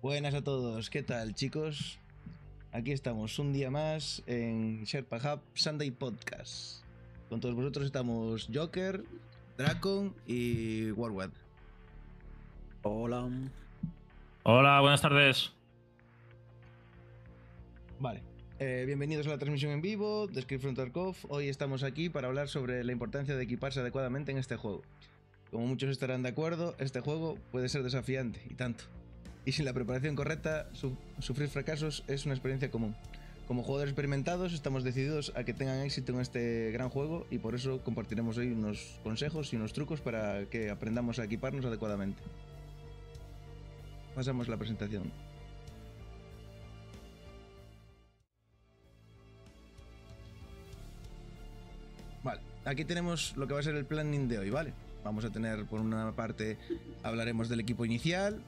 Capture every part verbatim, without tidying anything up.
Buenas a todos, ¿qué tal chicos? Aquí estamos un día más en Sherpa Hub Sunday Podcast. Con todos vosotros estamos Joker, Dracon y Warwad. Hola. Hola, buenas tardes. Vale, eh, bienvenidos a la transmisión en vivo de Script from Tarkov. Hoy estamos aquí para hablar sobre la importancia de equiparse adecuadamente en este juego. Como muchos estarán de acuerdo, este juego puede ser desafiante, y tanto. Y sin la preparación correcta, su- sufrir fracasos es una experiencia común. Como jugadores experimentados, estamos decididos a que tengan éxito en este gran juego y por eso compartiremos hoy unos consejos y unos trucos para que aprendamos a equiparnos adecuadamente. Pasamos a la presentación. Vale, aquí tenemos lo que va a ser el planning de hoy, ¿vale? Vamos a tener, por una parte, hablaremos del equipo inicial,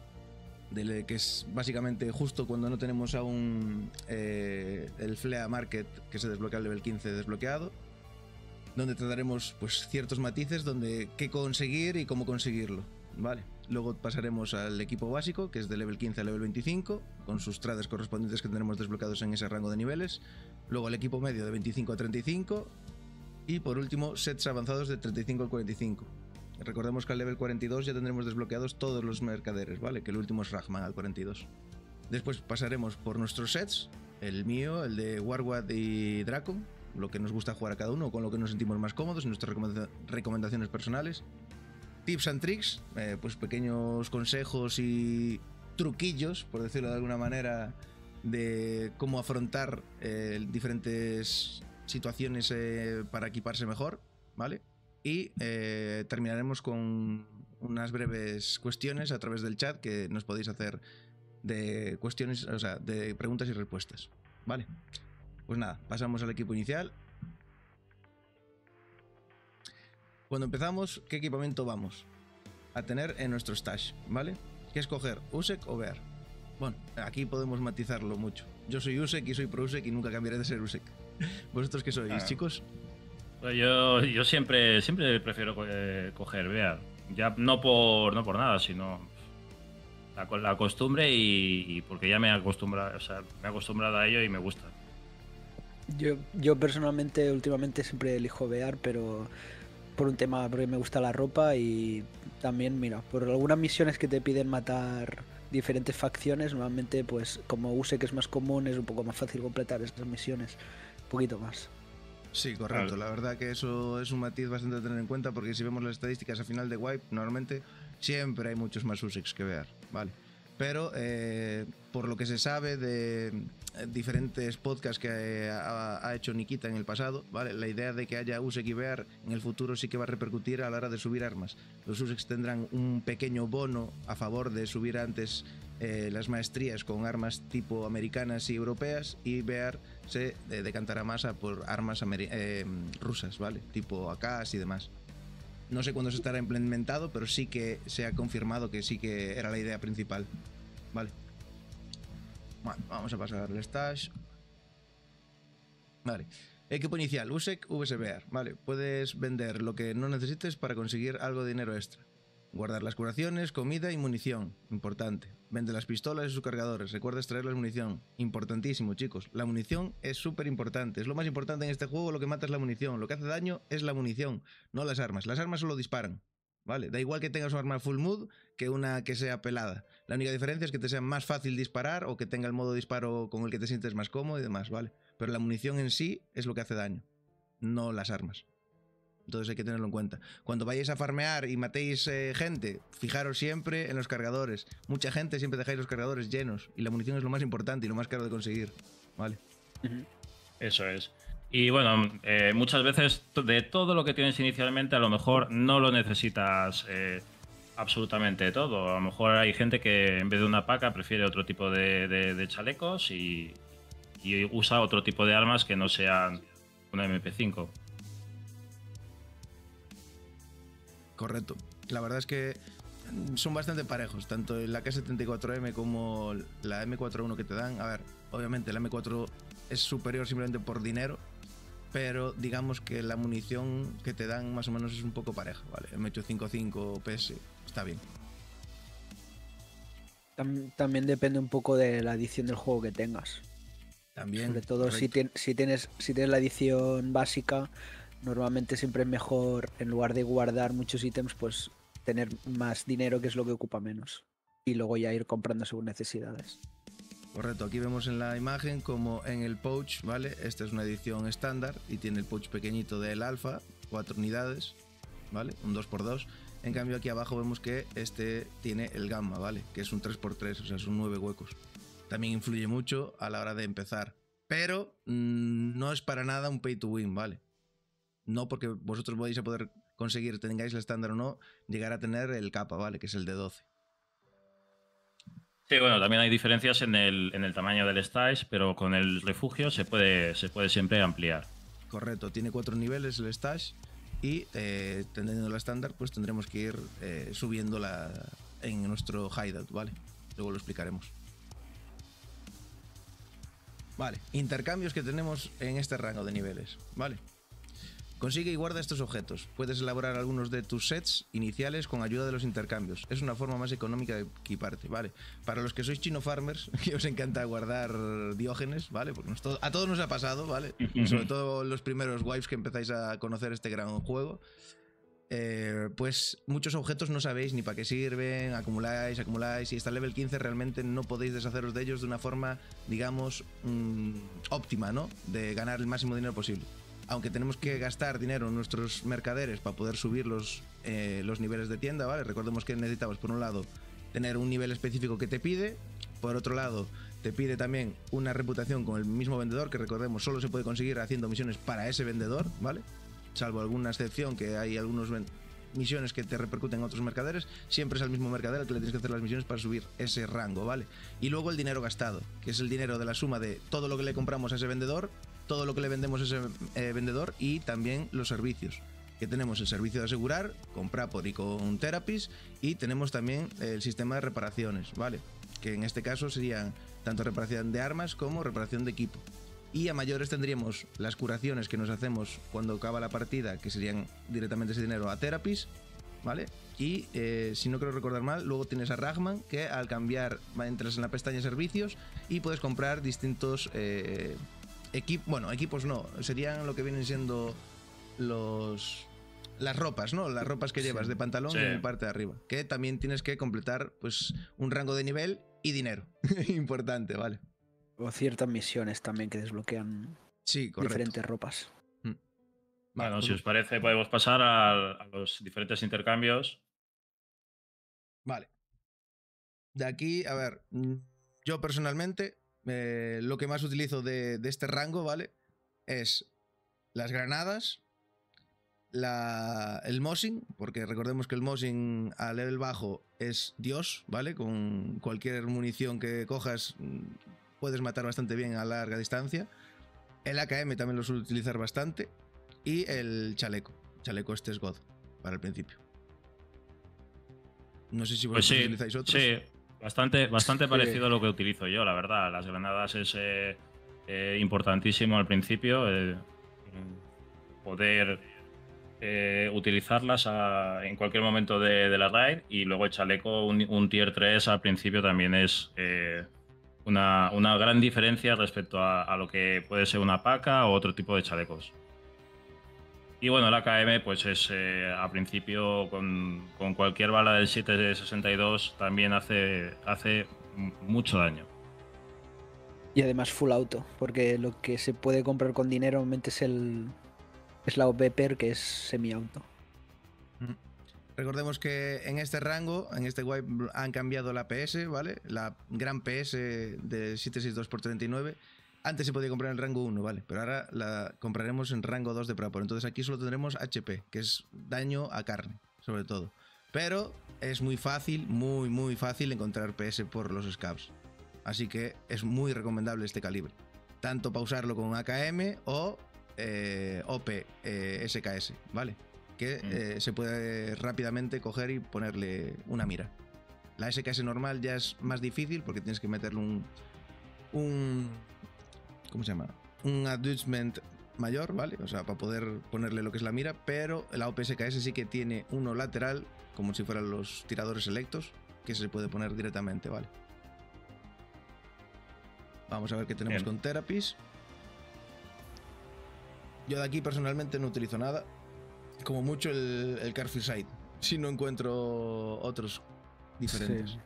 del que es básicamente justo cuando no tenemos aún eh, el Flea Market, que se desbloquea al level quince desbloqueado, donde trataremos pues ciertos matices, donde qué conseguir y cómo conseguirlo, ¿vale? Luego pasaremos al equipo básico, que es de level quince a level veinticinco, con sus trades correspondientes que tendremos desbloqueados en ese rango de niveles. Luego el equipo medio de veinticinco a treinta y cinco y por último sets avanzados de treinta y cinco al cuarenta y cinco. Recordemos que al level cuarenta y dos ya tendremos desbloqueados todos los mercaderes, ¿vale? Que el último es Rahman al cuarenta y dos. Después pasaremos por nuestros sets, el mío, el de Warwad y Draco, lo que nos gusta jugar a cada uno, con lo que nos sentimos más cómodos, nuestras recomendaciones personales. Tips and tricks, eh, pues pequeños consejos y truquillos, por decirlo de alguna manera, de cómo afrontar eh, diferentes situaciones eh, para equiparse mejor, ¿vale? Y eh, terminaremos con unas breves cuestiones a través del chat que nos podéis hacer de cuestiones, o sea, de preguntas y respuestas. Vale, pues nada, pasamos al equipo inicial. Cuando empezamos, ¿qué equipamiento vamos a tener en nuestro stash? ¿Vale? ¿Qué escoger? ¿U S E C o B E A R? Bueno, aquí podemos matizarlo mucho. Yo soy U S E C y soy pro-U S E C y nunca cambiaré de ser U S E C. ¿Vosotros qué sois, ah. chicos? Yo, yo siempre siempre prefiero co eh, coger Bear, ya no por no por nada, sino la, la costumbre y, y porque ya me he acostumbrado, o sea, me he acostumbrado a ello y me gusta. Yo, yo personalmente últimamente siempre elijo Bear, pero por un tema, porque me gusta la ropa y también, mira, por algunas misiones que te piden matar diferentes facciones, normalmente pues como use que es más común, es un poco más fácil completar estas misiones, un poquito más. Sí, correcto. Vale. La verdad que eso es un matiz bastante a tener en cuenta porque si vemos las estadísticas a final de wipe, normalmente siempre hay muchos más U S E Cs que ver, ¿vale? Pero eh, por lo que se sabe de diferentes podcasts que ha, ha hecho Nikita en el pasado, ¿vale? La idea de que haya U S E C y Bear en el futuro sí que va a repercutir a la hora de subir armas. Los U S E Cs tendrán un pequeño bono a favor de subir antes eh, las maestrías con armas tipo americanas y europeas, y Bear se eh, decantará más a por armas eh, rusas, ¿vale? Tipo A Ks y demás. No sé cuándo se estará implementado, pero sí que se ha confirmado que sí que era la idea principal. Vale. Bueno, vamos a pasar al stash. Vale. Equipo inicial, U S E C, U S B R. Vale, puedes vender lo que no necesites para conseguir algo de dinero extra. Guardar las curaciones, comida y munición. Importante. Vende las pistolas y sus cargadores. Recuerda extraerles munición. Importantísimo, chicos. La munición es súper importante. Es lo más importante en este juego, lo que mata es la munición. Lo que hace daño es la munición, no las armas. Las armas solo disparan, ¿vale? Da igual que tengas un arma full mood que una que sea pelada. La única diferencia es que te sea más fácil disparar o que tenga el modo disparo con el que te sientes más cómodo y demás, ¿vale? Pero la munición en sí es lo que hace daño, no las armas. Entonces hay que tenerlo en cuenta. Cuando vayáis a farmear y matéis eh, gente, fijaros siempre en los cargadores. Mucha gente siempre dejáis los cargadores llenos. Y la munición es lo más importante y lo más caro de conseguir. Vale. Eso es. Y bueno, eh, muchas veces de todo lo que tienes inicialmente, a lo mejor no lo necesitas eh, absolutamente todo. A lo mejor hay gente que en vez de una paca prefiere otro tipo de, de, de chalecos y, y usa otro tipo de armas que no sean una M P cinco. Correcto. La verdad es que son bastante parejos, tanto la A K setenta y cuatro M como la M cuarenta y uno que te dan. A ver, obviamente la M cuatro es superior simplemente por dinero, pero digamos que la munición que te dan más o menos es un poco pareja, ¿vale? M ocho cincuenta y cinco P S está bien. Tam también depende un poco de la edición del juego que tengas. También. Sobre todo si, ti si, tienes, si tienes la edición básica, normalmente siempre es mejor, en lugar de guardar muchos ítems, pues tener más dinero, que es lo que ocupa menos. Y luego ya ir comprando según necesidades. Correcto, aquí vemos en la imagen como en el pouch, ¿vale? Esta es una edición estándar y tiene el pouch pequeñito del alfa, cuatro unidades, ¿vale? Un dos por dos. En cambio aquí abajo vemos que este tiene el gamma, ¿vale? Que es un tres por tres, o sea, son nueve huecos. También influye mucho a la hora de empezar, pero mmm, no es para nada un pay to win, ¿vale? No porque vosotros vais a poder conseguir, tengáis la estándar o no, llegar a tener el capa, ¿vale? Que es el de doce. Sí, bueno, también hay diferencias en el, en el tamaño del stash, pero con el refugio se puede, se puede siempre ampliar. Correcto, tiene cuatro niveles el stash y eh, teniendo la estándar pues tendremos que ir eh, subiéndola en nuestro hideout, ¿vale? Luego lo explicaremos. Vale, intercambios que tenemos en este rango de niveles, ¿vale? Consigue y guarda estos objetos. Puedes elaborar algunos de tus sets iniciales con ayuda de los intercambios. Es una forma más económica de equiparte, ¿vale? Para los que sois chino farmers, que os encanta guardar diógenes, ¿vale? Porque nos to- a todos nos ha pasado, ¿vale? Sobre todo los primeros wives que empezáis a conocer este gran juego. Eh, pues muchos objetos no sabéis ni para qué sirven, acumuláis, acumuláis, y hasta el level quince realmente no podéis deshaceros de ellos de una forma, digamos, mmm, óptima, ¿no? De ganar el máximo dinero posible. Aunque tenemos que gastar dinero en nuestros mercaderes para poder subir los, eh, los niveles de tienda, ¿vale? Recordemos que necesitamos, por un lado, tener un nivel específico que te pide. Por otro lado, te pide también una reputación con el mismo vendedor, que recordemos solo se puede conseguir haciendo misiones para ese vendedor, ¿vale? Salvo alguna excepción, que hay algunas misiones que te repercuten en otros mercaderes. Siempre es al mismo mercader al que le tienes que hacer las misiones para subir ese rango, ¿vale? Y luego el dinero gastado, que es el dinero de la suma de todo lo que le compramos a ese vendedor, todo lo que le vendemos a ese eh, vendedor, y también los servicios, que tenemos el servicio de asegurar con Prapor y con Therapist, y tenemos también el sistema de reparaciones, ¿vale? Que en este caso serían tanto reparación de armas como reparación de equipo. Y a mayores tendríamos las curaciones que nos hacemos cuando acaba la partida, que serían directamente ese dinero a Therapist, ¿vale? Y eh, si no creo recordar mal, luego tienes a Ragman, que al cambiar entras en la pestaña servicios y puedes comprar distintos... Eh, Equip, bueno, equipos no, serían lo que vienen siendo los las ropas, ¿no? Las ropas que llevas, sí, de pantalón, sí, y en parte de arriba, que también tienes que completar pues un rango de nivel y dinero. Importante, ¿vale? O ciertas misiones también que desbloquean, sí, diferentes ropas. Hmm. Vale, bueno, pues... si os parece podemos pasar a, a los diferentes intercambios. Vale. De aquí, a ver, yo personalmente... Eh, lo que más utilizo de, de este rango, ¿vale? Es las granadas, la, el mosin, porque recordemos que el mosin a level bajo es Dios, ¿vale? Con cualquier munición que cojas puedes matar bastante bien a larga distancia. El A K M también lo suelo utilizar bastante. Y el chaleco. Chaleco este es God, para el principio. No sé si vosotros pues sí, utilizáis otros. Sí. Bastante, bastante parecido a lo que utilizo yo, la verdad. Las granadas es eh, eh, importantísimo al principio. Eh, poder eh, utilizarlas a, en cualquier momento de, de la raid. Y luego el chaleco, un, un tier tres al principio, también es eh, una, una gran diferencia respecto a, a lo que puede ser una paca o otro tipo de chalecos. Y bueno, el A K M pues es eh, a principio con, con cualquier bala del siete sesenta y dos también hace, hace mucho daño. Y además full auto, porque lo que se puede comprar con dinero normalmente es, el, es la O P per, que es semi-auto. Recordemos que en este rango, en este wipe han cambiado la P S, ¿vale? La gran P S de siete sesenta y dos por treinta y nueve. Antes se podía comprar en rango uno, ¿vale? Pero ahora la compraremos en rango dos de Prapor. Entonces aquí solo tendremos H P, que es daño a carne, sobre todo. Pero es muy fácil, muy, muy fácil encontrar P S por los scabs. Así que es muy recomendable este calibre. Tanto para usarlo con A K M o eh, O P, eh, S K S, ¿vale? Que eh, se puede rápidamente coger y ponerle una mira. La S K S normal ya es más difícil porque tienes que meterle un... un ¿Cómo se llama? Un adjustment mayor, ¿vale? O sea, para poder ponerle lo que es la mira, pero la O P S K S sí que tiene uno lateral, como si fueran los tiradores selectos, que se puede poner directamente, ¿vale? Vamos a ver qué tenemos Bien. con Therapies. Yo de aquí personalmente no utilizo nada. Como mucho el, el Carrefour Side, si no encuentro otros diferentes. Sí.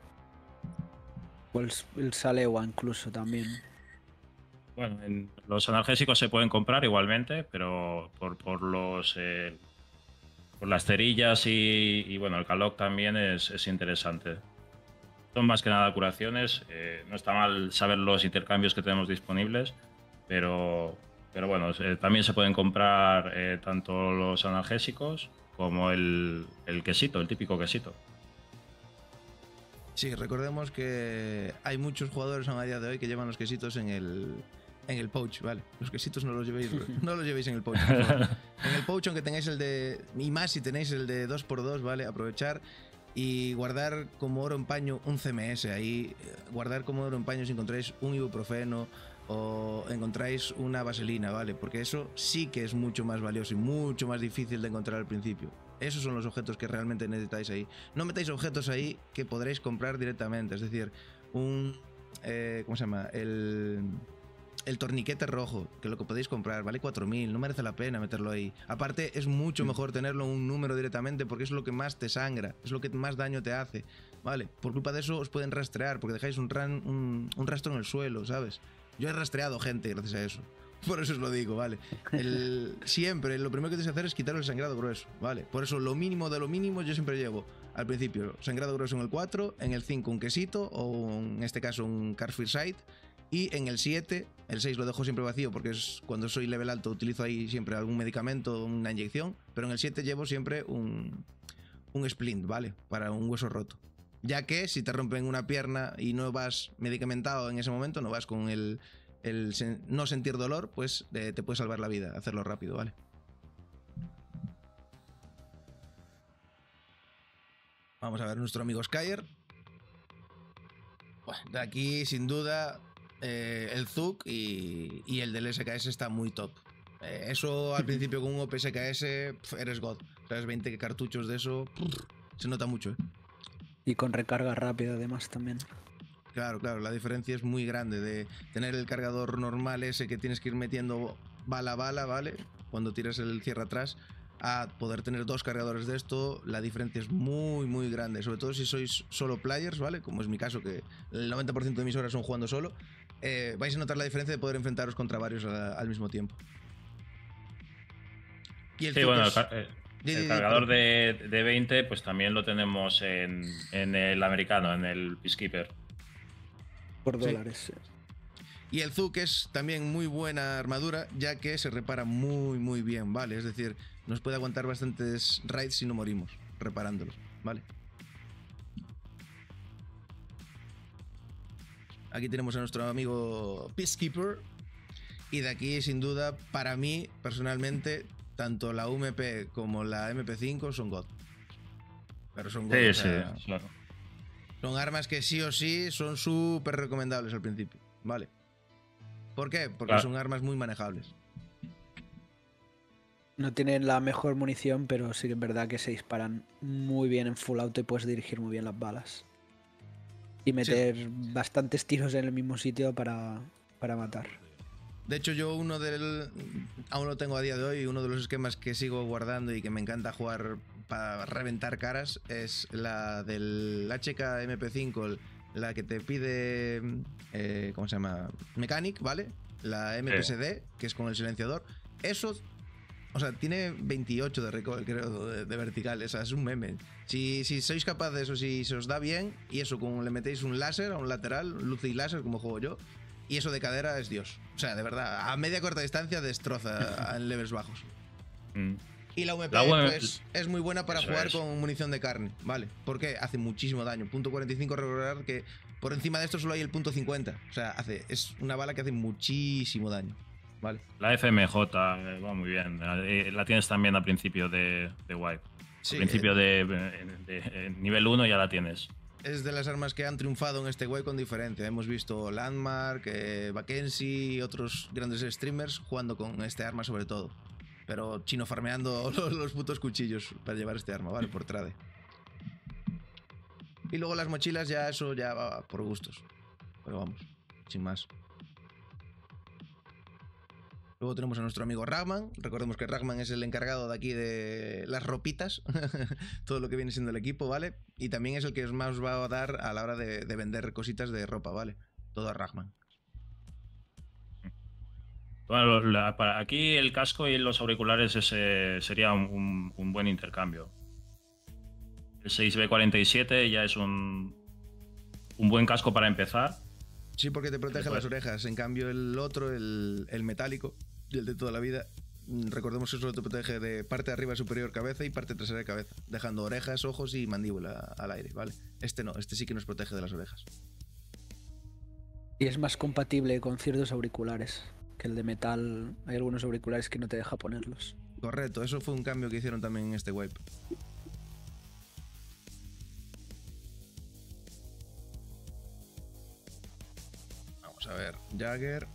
O el, el Salewa incluso también. Bueno, en los analgésicos se pueden comprar igualmente, pero por, por los eh, por las cerillas y, y bueno, el Caloc también es, es interesante. Son más que nada curaciones. Eh, no está mal saber los intercambios que tenemos disponibles, pero, pero bueno, eh, también se pueden comprar eh, tanto los analgésicos como el, el quesito, el típico quesito. Sí, recordemos que hay muchos jugadores a día de hoy que llevan los quesitos en el, en el pouch, ¿vale? Los quesitos no los llevéis, no los llevéis en el pouch. En el pouch, aunque tengáis el de... Y más si tenéis el de dos por dos, ¿vale? Aprovechar y guardar como oro en paño un C M S. Ahí guardar como oro en paño si encontráis un ibuprofeno o encontráis una vaselina, ¿vale? Porque eso sí que es mucho más valioso y mucho más difícil de encontrar al principio. Esos son los objetos que realmente necesitáis ahí. No metáis objetos ahí que podréis comprar directamente. Es decir, un... Eh, ¿Cómo se llama? El, el torniquete rojo, que es lo que podéis comprar, vale cuatro mil. No merece la pena meterlo ahí. Aparte, es mucho mejor tenerlo en un número directamente porque es lo que más te sangra, es lo que más daño te hace, ¿vale? Por culpa de eso os pueden rastrear porque dejáis un, ran, un, un rastro en el suelo, ¿sabes? Yo he rastreado gente gracias a eso. Por eso os lo digo, ¿vale? El, siempre, lo primero que tienes que hacer es quitar el sangrado grueso, ¿vale? Por eso, lo mínimo de lo mínimo, yo siempre llevo al principio sangrado grueso en el cuatro, en el cinco un quesito, o en este caso un Carrefour Side, y en el siete, el seis lo dejo siempre vacío porque es cuando soy level alto, utilizo ahí siempre algún medicamento, una inyección, pero en el siete llevo siempre un, un splint, ¿vale? Para un hueso roto. Ya que si te rompen una pierna y no vas medicamentado en ese momento, no vas con el... el sen no sentir dolor, pues eh, te puede salvar la vida, hacerlo rápido, ¿vale? Vamos a ver nuestro amigo Skyer. Bueno, de aquí, sin duda, eh, el Zook y, y el del S K S está muy top. Eh, eso al principio con un O P S K S, pf, eres God. Sabes, veinte cartuchos de eso, pf, se nota mucho, ¿eh? Y con recarga rápida además también. Claro, claro, la diferencia es muy grande de tener el cargador normal ese que tienes que ir metiendo bala a bala, ¿vale? Cuando tiras el cierre atrás, a poder tener dos cargadores de esto, la diferencia es muy, muy grande. Sobre todo si sois solo players, ¿vale? Como es mi caso, que el noventa por ciento de mis horas son jugando solo, eh, vais a notar la diferencia de poder enfrentaros contra varios a, al mismo tiempo. Y el sí, bueno, es... eh, el cargador de, de veinte, pues también lo tenemos en, en el americano, en el Peacekeeper. Por dólares. Sí. Y el Zook es también muy buena armadura, ya que se repara muy, muy bien, ¿vale? Es decir, nos puede aguantar bastantes raids si no morimos reparándolos, ¿vale? Aquí tenemos a nuestro amigo Peacekeeper. Y de aquí, sin duda, para mí, personalmente, tanto la U M P como la M P cinco son God. Pero son God. Sí, o sea, sí, claro. Son armas que sí o sí son súper recomendables al principio, ¿vale? ¿Por qué? Porque claro, son armas muy manejables. No tienen la mejor munición, pero sí que es verdad que se disparan muy bien en full auto y puedes dirigir muy bien las balas. Y meter sí. bastantes tiros en el mismo sitio para, para matar. De hecho, yo uno del... aún lo tengo a día de hoy, uno de los esquemas que sigo guardando y que me encanta jugar para reventar caras es la del H K M P cinco, la que te pide eh, ¿cómo se llama? Mechanic, ¿vale? La M P S D, que es con el silenciador. Eso, o sea, tiene veintiocho de recoil, creo, de, de vertical. Esa es un meme. Si, si sois capaces o si se os da bien, y eso, como le metéis un láser a un lateral, luz y láser, como juego yo, y eso de cadera es Dios. O sea, de verdad, a media corta distancia destroza en levels bajos. Mm. Y la U M P, la U M P pues, es muy buena para jugar es. con munición de carne, ¿vale? Porque hace muchísimo daño. Punto cuarenta y cinco, recordar que por encima de esto solo hay el punto cincuenta. O sea, hace, es una bala que hace muchísimo daño, ¿vale? La F M J eh, va muy bien. La, la tienes también al principio de, de wipe. Sí, al principio eh, de, de, de nivel uno ya la tienes. Es de las armas que han triunfado en este wipe con diferencia. Hemos visto Landmark, eh, Vakensi y otros grandes streamers jugando con este arma sobre todo. Pero chino farmeando los, los putos cuchillos para llevar este arma, ¿vale? Por trade. Y luego las mochilas, ya eso ya va por gustos. Pero vamos, sin más. Luego tenemos a nuestro amigo Ragman. Recordemos que Ragman es el encargado de aquí de las ropitas, todo lo que viene siendo el equipo, ¿vale? Y también es el que más va a dar a la hora de, de vender cositas de ropa, ¿vale? Todo a Ragman. Bueno, la, para aquí el casco y los auriculares ese sería un, un, un buen intercambio. El seis B cuarenta y siete ya es un, un buen casco para empezar. Sí, porque te protege las orejas. En cambio, el otro, el, el metálico, el de toda la vida, recordemos que solo te protege de parte arriba superior cabeza y parte trasera de cabeza, dejando orejas, ojos y mandíbula al aire, ¿vale? Este no, este sí que nos protege de las orejas. Y es más compatible con ciertos auriculares que el de metal. Hay algunos auriculares que no te deja ponerlos. Correcto, eso fue un cambio que hicieron también en este wipe. A ver, Jagger.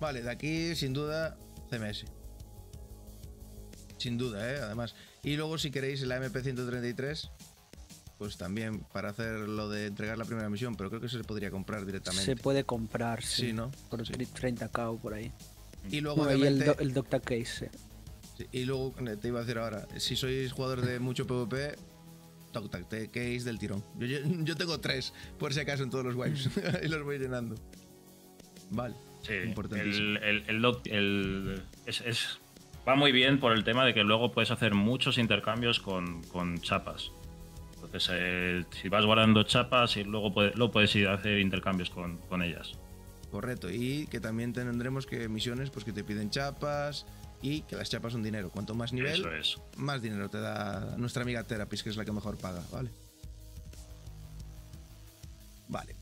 Vale, de aquí, sin duda, C M S. Sin duda, ¿eh? Además. Y luego, si queréis, la M P ciento treinta y tres, pues también para hacer lo de entregar la primera misión, pero creo que se podría comprar directamente. Se puede comprar, sí. Sí, ¿no? Por sí. treinta K o por ahí. Y luego, bueno, obviamente, y el, do el Doctor Case. Eh. Sí, y luego, te iba a decir ahora, si sois jugadores de mucho PvP... Toc, toc, te case del tirón. Yo, yo, yo tengo tres, por si acaso, en todos los wipes. Y los voy llenando. Vale. Sí, importantísimo. El, el, el, el, es, es, va muy bien por el tema de que luego puedes hacer muchos intercambios con, con chapas. Entonces, eh, si vas guardando chapas, y luego puede, lo puedes ir a hacer intercambios con, con ellas. Correcto. Y que también tendremos que misiones pues que te piden chapas... Y que las chapas son dinero. Cuanto más nivel, eso es. Más dinero te da nuestra amiga Therapis, que es la que mejor paga, ¿vale? Vale.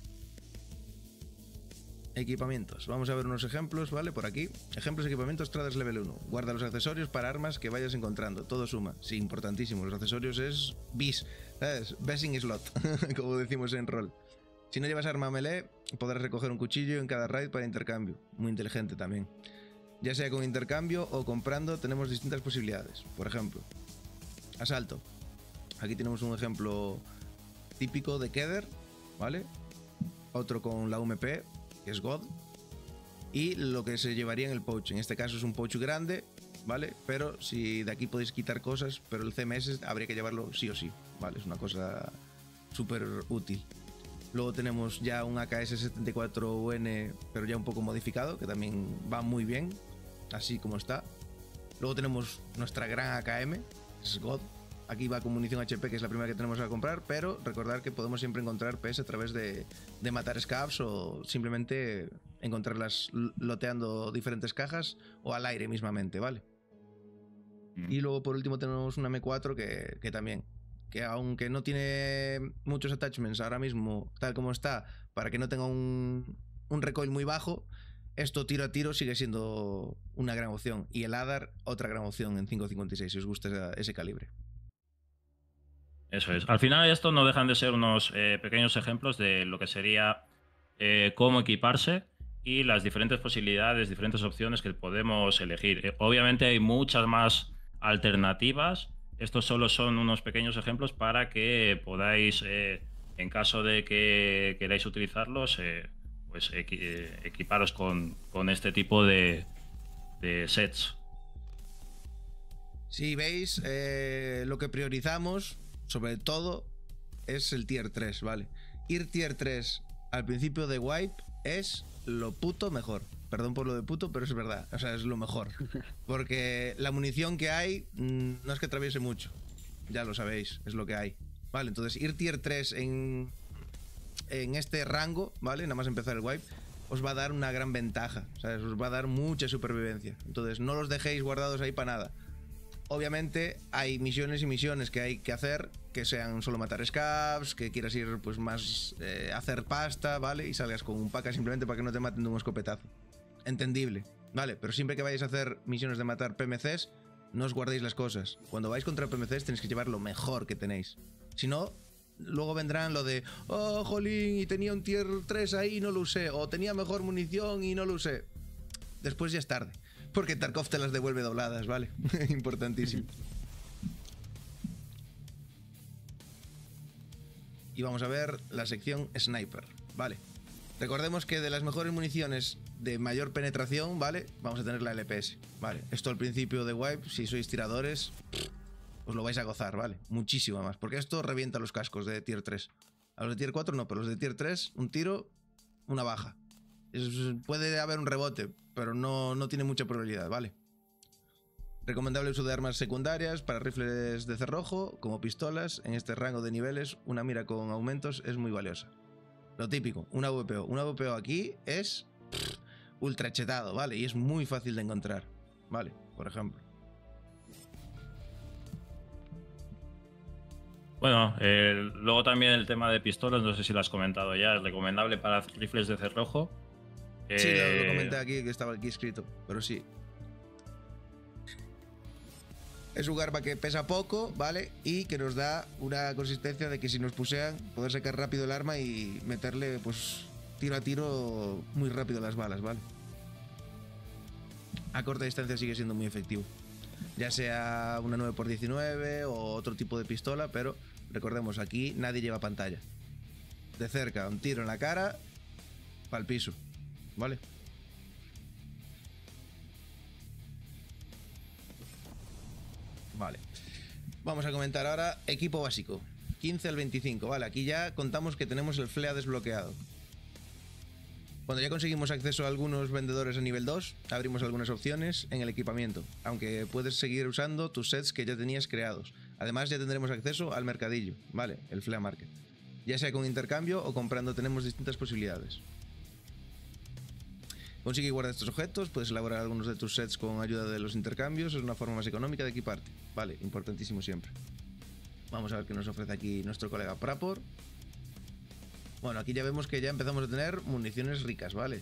Equipamientos. Vamos a ver unos ejemplos, ¿vale? Por aquí. Ejemplos de equipamientos, Traders Level uno. Guarda los accesorios para armas que vayas encontrando. Todo suma. Sí, importantísimo. Los accesorios es bis, ¿sabes? Besting slot, como decimos en rol. Si no llevas arma melee, podrás recoger un cuchillo en cada raid para intercambio. Muy inteligente también. Ya sea con intercambio o comprando, tenemos distintas posibilidades. Por ejemplo, asalto. Aquí tenemos un ejemplo típico de Keder, ¿vale? Otro con la U M P, que es God. Y lo que se llevaría en el pouch. En este caso es un pouch grande, ¿vale? Pero si de aquí podéis quitar cosas, pero el C M S habría que llevarlo sí o sí, ¿vale? Es una cosa súper útil. Luego tenemos ya un A K S setenta y cuatro U N, pero ya un poco modificado, que también va muy bien, así como está. Luego tenemos nuestra gran A K M, que es God. Aquí va con munición H P, que es la primera que tenemos que comprar, pero recordar que podemos siempre encontrar P S a través de, de matar scavs o simplemente encontrarlas loteando diferentes cajas o al aire mismamente, ¿vale? Mm. Y luego por último tenemos una M cuatro que, que también... que aunque no tiene muchos attachments ahora mismo, tal como está, para que no tenga un, un recoil muy bajo, esto tiro a tiro sigue siendo una gran opción. Y el A D A R, otra gran opción en cinco cincuenta y seis, si os gusta ese, ese calibre. Eso es. Al final esto no dejan de ser unos eh, pequeños ejemplos de lo que sería eh, cómo equiparse y las diferentes posibilidades, diferentes opciones que podemos elegir. Eh, obviamente hay muchas más alternativas. Estos solo son unos pequeños ejemplos para que podáis, eh, en caso de que queráis utilizarlos, eh, pues equi equiparos con, con este tipo de, de sets. Si veis, eh, lo que priorizamos, sobre todo, es el tier tres, ¿vale? Ir tier tres al principio de wipe es lo puto mejor. Perdón por lo de puto, pero es verdad. O sea, es lo mejor. Porque la munición que hay no es que atraviese mucho. Ya lo sabéis, es lo que hay. Vale, entonces ir tier tres en, en este rango, ¿vale? Nada más empezar el wipe, os va a dar una gran ventaja. ¿Sabes? Os va a dar mucha supervivencia. Entonces no los dejéis guardados ahí para nada. Obviamente hay misiones y misiones que hay que hacer, que sean solo matar scavs, que quieras ir pues más eh, hacer pasta, ¿vale? Y salgas con un paca simplemente para que no te maten de un escopetazo. Entendible, vale, pero siempre que vayáis a hacer misiones de matar P M Cs, no os guardéis las cosas. Cuando vais contra P M Cs tenéis que llevar lo mejor que tenéis. Si no, luego vendrán lo de, oh, jolín, y tenía un tier tres ahí y no lo usé, o tenía mejor munición y no lo usé. Después ya es tarde, porque Tarkov te las devuelve dobladas, ¿vale? Importantísimo. Y vamos a ver la sección Sniper, ¿vale? Recordemos que de las mejores municiones de mayor penetración, ¿vale? Vamos a tener la L P S, ¿vale? Esto al principio de wipe, si sois tiradores, os lo vais a gozar, ¿vale? Muchísimo más, porque esto revienta los cascos de tier tres. A los de tier cuatro no, pero los de tier tres, un tiro, una baja. Es, puede haber un rebote, pero no, no tiene mucha probabilidad, ¿vale? Recomendable uso de armas secundarias para rifles de cerrojo, como pistolas. En este rango de niveles, una mira con aumentos es muy valiosa. Lo típico, una V P O. Una V P O aquí es pff, ultra chetado, ¿vale? Y es muy fácil de encontrar, ¿vale? Por ejemplo. Bueno, eh, luego también el tema de pistolas, no sé si lo has comentado ya, es recomendable para rifles de cerrojo. Eh... Sí, lo, lo comenté aquí, que estaba aquí escrito, pero sí. Es un arma que pesa poco, ¿vale? Y que nos da una consistencia de que si nos pusean, poder sacar rápido el arma y meterle, pues, tiro a tiro muy rápido las balas, ¿vale? A corta distancia sigue siendo muy efectivo. Ya sea una nueve por diecinueve o otro tipo de pistola, pero recordemos, aquí nadie lleva pantalla. De cerca, un tiro en la cara, pa'l piso, ¿vale? Vale, vamos a comentar ahora equipo básico, quince al veinticinco, vale, aquí ya contamos que tenemos el F L E A desbloqueado. Cuando ya conseguimos acceso a algunos vendedores a nivel dos, abrimos algunas opciones en el equipamiento, aunque puedes seguir usando tus sets que ya tenías creados. Además ya tendremos acceso al mercadillo, vale, el F L E A Market. Ya sea con intercambio o comprando tenemos distintas posibilidades. Consigue y guarda estos objetos, puedes elaborar algunos de tus sets con ayuda de los intercambios, es una forma más económica de equiparte. Vale, importantísimo siempre. Vamos a ver qué nos ofrece aquí nuestro colega Prapor. Bueno, aquí ya vemos que ya empezamos a tener municiones ricas, ¿vale?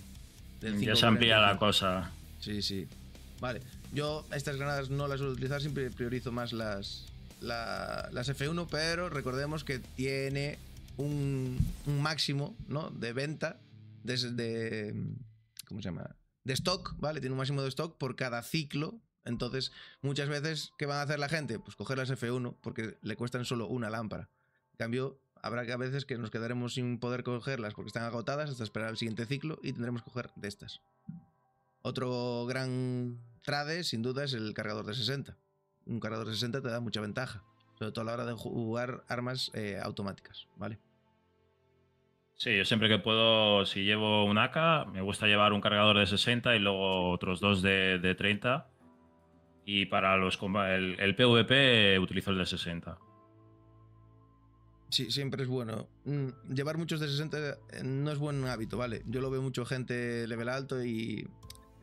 Del ya se amplía la cosa. Sí, sí. Vale, yo estas granadas no las suelo utilizar, siempre priorizo más las, la, las F uno, pero recordemos que tiene un, un máximo, ¿no? De venta desde... ¿Cómo se llama? De stock, ¿vale? Tiene un máximo de stock por cada ciclo. Entonces, muchas veces, ¿qué van a hacer la gente? Pues coger las F uno, porque le cuestan solo una lámpara. En cambio, habrá que a veces que nos quedaremos sin poder cogerlas porque están agotadas hasta esperar el siguiente ciclo y tendremos que coger de estas. Otro gran trade, sin duda, es el cargador de sesenta. Un cargador de sesenta te da mucha ventaja, sobre todo a la hora de jugar armas eh, automáticas, ¿vale? Sí, yo siempre que puedo, si llevo un A K, me gusta llevar un cargador de sesenta y luego otros dos de, de treinta. Y para los el, el P V P utilizo el de sesenta. Sí, siempre es bueno. Llevar muchos de sesenta no es buen hábito, ¿vale? Yo lo veo mucho gente level alto y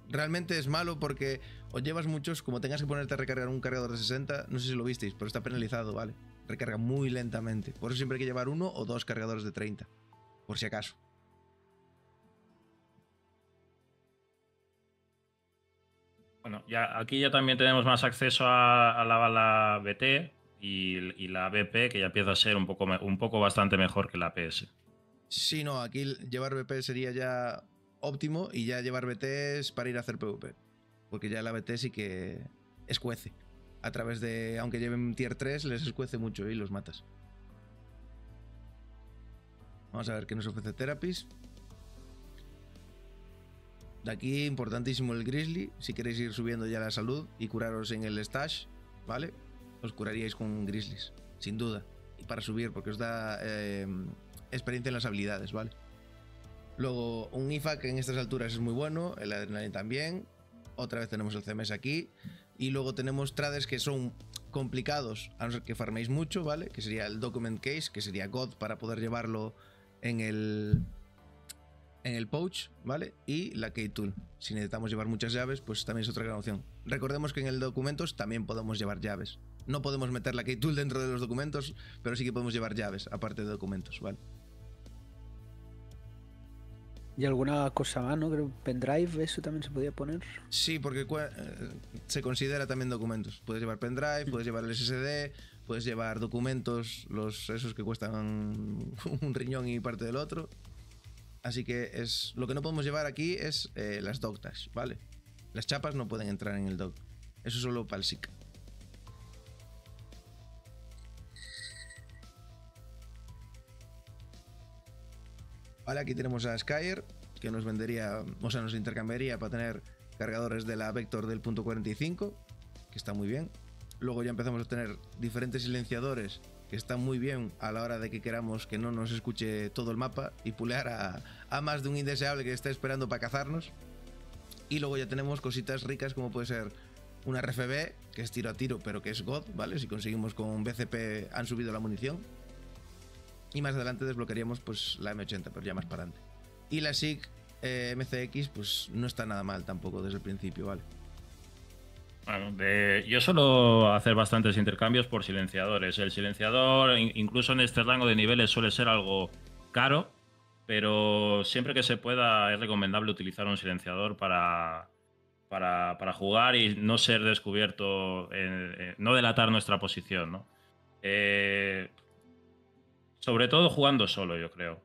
realmente es malo porque os llevas muchos, como tengas que ponerte a recargar un cargador de sesenta, no sé si lo visteis, pero está penalizado, ¿vale? Recarga muy lentamente. Por eso siempre hay que llevar uno o dos cargadores de treinta. Por si acaso. Bueno, ya, aquí ya también tenemos más acceso a, a la bala B T y, y la B P, que ya empieza a ser un poco, un poco bastante mejor que la P S. Sí, no, aquí llevar B P sería ya óptimo y ya llevar B T es para ir a hacer P V P. Porque ya la B T sí que escuece. A través de, aunque lleven tier tres, les escuece mucho y los matas. Vamos a ver qué nos ofrece Therapist. De aquí, importantísimo el Grizzly. Si queréis ir subiendo ya la salud y curaros en el stash, ¿vale? Os curaríais con Grizzlies, sin duda. Y para subir, porque os da eh, experiencia en las habilidades, ¿vale? Luego, un I F A C que en estas alturas es muy bueno. El Adrenaline también. Otra vez tenemos el C M S aquí. Y luego tenemos trades que son complicados, a no ser que farméis mucho, ¿vale? Que sería el Document Case, que sería God para poder llevarlo... En el, en el pouch, ¿vale? Y la key tool. Si necesitamos llevar muchas llaves, pues también es otra gran opción. Recordemos que en el documentos también podemos llevar llaves. No podemos meter la key tool dentro de los documentos, pero sí que podemos llevar llaves, aparte de documentos, ¿vale? Y alguna cosa más, ¿no? Creo pendrive, eso también se podía poner. Sí, porque eh, se considera también documentos. Puedes llevar pendrive, puedes llevar el S S D... Puedes llevar documentos, los esos que cuestan un riñón y parte del otro. Así que es lo que no podemos llevar aquí es eh, las doctas, ¿vale? Las chapas no pueden entrar en el dock. Eso solo para el S I C. Vale, aquí tenemos a Skyer, que nos vendería, o sea, nos intercambiaría para tener cargadores de la Vector del punto cuarenta y cinco, que está muy bien. Luego ya empezamos a tener diferentes silenciadores, que están muy bien a la hora de que queramos que no nos escuche todo el mapa y pulear a, a más de un indeseable que está esperando para cazarnos. Y luego ya tenemos cositas ricas como puede ser una R F B, que es tiro a tiro, pero que es God, ¿vale? Si conseguimos con B C P han subido la munición. Y más adelante desbloquearíamos pues la M ochenta, pero ya más para adelante. Y la S I G eh, M C X pues no está nada mal tampoco desde el principio, ¿vale? Bueno, de, yo suelo hacer bastantes intercambios por silenciadores. El silenciador, in, incluso en este rango de niveles, suele ser algo caro, pero siempre que se pueda es recomendable utilizar un silenciador para, para, para jugar y no ser descubierto, en, en, no delatar nuestra posición, ¿no? Eh, sobre todo jugando solo, yo creo.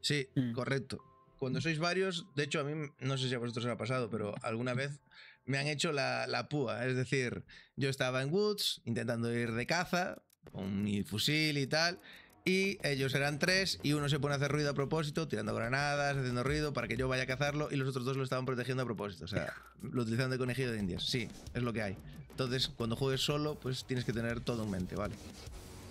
Sí, mm. correcto. Cuando sois varios, de hecho a mí, no sé si a vosotros os ha pasado, pero alguna vez me han hecho la, la púa, es decir, yo estaba en Woods intentando ir de caza con mi fusil y tal, y ellos eran tres y uno se pone a hacer ruido a propósito, tirando granadas, haciendo ruido para que yo vaya a cazarlo, y los otros dos lo estaban protegiendo a propósito, o sea, lo utilizando de conejillo de indias. Sí, es lo que hay. Entonces, cuando juegues solo, pues tienes que tener todo en mente, ¿vale?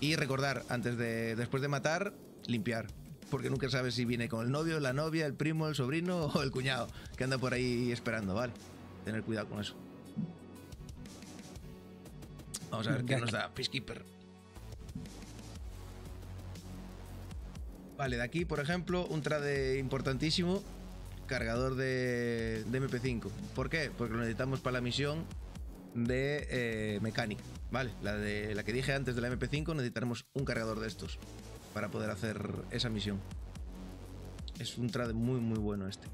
Y recordar, antes de, después de matar, limpiar, porque nunca sabes si viene con el novio, la novia, el primo, el sobrino o el cuñado que anda por ahí esperando, ¿vale? Tener cuidado con eso. Vamos a ver qué nos da Peacekeeper. Vale, de aquí, por ejemplo, un trade importantísimo, cargador de, de M P cinco. ¿Por qué? Porque lo necesitamos para la misión de eh, mecánica, ¿vale? La, de, la que dije antes de la M P cinco, necesitaremos un cargador de estos para poder hacer esa misión. Es un trade muy, muy bueno este.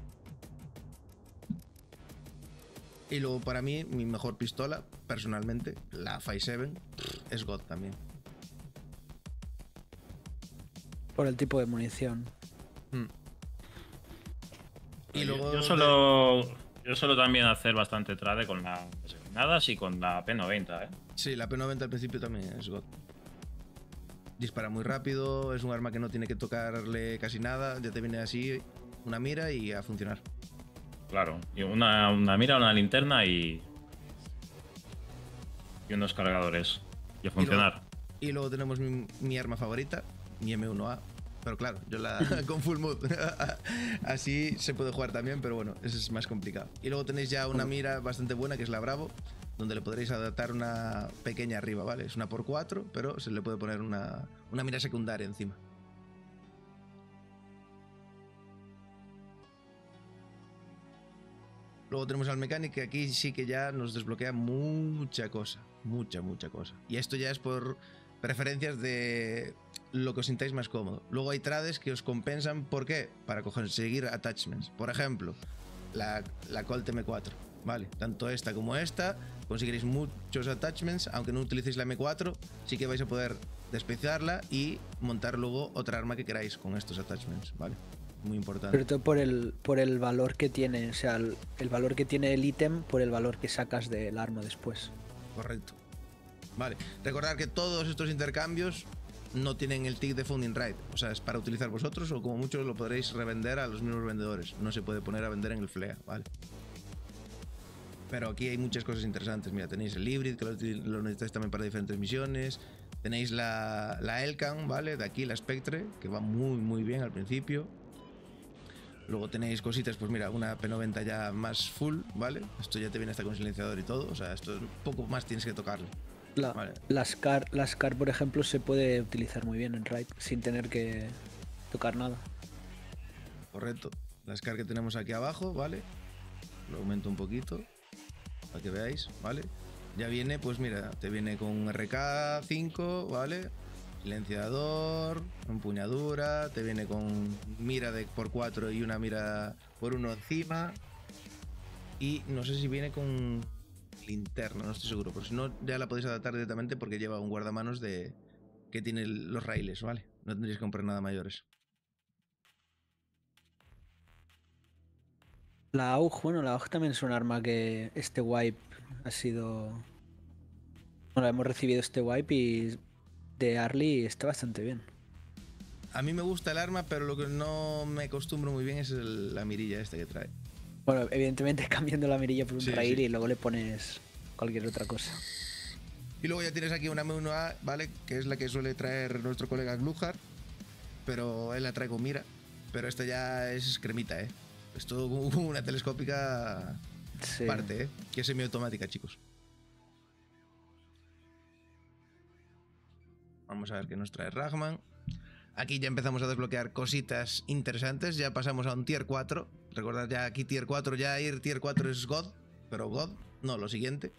Y luego para mí, mi mejor pistola, personalmente, la cinco siete, es God también. Por el tipo de munición. Hmm. Y luego yo solo, yo solo también hacer bastante trade con las granadas y con la P noventa, ¿eh? Sí, la P noventa al principio también es God. Dispara muy rápido, es un arma que no tiene que tocarle casi nada, ya te viene así una mira y a funcionar. Claro, una, una mira, una linterna y, y unos cargadores y a funcionar. Y luego, y luego tenemos mi, mi arma favorita, mi M uno A, pero claro, yo la con full mood, así se puede jugar también, pero bueno, eso es más complicado. Y luego tenéis ya una mira bastante buena que es la Bravo, donde le podréis adaptar una pequeña arriba, ¿vale? Es una por cuatro, pero se le puede poner una, una mira secundaria encima. Luego tenemos al mecánico, que aquí sí que ya nos desbloquea mucha cosa, mucha, mucha cosa. Y esto ya es por preferencias de lo que os sintáis más cómodo. Luego hay trades que os compensan, ¿por qué? Para conseguir attachments. Por ejemplo, la, la Colt M cuatro, ¿vale? Tanto esta como esta, conseguiréis muchos attachments, aunque no utilicéis la M cuatro, sí que vais a poder despeciarla y montar luego otra arma que queráis con estos attachments, ¿vale? Muy importante. Sobre todo por el, por el valor que tiene, o sea, el, el valor que tiene el ítem por el valor que sacas del arma después. Correcto. Vale, recordad que todos estos intercambios no tienen el tick de funding right, o sea, es para utilizar vosotros o como muchos lo podréis revender a los mismos vendedores, no se puede poner a vender en el Flea, ¿vale? Pero aquí hay muchas cosas interesantes, mira, tenéis el Hybrid, que lo, lo necesitáis también para diferentes misiones, tenéis la, la Elkan, ¿vale? De aquí la Spectre, que va muy muy bien al principio. Luego tenéis cositas, pues mira, una P noventa ya más full, ¿vale? Esto ya te viene hasta con silenciador y todo, o sea, esto poco más tienes que tocarle. La, vale. la, SCAR, la SCAR, por ejemplo, se puede utilizar muy bien en raid sin tener que tocar nada. Correcto. La SCAR que tenemos aquí abajo, ¿vale? Lo aumento un poquito para que veáis, ¿vale? Ya viene, pues mira, te viene con un R K cinco, ¿vale? Silenciador, empuñadura, te viene con mira de por cuatro y una mira por uno encima. Y no sé si viene con linterna, no estoy seguro, pero si no ya la podéis adaptar directamente porque lleva un guardamanos de que tiene los raíles, ¿vale? No tendréis que comprar nada mayores. La A U G, bueno, la A U G también es un arma que este wipe ha sido... Bueno, hemos recibido este wipe y... de Arly está bastante bien. A mí me gusta el arma, pero lo que no me acostumbro muy bien es el, la mirilla esta que trae. Bueno, evidentemente es cambiando la mirilla por un sí, trail sí. y luego le pones cualquier otra cosa. Y luego ya tienes aquí una M uno A, ¿vale? Que es la que suele traer nuestro colega Glújar, pero él la trae con mira. Pero esta ya es cremita, ¿eh? Es todo como una telescópica sí. parte, ¿eh? Que es semiautomática, chicos. Vamos a ver qué nos trae Ragman. Aquí ya empezamos a desbloquear cositas interesantes. Ya pasamos a un tier cuatro. Recordad ya aquí tier cuatro, ya ir tier cuatro es God. Pero God, no, lo siguiente.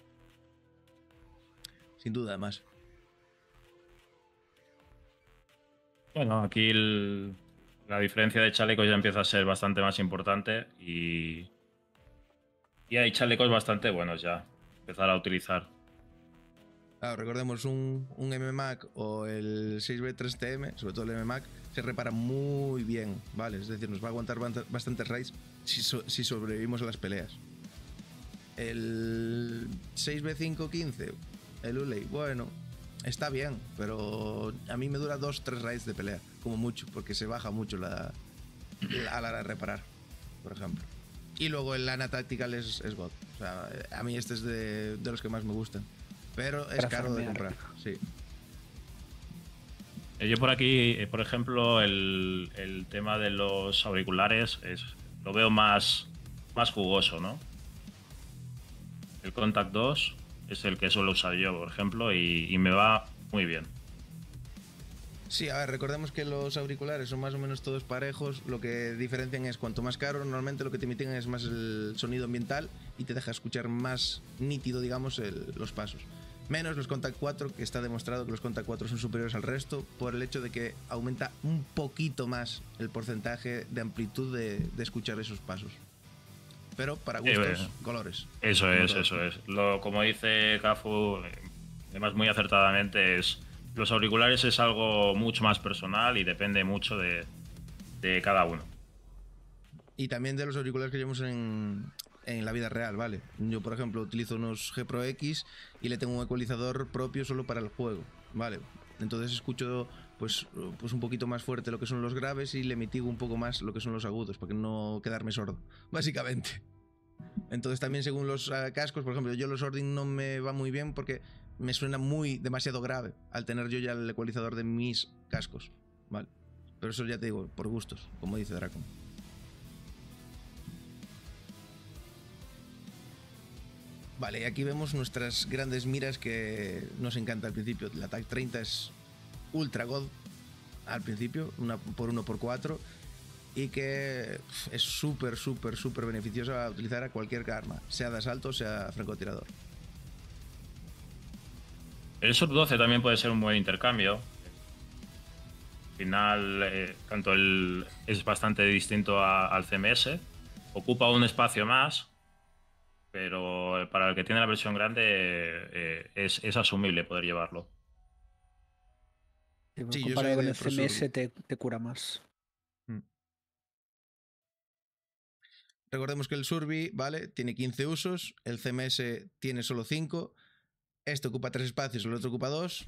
Sin duda, más. Bueno, aquí el, la diferencia de chalecos ya empieza a ser bastante más importante. Y, y hay chalecos bastante buenos ya. Empezar a utilizar. Claro, recordemos un, un M MAC o el seis B tres T M, sobre todo el M MAC, se repara muy bien, ¿vale? Es decir, nos va a aguantar bastantes raids si, so, si sobrevivimos a las peleas. El seis B cinco quince, el Uley, bueno, está bien, pero a mí me dura dos tres raids de pelea, como mucho, porque se baja mucho la, la, a la hora de reparar, por ejemplo. Y luego el Lana Tactical es, es God, o sea, a mí este es de, de los que más me gustan. Pero es caro de comprar, sí. Yo por aquí, por ejemplo, el, el tema de los auriculares es, lo veo más, más jugoso, ¿no? El Contact dos es el que suelo usar yo, por ejemplo, y, y me va muy bien. Sí, a ver, recordemos que los auriculares son más o menos todos parejos. Lo que diferencian es cuanto más caro, normalmente lo que te mitigan es más el sonido ambiental y te deja escuchar más nítido, digamos, el, los pasos. Menos los Contact cuatro, que está demostrado que los Contact cuatro son superiores al resto por el hecho de que aumenta un poquito más el porcentaje de amplitud de, de escuchar esos pasos. Pero para gustos, eh, bueno. colores. Eso es, todo. eso es. Lo, como dice Cafu, además muy acertadamente, es... Los auriculares es algo mucho más personal y depende mucho de, de cada uno. Y también de los auriculares que llevamos en, en la vida real, ¿vale? Yo, por ejemplo, utilizo unos G Pro X y le tengo un ecualizador propio solo para el juego, ¿vale? Entonces escucho pues, pues un poquito más fuerte lo que son los graves y le mitigo un poco más lo que son los agudos, para que no quedarme sordo, básicamente. Entonces también según los cascos, por ejemplo, yo los Ordin no me va muy bien porque... me suena muy demasiado grave al tener yo ya el ecualizador de mis cascos, ¿vale? Pero eso ya te digo, por gustos, como dice Dracon. Vale, y aquí vemos nuestras grandes miras que nos encanta al principio. La TAC treinta es ultra god al principio, una por uno por cuatro, y que es súper, súper, súper beneficiosa a utilizar a cualquier arma, sea de asalto, sea francotirador. El sub doce también puede ser un buen intercambio. Al final, eh, tanto el, es bastante distinto a, al C M S. Ocupa un espacio más, pero para el que tiene la versión grande eh, es, es asumible poder llevarlo. Sí, sí, comparado con el C M S te, te cura más. Hmm. Recordemos que el Surbi, ¿vale? Tiene quince usos, el C M S tiene solo cinco. Este ocupa tres espacios, el otro ocupa dos.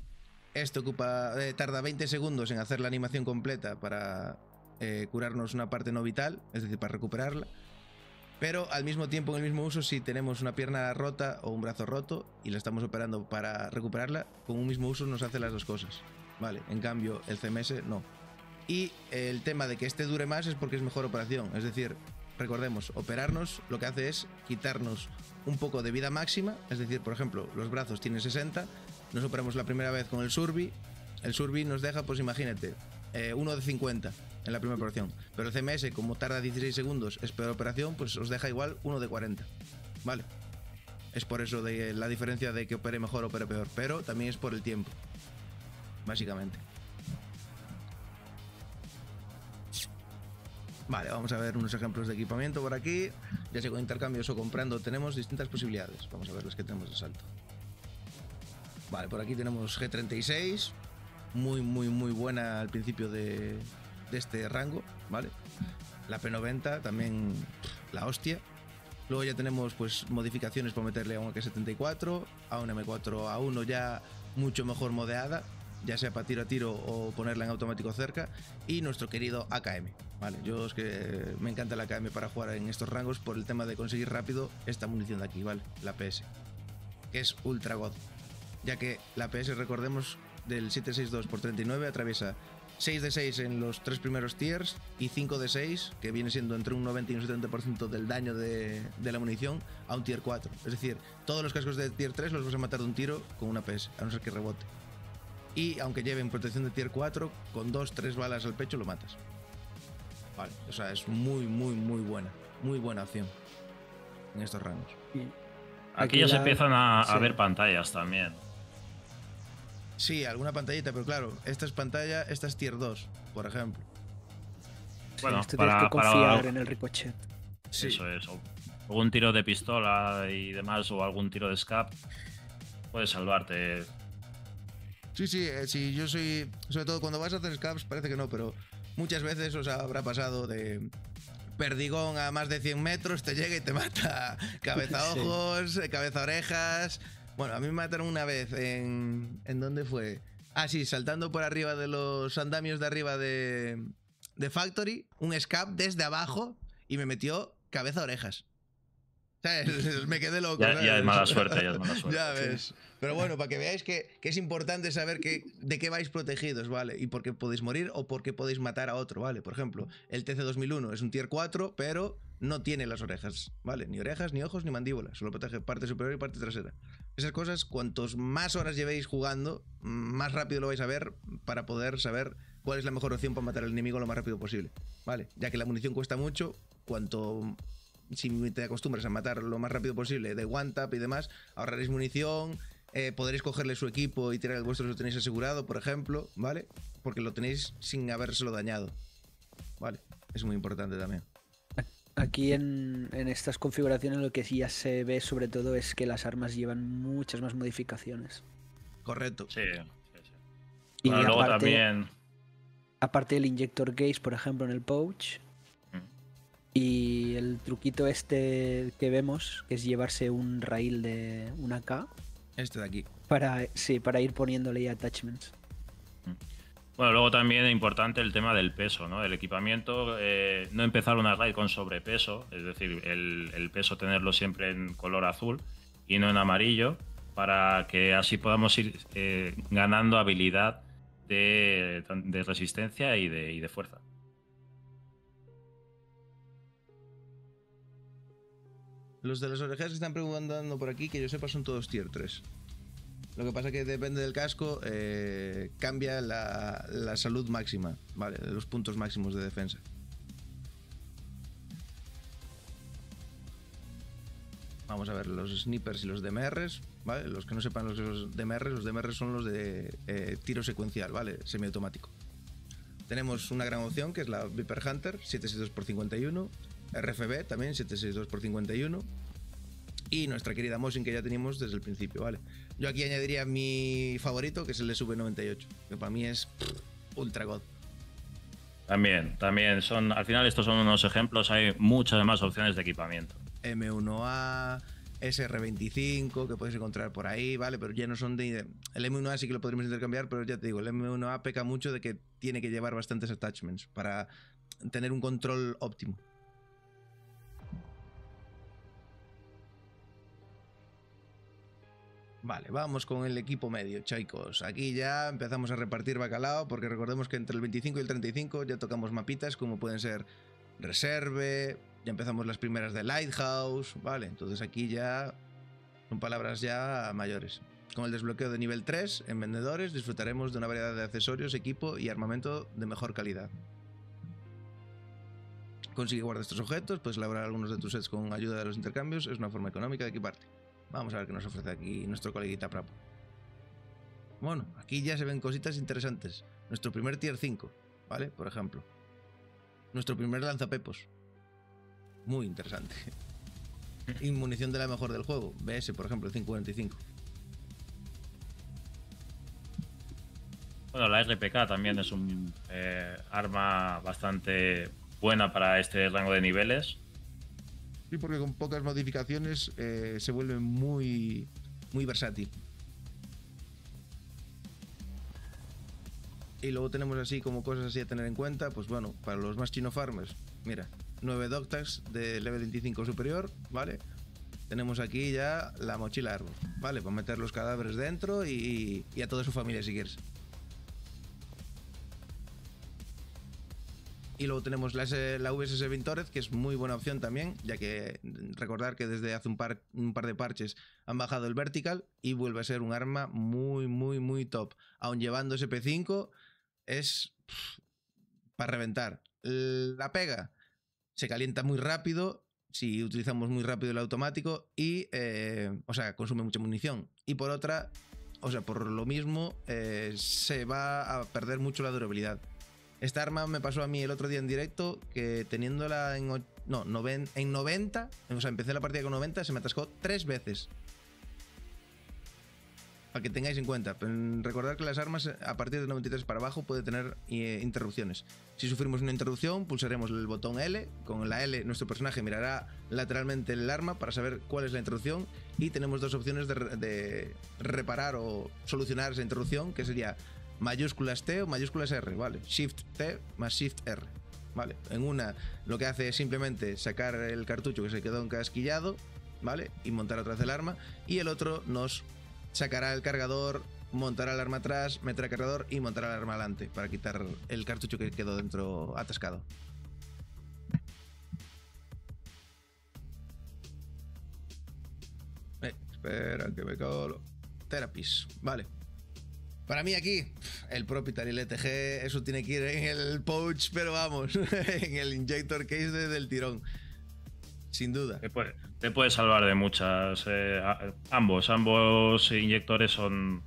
Este ocupa, eh, tarda veinte segundos en hacer la animación completa para eh, curarnos una parte no vital, es decir, para recuperarla. Pero al mismo tiempo, en el mismo uso, si tenemos una pierna rota o un brazo roto y la estamos operando para recuperarla, con un mismo uso nos hace las dos cosas. Vale, en cambio el C M S no. Y el tema de que este dure más es porque es mejor operación, es decir... Recordemos, operarnos lo que hace es quitarnos un poco de vida máxima, es decir, por ejemplo, los brazos tienen sesenta, nos operamos la primera vez con el Surbi, el Surbi nos deja, pues imagínate, eh, uno de cincuenta en la primera operación, pero el C M S, como tarda dieciséis segundos, es peor operación, pues os deja igual uno de cuarenta, ¿vale? Es por eso de la diferencia de que opere mejor o opere peor, pero también es por el tiempo, básicamente. Vale, vamos a ver unos ejemplos de equipamiento por aquí. Ya sea con intercambios o comprando, tenemos distintas posibilidades. Vamos a ver las que tenemos de salto. Vale, por aquí tenemos G treinta y seis. Muy, muy, muy buena al principio de, de este rango, ¿vale? La P noventa, también la hostia. Luego ya tenemos pues modificaciones para meterle a un A K setenta y cuatro, a un M cuatro A uno ya mucho mejor modeada. ya sea para tiro a tiro o ponerla en automático cerca, y nuestro querido A K M. Vale, yo es que me encanta la A K M para jugar en estos rangos por el tema de conseguir rápido esta munición de aquí, ¿vale? La P S, que es ultra god, ya que la P S, recordemos, del siete sesenta y dos por treinta y nueve atraviesa seis de seis en los tres primeros tiers y cinco de seis, que viene siendo entre un noventa y un setenta por ciento del daño de, de la munición, a un tier cuatro. Es decir, todos los cascos de tier tres los vas a matar de un tiro con una P S, a no ser que rebote. Y aunque lleven protección de tier cuatro, con dos tres balas al pecho lo matas. Vale, o sea, es muy, muy, muy buena. Muy buena opción en estos rangos. Aquí, Aquí ya la... se empiezan a, sí. a ver pantallas también. Sí, alguna pantallita, pero claro, esta es pantalla, esta es tier dos, por ejemplo. Bueno, sí, para, tienes que confiar para... en el ricochet. Sí. Eso es, o algún tiro de pistola y demás, o algún tiro de escape, puedes salvarte. Sí, sí, sí, yo soy, sobre todo cuando vas a hacer escapes, parece que no, pero muchas veces os habrá pasado de perdigón a más de cien metros, te llega y te mata cabeza ojos, sí. cabeza orejas... Bueno, a mí me mataron una vez en... ¿En dónde fue? Ah, sí, saltando por arriba de los andamios de arriba de, de Factory, un escape desde abajo y me metió cabeza-orejas. ¿Sabes? Me quedé loco. Ya, ya es mala suerte, ya es mala suerte. Ya ves. Pero bueno, para que veáis que, que es importante saber que, de qué vais protegidos, ¿vale? Y por qué podéis morir o por qué podéis matar a otro, ¿vale? Por ejemplo, el T C dos mil uno es un tier cuatro, pero... no tiene las orejas, ¿vale? Ni orejas, ni ojos, ni mandíbulas. Solo protege parte superior y parte trasera. Esas cosas, cuantos más horas llevéis jugando, más rápido lo vais a ver para poder saber cuál es la mejor opción para matar al enemigo lo más rápido posible, ¿vale? Ya que la munición cuesta mucho, cuanto... si te acostumbras a matar lo más rápido posible de one tap y demás, ahorraréis munición, eh, podréis cogerle su equipo y tirar el vuestro si lo tenéis asegurado, por ejemplo, ¿vale? Porque lo tenéis sin habérselo dañado, ¿vale? Es muy importante también. Aquí en, en estas configuraciones lo que ya se ve sobre todo es que las armas llevan muchas más modificaciones. Correcto. Sí, sí, sí. Y bueno, luego aparte, también... aparte del inyector gauge, por ejemplo, en el pouch, mm. y el truquito este que vemos, que es llevarse un rail de una K. Este de aquí. Para, sí, para ir poniéndole attachments. Mm. Bueno, luego también es importante el tema del peso, ¿no? El equipamiento, eh, no empezar una raid con sobrepeso, es decir, el, el peso tenerlo siempre en color azul y no en amarillo, para que así podamos ir eh, ganando habilidad de, de resistencia y de, y de fuerza. Los de las orejas que están preguntando por aquí, que yo sepa, son todos tier tres. Lo que pasa es que depende del casco, eh, cambia la, la salud máxima, ¿vale? Los puntos máximos de defensa. Vamos a ver los snipers y los D M Rs, ¿vale? Los que no sepan los, los D M Rs, los D M Rs son los de eh, tiro secuencial, ¿vale? Semiautomático. Tenemos una gran opción que es la Viper Hunter, setecientos sesenta y dos por cincuenta y uno, R F B también, setecientos sesenta y dos por cincuenta y uno. Y nuestra querida Mosin, que ya teníamos desde el principio, ¿vale? Yo aquí añadiría mi favorito, que es el S V noventa y ocho, que para mí es ultra god. También, también. son Al final estos son unos ejemplos, hay muchas más opciones de equipamiento. M uno A, S R veinticinco, que podéis encontrar por ahí, ¿vale? Pero ya no son de... El M uno A sí que lo podríamos intercambiar, pero ya te digo, el M uno A peca mucho de que tiene que llevar bastantes attachments para tener un control óptimo. Vale, vamos con el equipo medio, chicos. Aquí ya empezamos a repartir bacalao, porque recordemos que entre el veinticinco y el treinta y cinco ya tocamos mapitas, como pueden ser Reserve, ya empezamos las primeras de Lighthouse, vale, entonces aquí ya son palabras ya mayores. Con el desbloqueo de nivel tres en vendedores disfrutaremos de una variedad de accesorios, equipo y armamento de mejor calidad. Consigue guardar estos objetos, puedes elaborar algunos de tus sets con ayuda de los intercambios, es una forma económica de equiparte. Vamos a ver qué nos ofrece aquí nuestro coleguita Prapo. Bueno, aquí ya se ven cositas interesantes. Nuestro primer tier cinco, ¿vale? Por ejemplo. Nuestro primer lanzapepos. Muy interesante. Y munición de la mejor del juego. B S, por ejemplo, cinco cuarenta y cinco. Bueno, la R P K también es un eh, arma bastante buena para este rango de niveles. Sí, porque con pocas modificaciones eh, se vuelve muy, muy versátil. Y luego tenemos así como cosas así a tener en cuenta, pues bueno, para los más chino farmers, mira, nueve Doctax de level veinticinco superior, ¿vale? Tenemos aquí ya la mochila árbol, ¿vale? Para meter los cadáveres dentro y, y a toda su familia si quieres. Y luego tenemos la, la V S S Vintorez, que es muy buena opción también, ya que recordar que desde hace un par, un par de parches han bajado el vertical y vuelve a ser un arma muy, muy, muy top. Aun llevando ese P cinco, es pff, para reventar. La pega se calienta muy rápido, si utilizamos muy rápido el automático, y, eh, o sea, consume mucha munición. Y por otra, o sea, por lo mismo, eh, se va a perder mucho la durabilidad. Esta arma me pasó a mí el otro día en directo, que teniéndola en, no, noven, en noventa, o sea, empecé la partida con noventa, se me atascó tres veces. Para que tengáis en cuenta, recordad que las armas a partir de noventa y tres para abajo puede tener eh, interrupciones. Si sufrimos una interrupción, pulsaremos el botón L. Con la L nuestro personaje mirará lateralmente el arma para saber cuál es la interrupción, y tenemos dos opciones de, de reparar o solucionar esa interrupción, que sería mayúsculas T o mayúsculas R, ¿vale? Shift T más Shift R, ¿vale? En una lo que hace es simplemente sacar el cartucho que se quedó encasquillado, ¿vale? Y montar otra vez el arma, y el otro nos sacará el cargador, montará el arma atrás, meterá el cargador y montará el arma adelante para quitar el cartucho que quedó dentro atascado. Eh, espera que me colo. Terapis, vale. Para mí aquí, el Propital y el E T G, eso tiene que ir en el pouch, pero vamos, en el injector case de, del tirón. Sin duda. Te puede, te puede salvar de muchas. Eh, a, ambos, ambos inyectores son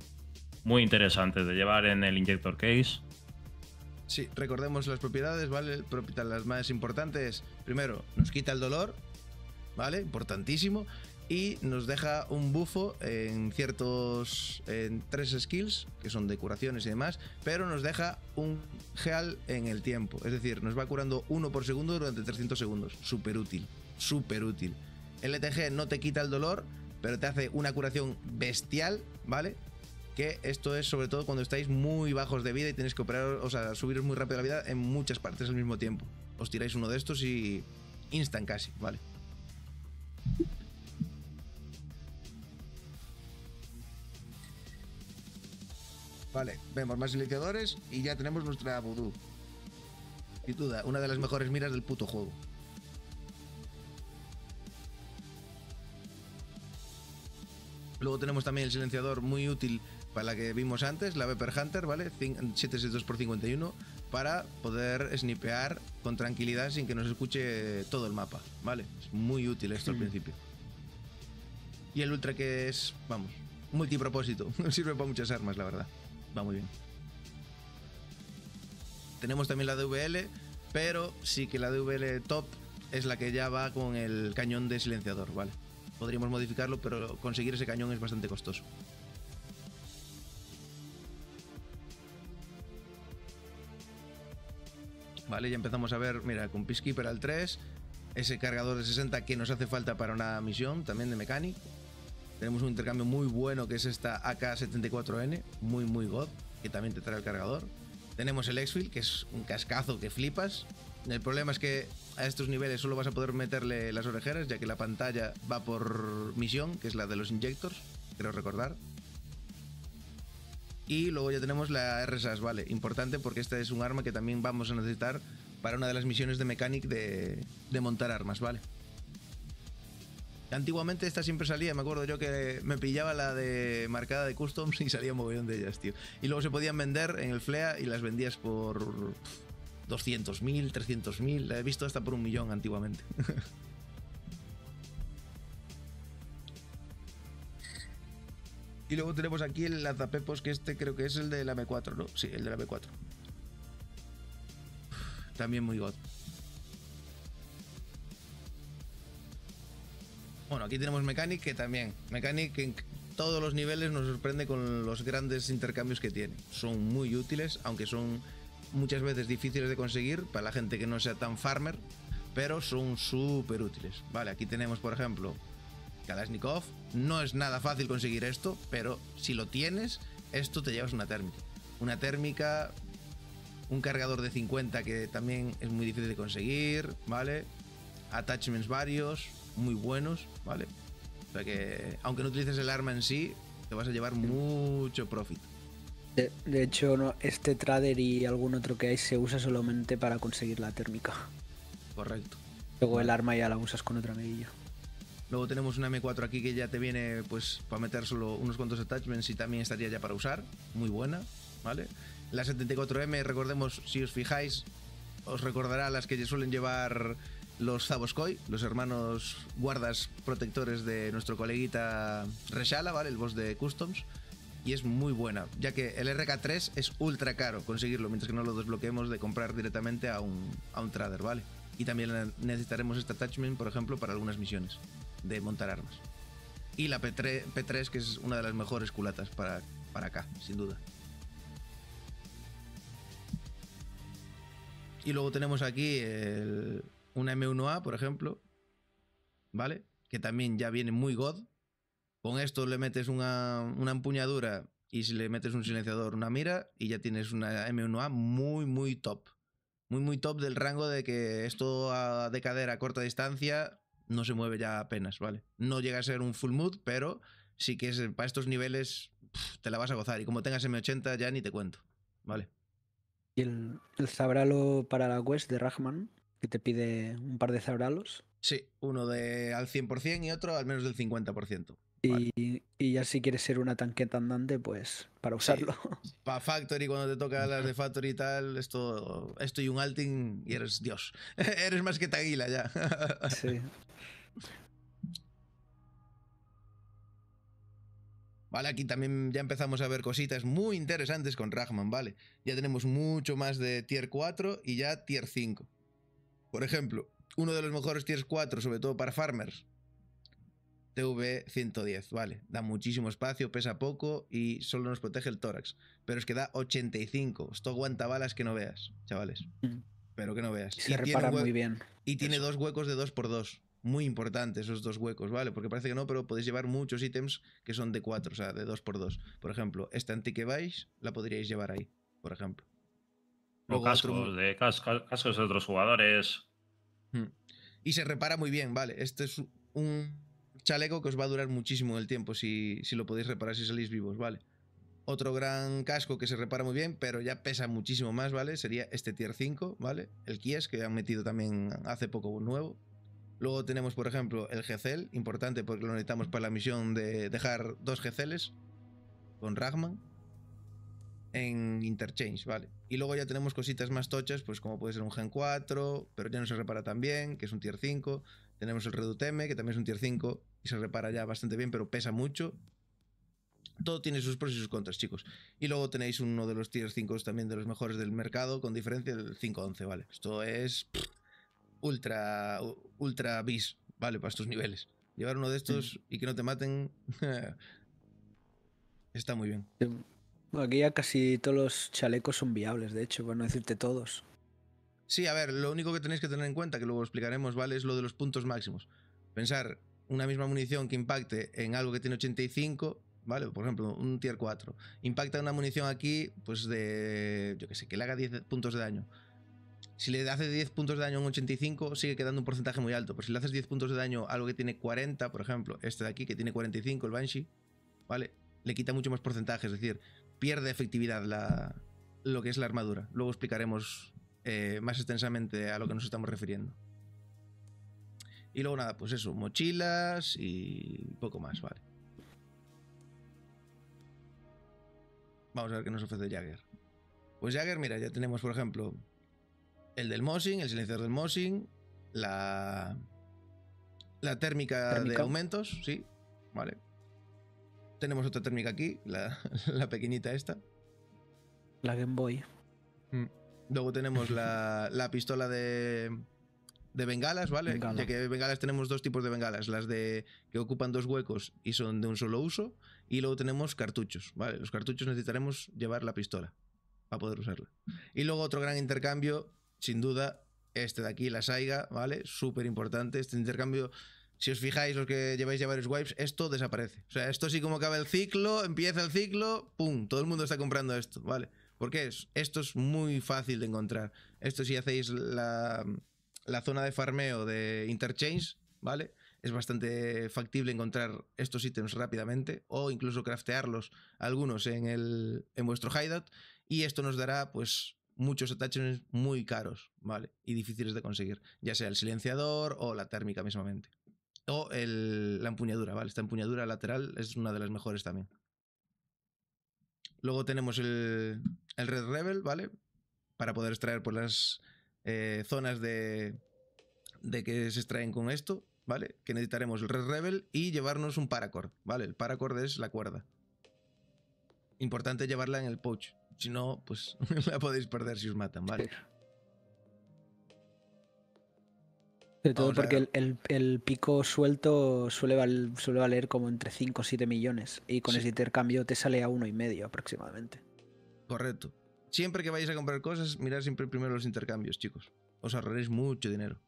muy interesantes de llevar en el injector case. Sí, recordemos las propiedades, ¿vale? El Propital, las más importantes. Primero, nos quita el dolor, ¿vale? Importantísimo. Y nos deja un bufo en ciertos en tres skills, que son de curaciones y demás, pero nos deja un heal en el tiempo. Es decir, nos va curando uno por segundo durante trescientos segundos. Súper útil, súper útil. El E T G no te quita el dolor, pero te hace una curación bestial, ¿vale? Que esto es sobre todo cuando estáis muy bajos de vida y tenéis que operar, o sea, subiros muy rápido la vida en muchas partes al mismo tiempo. Os tiráis uno de estos y instan casi, ¿vale? Vale, vemos más silenciadores y ya tenemos nuestra Voodoo. Sin duda, una de las mejores miras del puto juego. Luego tenemos también el silenciador muy útil para la que vimos antes, la Viper Hunter, ¿vale? setecientos sesenta y dos por cincuenta y uno, para poder snipear con tranquilidad sin que nos escuche todo el mapa, ¿vale? Es muy útil esto al principio. Y el Ultra, que es, vamos, multipropósito. Sirve para muchas armas, la verdad. Va muy bien. Tenemos también la D V L, pero sí que la D V L top es la que ya va con el cañón de silenciador, ¿vale? Podríamos modificarlo, pero conseguir ese cañón es bastante costoso. Vale, ya empezamos a ver, mira, con Peacekeeper al tres, ese cargador de sesenta que nos hace falta para una misión también de mecánico. Tenemos un intercambio muy bueno, que es esta A K setenta y cuatro N, muy muy god, que también te trae el cargador. Tenemos el Exfil, que es un cascazo que flipas. El problema es que a estos niveles solo vas a poder meterle las orejeras, ya que la pantalla va por misión, que es la de los Injectors, creo recordar. Y luego ya tenemos la R S A S, ¿vale? Importante, porque esta es un arma que también vamos a necesitar para una de las misiones de Mechanic de, de montar armas, ¿vale? Antiguamente esta siempre salía, me acuerdo yo que me pillaba la de marcada de customs y salía un mogollón de ellas, tío. Y luego se podían vender en el Flea y las vendías por doscientos mil, trescientos mil, la he visto hasta por un millón antiguamente. Y luego tenemos aquí el lanzapepos, que este creo que es el de la M cuatro, ¿no? Sí, el de la M cuatro. También muy god. Bueno, aquí tenemos Mechanic, que también, Mechanic en todos los niveles nos sorprende con los grandes intercambios que tiene. Son muy útiles, aunque son muchas veces difíciles de conseguir para la gente que no sea tan farmer, pero son súper útiles. Vale, aquí tenemos, por ejemplo, Kalashnikov. No es nada fácil conseguir esto, pero si lo tienes, esto te llevas una térmica. Una térmica un cargador de cincuenta que también es muy difícil de conseguir, ¿vale? Attachments varios, muy buenos, ¿vale? O sea que, aunque no utilices el arma en sí, te vas a llevar mucho profit. De, de hecho, no, este Trader y algún otro que hay se usa solamente para conseguir la térmica. Correcto. Luego el arma ya la usas con otra medilla. Luego tenemos una eme cuatro aquí que ya te viene pues para meter solo unos cuantos attachments y también estaría ya para usar. Muy buena, ¿vale? La setenta y cuatro eme, recordemos, si os fijáis, os recordará las que suelen llevar los Zaboskoi, los hermanos guardas protectores de nuestro coleguita Reshala, ¿vale? El boss de Customs. Y es muy buena, ya que el erre ka tres es ultra caro conseguirlo, mientras que no lo desbloqueemos de comprar directamente a un, a un trader, ¿vale? Y también necesitaremos este attachment, por ejemplo, para algunas misiones de montar armas. Y la pe tres, pe tres, que es una de las mejores culatas para, para acá, sin duda. Y luego tenemos aquí el, una eme uno a, por ejemplo, ¿vale? Que también ya viene muy god. Con esto le metes una, una empuñadura y si le metes un silenciador, una mira, y ya tienes una eme uno a muy, muy top. Muy, muy top del rango de que esto a, de cadera a corta distancia no se mueve ya apenas, ¿vale? No llega a ser un full mood, pero sí que es, para estos niveles pff, te la vas a gozar. Y como tengas eme ochenta ya ni te cuento, ¿vale? ¿Y el, el Zabralo para la quest de Rahman, que te pide un par de Zabralos? Sí, uno de al cien por cien y otro al menos del cincuenta por ciento. Vale. Y, y ya si quieres ser una tanqueta andante, pues para usarlo. Sí. Para Factory, cuando te toca las de Factory y tal, esto, esto y un alting y eres Dios. Eres más que Taguila ya. Sí. Vale, aquí también ya empezamos a ver cositas muy interesantes con Rahman, ¿vale? Ya tenemos mucho más de tier cuatro y ya tier cinco. Por ejemplo, uno de los mejores tiers cuatro, sobre todo para farmers. te uve ciento diez, vale, da muchísimo espacio, pesa poco y solo nos protege el tórax, pero es que da ochenta y cinco, esto aguanta balas que no veas, chavales, mm. pero que no veas. Se y repara tiene muy bien. Y tiene Eso. dos huecos de dos por dos, muy importantes esos dos huecos, vale, porque parece que no, pero podéis llevar muchos ítems que son de cuatro, o sea, de dos por dos. Por ejemplo, esta anti que vais, la podríais llevar ahí, por ejemplo. Luego o cascos, otro... de cas cascos de otros jugadores. Mm. Y se repara muy bien, vale, este es un... chaleco que os va a durar muchísimo el tiempo si, si lo podéis reparar, si salís vivos, ¿vale? Otro gran casco que se repara muy bien, pero ya pesa muchísimo más, ¿vale? Sería este tier cinco, ¿vale? El Kies, que han metido también hace poco nuevo. Luego tenemos, por ejemplo, el Gecel, importante porque lo necesitamos para la misión de dejar dos Geceles con Rahman en Interchange, ¿vale? Y luego ya tenemos cositas más tochas, pues como puede ser un gen cuatro, pero ya no se repara tan bien, que es un tier cinco. Tenemos el Reduteme, que también es un tier cinco y se repara ya bastante bien, pero pesa mucho. Todo tiene sus pros y sus contras, chicos. Y luego tenéis uno de los tier cinco también de los mejores del mercado, con diferencia del cinco once, ¿vale? Esto es pff, ultra ultra bis, ¿vale? Para estos niveles. Llevar uno de estos y que no te maten está muy bien. Bueno, aquí ya casi todos los chalecos son viables, de hecho, por no decirte todos. Sí, a ver, lo único que tenéis que tener en cuenta, que luego explicaremos, ¿vale? Es lo de los puntos máximos. Pensar una misma munición que impacte en algo que tiene ochenta y cinco, ¿vale? Por ejemplo, un tier cuatro. Impacta una munición aquí, pues de... yo qué sé, que le haga diez puntos de daño. Si le haces diez puntos de daño a un ochenta y cinco, sigue quedando un porcentaje muy alto. Pero si le haces diez puntos de daño a algo que tiene cuarenta, por ejemplo, este de aquí, que tiene cuarenta y cinco, el Banshee, ¿vale? Le quita mucho más porcentaje, es decir, pierde efectividad la... lo que es la armadura. Luego explicaremos... Eh, más extensamente a lo que nos estamos refiriendo. Y luego nada, pues eso, mochilas y poco más, vale. Vamos a ver qué nos ofrece Jagger. Pues Jagger, mira, ya tenemos, por ejemplo, el del Mosin, el silenciador del Mosin, la la térmica, ¿Térmica? de aumentos, sí, vale. Tenemos otra térmica aquí, la, la pequeñita esta. La Game Boy. Mm. Luego tenemos la, la pistola de, de bengalas, ¿vale? Bengala. Ya que bengalas tenemos dos tipos de bengalas. Las de que ocupan dos huecos y son de un solo uso. Y luego tenemos cartuchos, ¿vale? Los cartuchos necesitaremos llevar la pistola para poder usarla. Y luego otro gran intercambio, sin duda, este de aquí, la Saiga, ¿vale? Súper importante. Este intercambio, si os fijáis, los que lleváis ya varios wipes, esto desaparece. O sea, esto sí como acaba el ciclo, empieza el ciclo, ¡pum! Todo el mundo está comprando esto, ¿vale? Porque es, esto es muy fácil de encontrar. Esto, si hacéis la, la zona de farmeo de Interchange, ¿vale? Es bastante factible encontrar estos ítems rápidamente o incluso craftearlos algunos en, el, en vuestro hideout, y esto nos dará pues muchos attachments muy caros, ¿vale? Y difíciles de conseguir, ya sea el silenciador o la térmica mismamente. O el, la empuñadura, ¿vale? Esta empuñadura lateral es una de las mejores también. Luego tenemos el, el Red Rebel, ¿vale? Para poder extraer por las eh, zonas de, de que se extraen con esto, ¿vale? Que necesitaremos el Red Rebel y llevarnos un paracord, ¿vale? El paracord es la cuerda. Importante llevarla en el pouch, si no, pues la podéis perder si os matan, ¿vale? Sobre todo porque el, el, el pico suelto suele, val, suele valer como entre cinco o siete millones, y con sí. ese intercambio te sale a uno y medio aproximadamente. Correcto. Siempre que vayáis a comprar cosas, mirad siempre primero los intercambios, chicos. Os ahorraréis mucho dinero.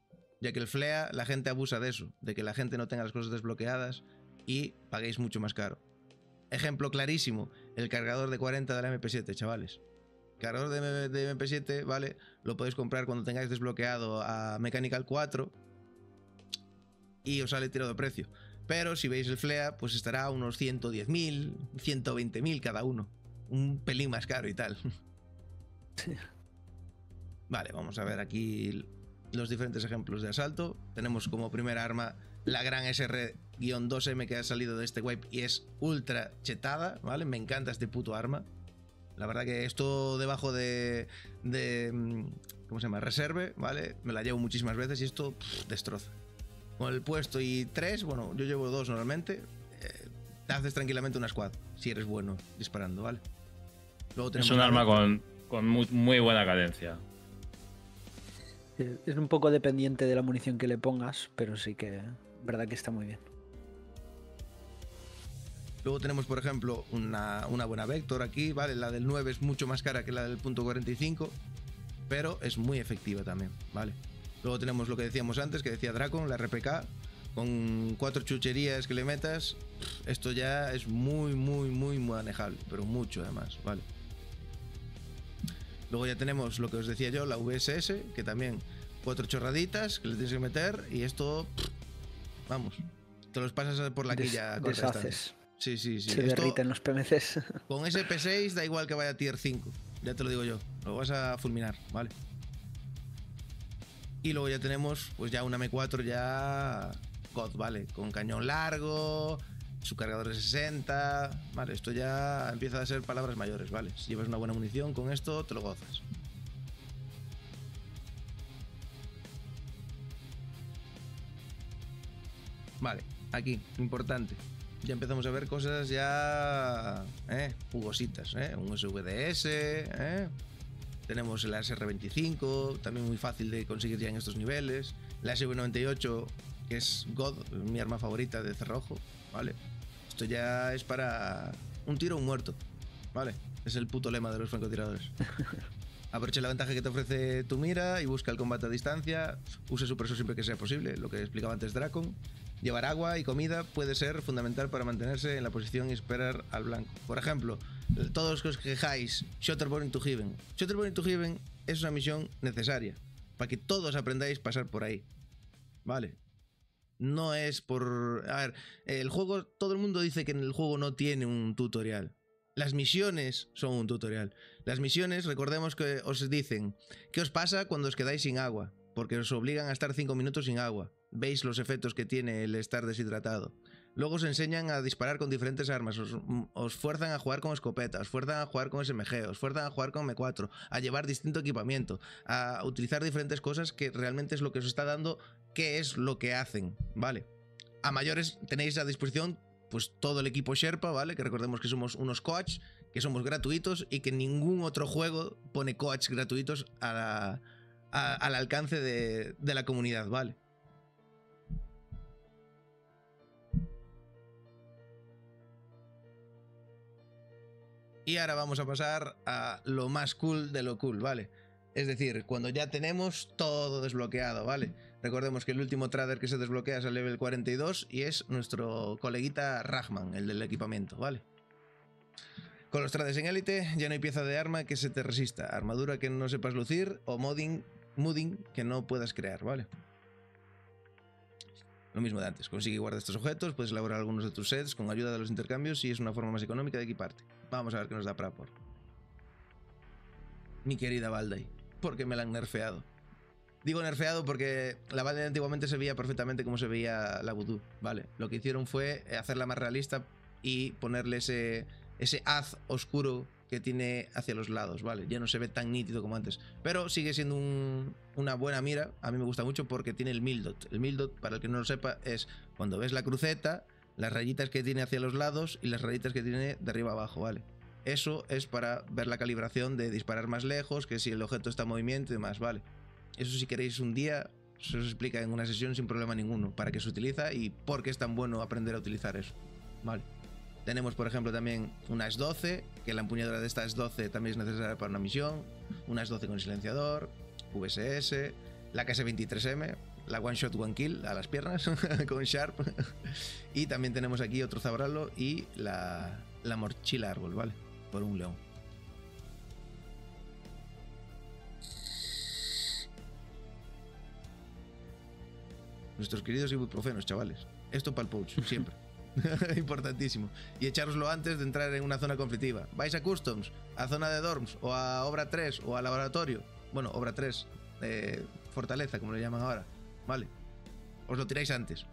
Ya que el Flea, la gente abusa de eso, de que la gente no tenga las cosas desbloqueadas y paguéis mucho más caro. Ejemplo clarísimo, el cargador de cuarenta de la eme pe siete, chavales. El cargador de, de eme pe siete, ¿vale? Lo podéis comprar cuando tengáis desbloqueado a Mechanical cuatro y os sale tirado de precio. Pero si veis el Flea, pues estará a unos ciento diez mil, ciento veinte mil cada uno. Un pelín más caro y tal. Vale, vamos a ver aquí los diferentes ejemplos de asalto. Tenemos como primera arma la gran ese erre dos eme que ha salido de este wipe y es ultra chetada, ¿vale? Me encanta este puto arma. La verdad que esto debajo de... de ¿cómo se llama? Reserve, ¿vale? Me la llevo muchísimas veces y esto pff, destroza. Con el puesto y tres, bueno, yo llevo dos normalmente. Eh, te haces tranquilamente una squad, si eres bueno disparando, ¿vale? Luego tenemos es un arma con, con muy, muy buena cadencia. Es un poco dependiente de la munición que le pongas, pero sí que, verdad que está muy bien. Luego tenemos, por ejemplo, una, una buena Vector aquí, ¿vale? La del nueve es mucho más cara que la del punto cuarenta y cinco, pero es muy efectiva también, ¿vale? Luego tenemos lo que decíamos antes, que decía Dracon, la erre pe ka, con cuatro chucherías que le metas, esto ya es muy, muy, muy manejable, pero mucho además, ¿vale? Luego ya tenemos lo que os decía yo, la uve ese ese, que también cuatro chorraditas que le tienes que meter y esto, vamos, te los pasas por la quilla. Des, deshaces. Sí, sí, sí. Se esto, derriten los pe eme ces. Con ese pe seis da igual que vaya a tier cinco, ya te lo digo yo, lo vas a fulminar, ¿vale? Y luego ya tenemos pues ya una eme cuatro ya God, ¿vale? Con cañón largo, su cargador de sesenta, vale, esto ya empieza a ser palabras mayores, vale. Si llevas una buena munición con esto, te lo gozas. Vale, aquí, importante. Ya empezamos a ver cosas ya... Eh, jugositas, eh, un ese ve de ese, eh. Tenemos la ese erre veinticinco, también muy fácil de conseguir ya en estos niveles. La ese ve noventa y ocho, que es God, mi arma favorita de cerrojo, vale. Esto ya es para un tiro o un muerto, ¿vale? Es el puto lema de los francotiradores. Aprovecha la ventaja que te ofrece tu mira y busca el combate a distancia. Usa supresor siempre que sea posible, lo que explicaba antes Dracon. Llevar agua y comida puede ser fundamental para mantenerse en la posición y esperar al blanco. Por ejemplo, todos los que os quejáis, Shutterborn to Heaven. Shutterborn to Heaven es una misión necesaria para que todos aprendáis a pasar por ahí, ¿vale? No es por... A ver, el juego... Todo el mundo dice que en el juego no tiene un tutorial. Las misiones son un tutorial. Las misiones, recordemos que os dicen ¿qué os pasa cuando os quedáis sin agua? Porque os obligan a estar cinco minutos sin agua. Veis los efectos que tiene el estar deshidratado. Luego os enseñan a disparar con diferentes armas. Os, os fuerzan a jugar con escopeta, os fuerzan a jugar con ese eme ge, os fuerzan a jugar con eme cuatro, a llevar distinto equipamiento, a utilizar diferentes cosas que realmente es lo que os está dando... qué es lo que hacen, ¿vale? A mayores tenéis a disposición pues todo el equipo Sherpa, ¿vale? Que recordemos que somos unos coach, que somos gratuitos y que ningún otro juego pone coach gratuitos a la, a, al alcance de, de la comunidad, ¿vale? Y ahora vamos a pasar a lo más cool de lo cool, ¿vale? Es decir, cuando ya tenemos todo desbloqueado, ¿vale? Recordemos que el último trader que se desbloquea es el level cuarenta y dos y es nuestro coleguita Rahman, el del equipamiento, ¿vale? Con los trades en élite ya no hay pieza de arma que se te resista, armadura que no sepas lucir o modding, modding que no puedas crear, ¿vale? Lo mismo de antes, consigue y guarda estos objetos, puedes elaborar algunos de tus sets con ayuda de los intercambios y es una forma más económica de equiparte. Vamos a ver qué nos da Prapor. Mi querida Valdai, ¿por qué me la han nerfeado? Digo nerfeado porque la Valdai antiguamente se veía perfectamente como se veía la Vudú, ¿vale? Lo que hicieron fue hacerla más realista y ponerle ese, ese haz oscuro que tiene hacia los lados, ¿vale? Ya no se ve tan nítido como antes, pero sigue siendo un, una buena mira. A mí me gusta mucho porque tiene el Mildot. El Mildot, para el que no lo sepa, es cuando ves la cruceta, las rayitas que tiene hacia los lados y las rayitas que tiene de arriba abajo, ¿vale? Eso es para ver la calibración de disparar más lejos, que si el objeto está en movimiento y demás, ¿vale? Eso, si queréis un día, se os explica en una sesión sin problema ninguno para qué se utiliza y por qué es tan bueno aprender a utilizar eso, ¿vale? Tenemos, por ejemplo, también una S doce, que la empuñadura de esta S doce también es necesaria para una misión, una S doce con silenciador, V S S, la K S veintitrés M, la One Shot One Kill a las piernas con Sharp, y también tenemos aquí otro Zabralo y la, la mochila árbol, ¿vale? Por un león. Nuestros queridos ibuprofenos, chavales. Esto para el pouch, siempre. Importantísimo. Y echároslo antes de entrar en una zona conflictiva. ¿Vais a Customs? ¿A zona de Dorms? ¿O a Obra tres? ¿O a Laboratorio? Bueno, Obra tres, eh, Fortaleza, como le llaman ahora, ¿vale? Os lo tiráis antes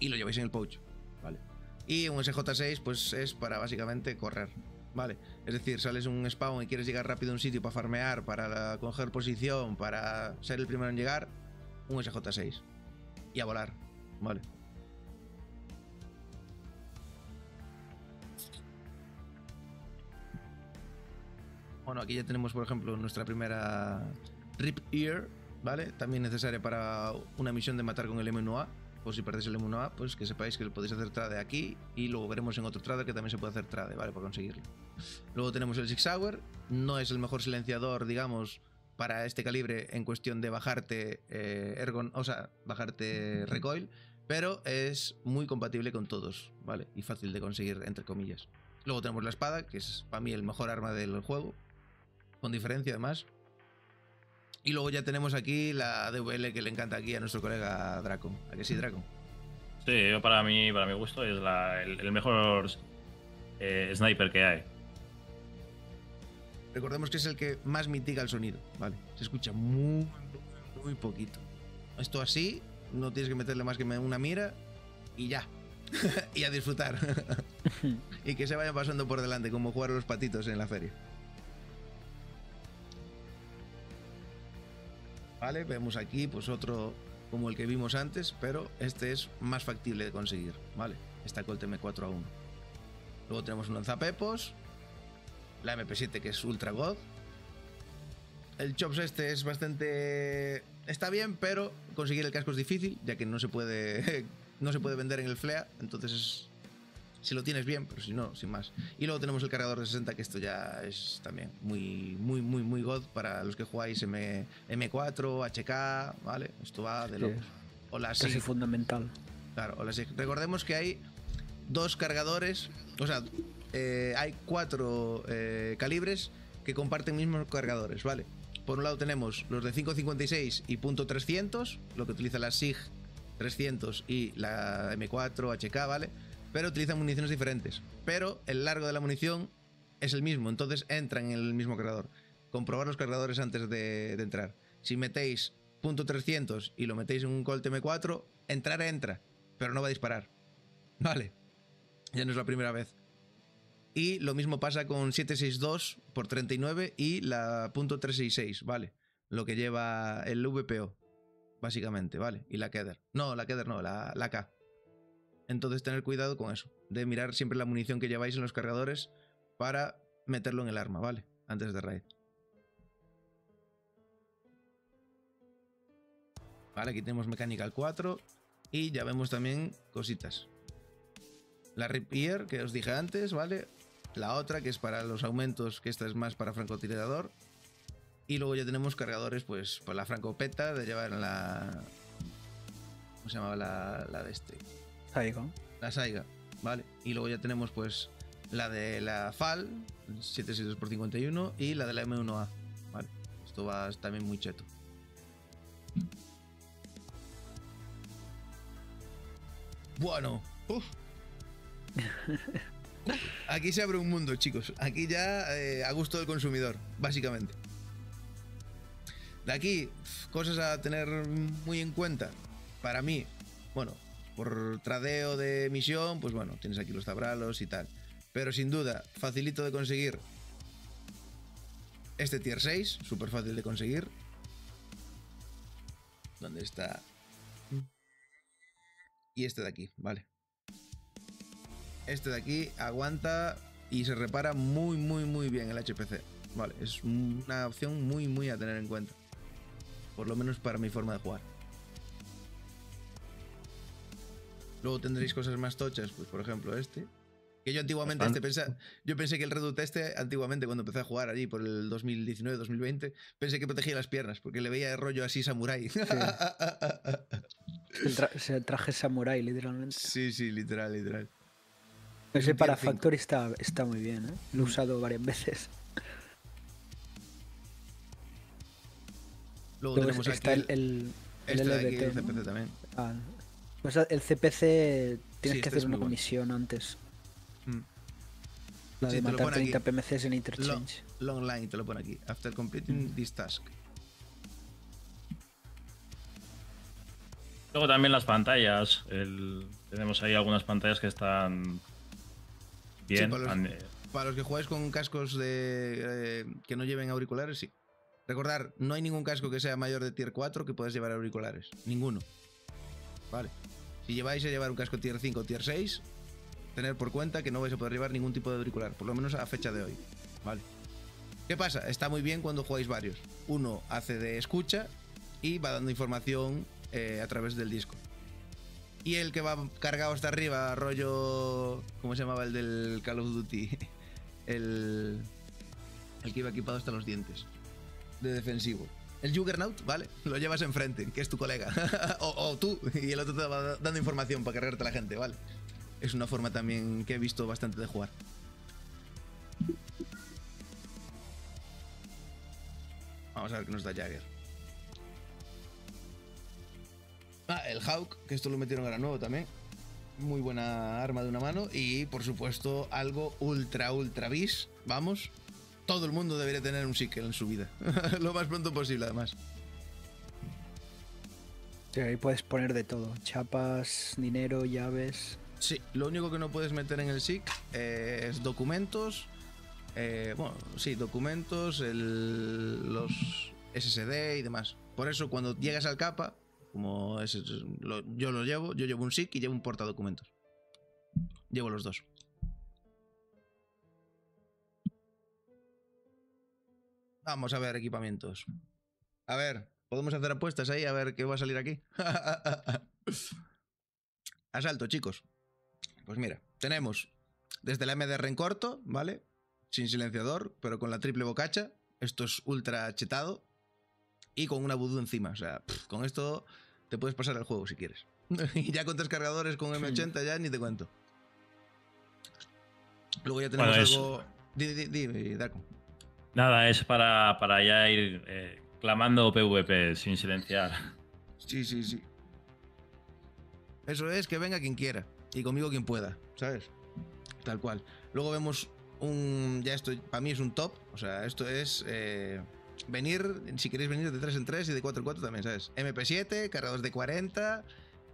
y lo lleváis en el pouch, ¿vale? Y un S J seis, pues es para básicamente correr, ¿vale? Es decir, sales un spawn y quieres llegar rápido a un sitio para farmear, para coger posición, para ser el primero en llegar, un S J seis. Y a volar, ¿vale? Bueno, aquí ya tenemos, por ejemplo, nuestra primera Rip Ear, ¿vale? También necesaria para una misión de matar con el M uno A. Pues si perdéis el M uno A, pues que sepáis que lo podéis hacer trade aquí y luego veremos en otro trade que también se puede hacer trade, ¿vale? Para conseguirlo. Luego tenemos el Six Hour. No es el mejor silenciador, digamos, para este calibre en cuestión de bajarte eh, ergon, o sea, bajarte recoil, pero es muy compatible con todos, ¿vale? Y fácil de conseguir, entre comillas. Luego tenemos la espada, que es para mí el mejor arma del juego, con diferencia además. Y luego ya tenemos aquí la D V L que le encanta aquí a nuestro colega Draco. ¿A que sí, Draco? Sí, yo para mí, para mi gusto es la, el, el mejor eh, sniper que hay. Recordemos que es el que más mitiga el sonido, ¿vale? Se escucha muy, muy, muy poquito. Esto así, no tienes que meterle más que una mira y ya. Y a disfrutar. Y que se vayan pasando por delante, como jugar a los patitos en la feria. Vale, vemos aquí pues otro como el que vimos antes, pero este es más factible de conseguir, ¿vale? Está Colt M cuatro A uno. Luego tenemos un lanzapepos, la M P siete que es ultra god. El Chops este es bastante... está bien, pero conseguir el casco es difícil, ya que no se puede, no se puede vender en el Flea, entonces es... si lo tienes bien, pero si no, sin más. Y luego tenemos el cargador de sesenta, que esto ya es también muy, muy, muy, muy god para los que jugáis M cuatro, H K, ¿vale? Esto va de locos. O la S I G. Casi fundamental. Claro, o la S I G. Recordemos que hay dos cargadores, o sea, eh, hay cuatro eh, calibres que comparten mismos cargadores, ¿vale? Por un lado tenemos los de cinco cincuenta y seis y punto trescientos, lo que utiliza la S I G trescientos y la M cuatro, H K, ¿vale? Pero utilizan municiones diferentes, pero el largo de la munición es el mismo, entonces entran en el mismo cargador. Comprobar los cargadores antes de, de entrar. Si metéis punto trescientos y lo metéis en un Colt M cuatro, entrar entra, pero no va a disparar. Vale, ya no es la primera vez. Y lo mismo pasa con siete sesenta y dos por treinta y nueve y la punto trescientos sesenta y seis, ¿vale? Lo que lleva el V P O, básicamente, ¿vale? Y la Keder. No, la Keder no, la, la K. Entonces tener cuidado con eso, de mirar siempre la munición que lleváis en los cargadores para meterlo en el arma, ¿vale? Antes de raid. Vale, aquí tenemos Mechanical cuatro y ya vemos también cositas. La Rip Ear, que os dije antes, ¿vale? La otra, que es para los aumentos, que esta es más para francotirador. Y luego ya tenemos cargadores, pues, para la francopeta, de llevar en la... ¿cómo se llamaba la, la de este? Saiga. La Saiga, ¿vale? Y luego ya tenemos pues la de la F A L setecientos sesenta y dos por cincuenta y uno y la de la M uno A. Vale, esto va también muy cheto. Bueno, uf. Aquí se abre un mundo, chicos. Aquí ya eh, a gusto del consumidor, básicamente. De aquí, cosas a tener muy en cuenta. Para mí, bueno, por tradeo de misión, pues bueno, tienes aquí los tabralos y tal. Pero sin duda, facilito de conseguir este tier seis, súper fácil de conseguir. ¿Dónde está? Y este de aquí, vale. Este de aquí aguanta y se repara muy, muy, muy bien el H P C. Vale, es una opción muy, muy a tener en cuenta. Por lo menos para mi forma de jugar. Luego tendréis cosas más tochas, pues por ejemplo este. Que yo antiguamente este pensaba, yo pensé que el Redut este, antiguamente cuando empecé a jugar allí por el dos mil diecinueve dos mil veinte, pensé que protegía las piernas, porque le veía el rollo así samurái. Sí. el, tra el traje samurái, literalmente. Sí, sí, literal, literal. Ese para Factory está, está muy bien, ¿eh? Lo he usado varias veces. Luego tenemos aquí está el, el, el, el, L B T, aquí el C P C, ¿no? También. Ah, pues el C P C tienes sí, que este hacer una comisión bueno. antes. Mm. La sí, de matar treinta aquí. P M Cs en Interchange. Long, long line te lo pone aquí. After completing mm. this task. Luego también las pantallas. El... Tenemos ahí algunas pantallas que están... Bien. Sí, para, los, And... para los que jugáis con cascos de, eh, que no lleven auriculares, sí. Recordar, no hay ningún casco que sea mayor de tier cuatro que puedas llevar auriculares. Ninguno. Vale. Si lleváis a llevar un casco tier cinco o tier seis, tener por cuenta que no vais a poder llevar ningún tipo de auricular, por lo menos a fecha de hoy. Vale. ¿Qué pasa? Está muy bien cuando jugáis varios. Uno hace de escucha y va dando información eh, a través del disco. Y el que va cargado hasta arriba, rollo... ¿Cómo se llamaba el del Call of Duty? El, el que iba equipado hasta los dientes. De defensivo. El Juggernaut, ¿vale? Lo llevas enfrente, que es tu colega. o, o tú, y el otro te va dando información para cargarte a la gente, ¿vale? Es una forma también que he visto bastante de jugar. Vamos a ver qué nos da Jagger. Ah, el Hawk, que esto lo metieron ahora nuevo también. Muy buena arma de una mano. Y, por supuesto, algo ultra, ultra bis. Vamos. Todo el mundo debería tener un Seeker en su vida. Lo más pronto posible, además. Sí, ahí puedes poner de todo. Chapas, dinero, llaves... Sí, lo único que no puedes meter en el S I C eh, es documentos. Eh, bueno, sí, documentos, el, los S S D y demás. Por eso, cuando llegas al capa, como es, lo, yo lo llevo, yo llevo un S I C y llevo un portadocumentos. Llevo los dos. Vamos a ver equipamientos. A ver, podemos hacer apuestas ahí, a ver qué va a salir aquí. Asalto, chicos. Pues mira, tenemos desde la M D R en corto, ¿vale? Sin silenciador, pero con la triple bocacha. Esto es ultra chetado. Y con una vudú encima. O sea, pff, con esto te puedes pasar el juego si quieres. Y ya con tres cargadores con M ochenta sí. ya ni te cuento. Luego ya tenemos bueno, es... algo... Dime, dime, Daco. Nada, es para, para ya ir eh, clamando P V P sin silenciar. Sí, sí, sí. Eso es, que venga quien quiera. Y conmigo quien pueda, ¿sabes? Tal cual. Luego vemos un... Ya esto para mí es un top. O sea, esto es... Eh, venir, si queréis venir de tres en tres y de cuatro en cuatro también, ¿sabes? M P siete, cargadores de cuarenta.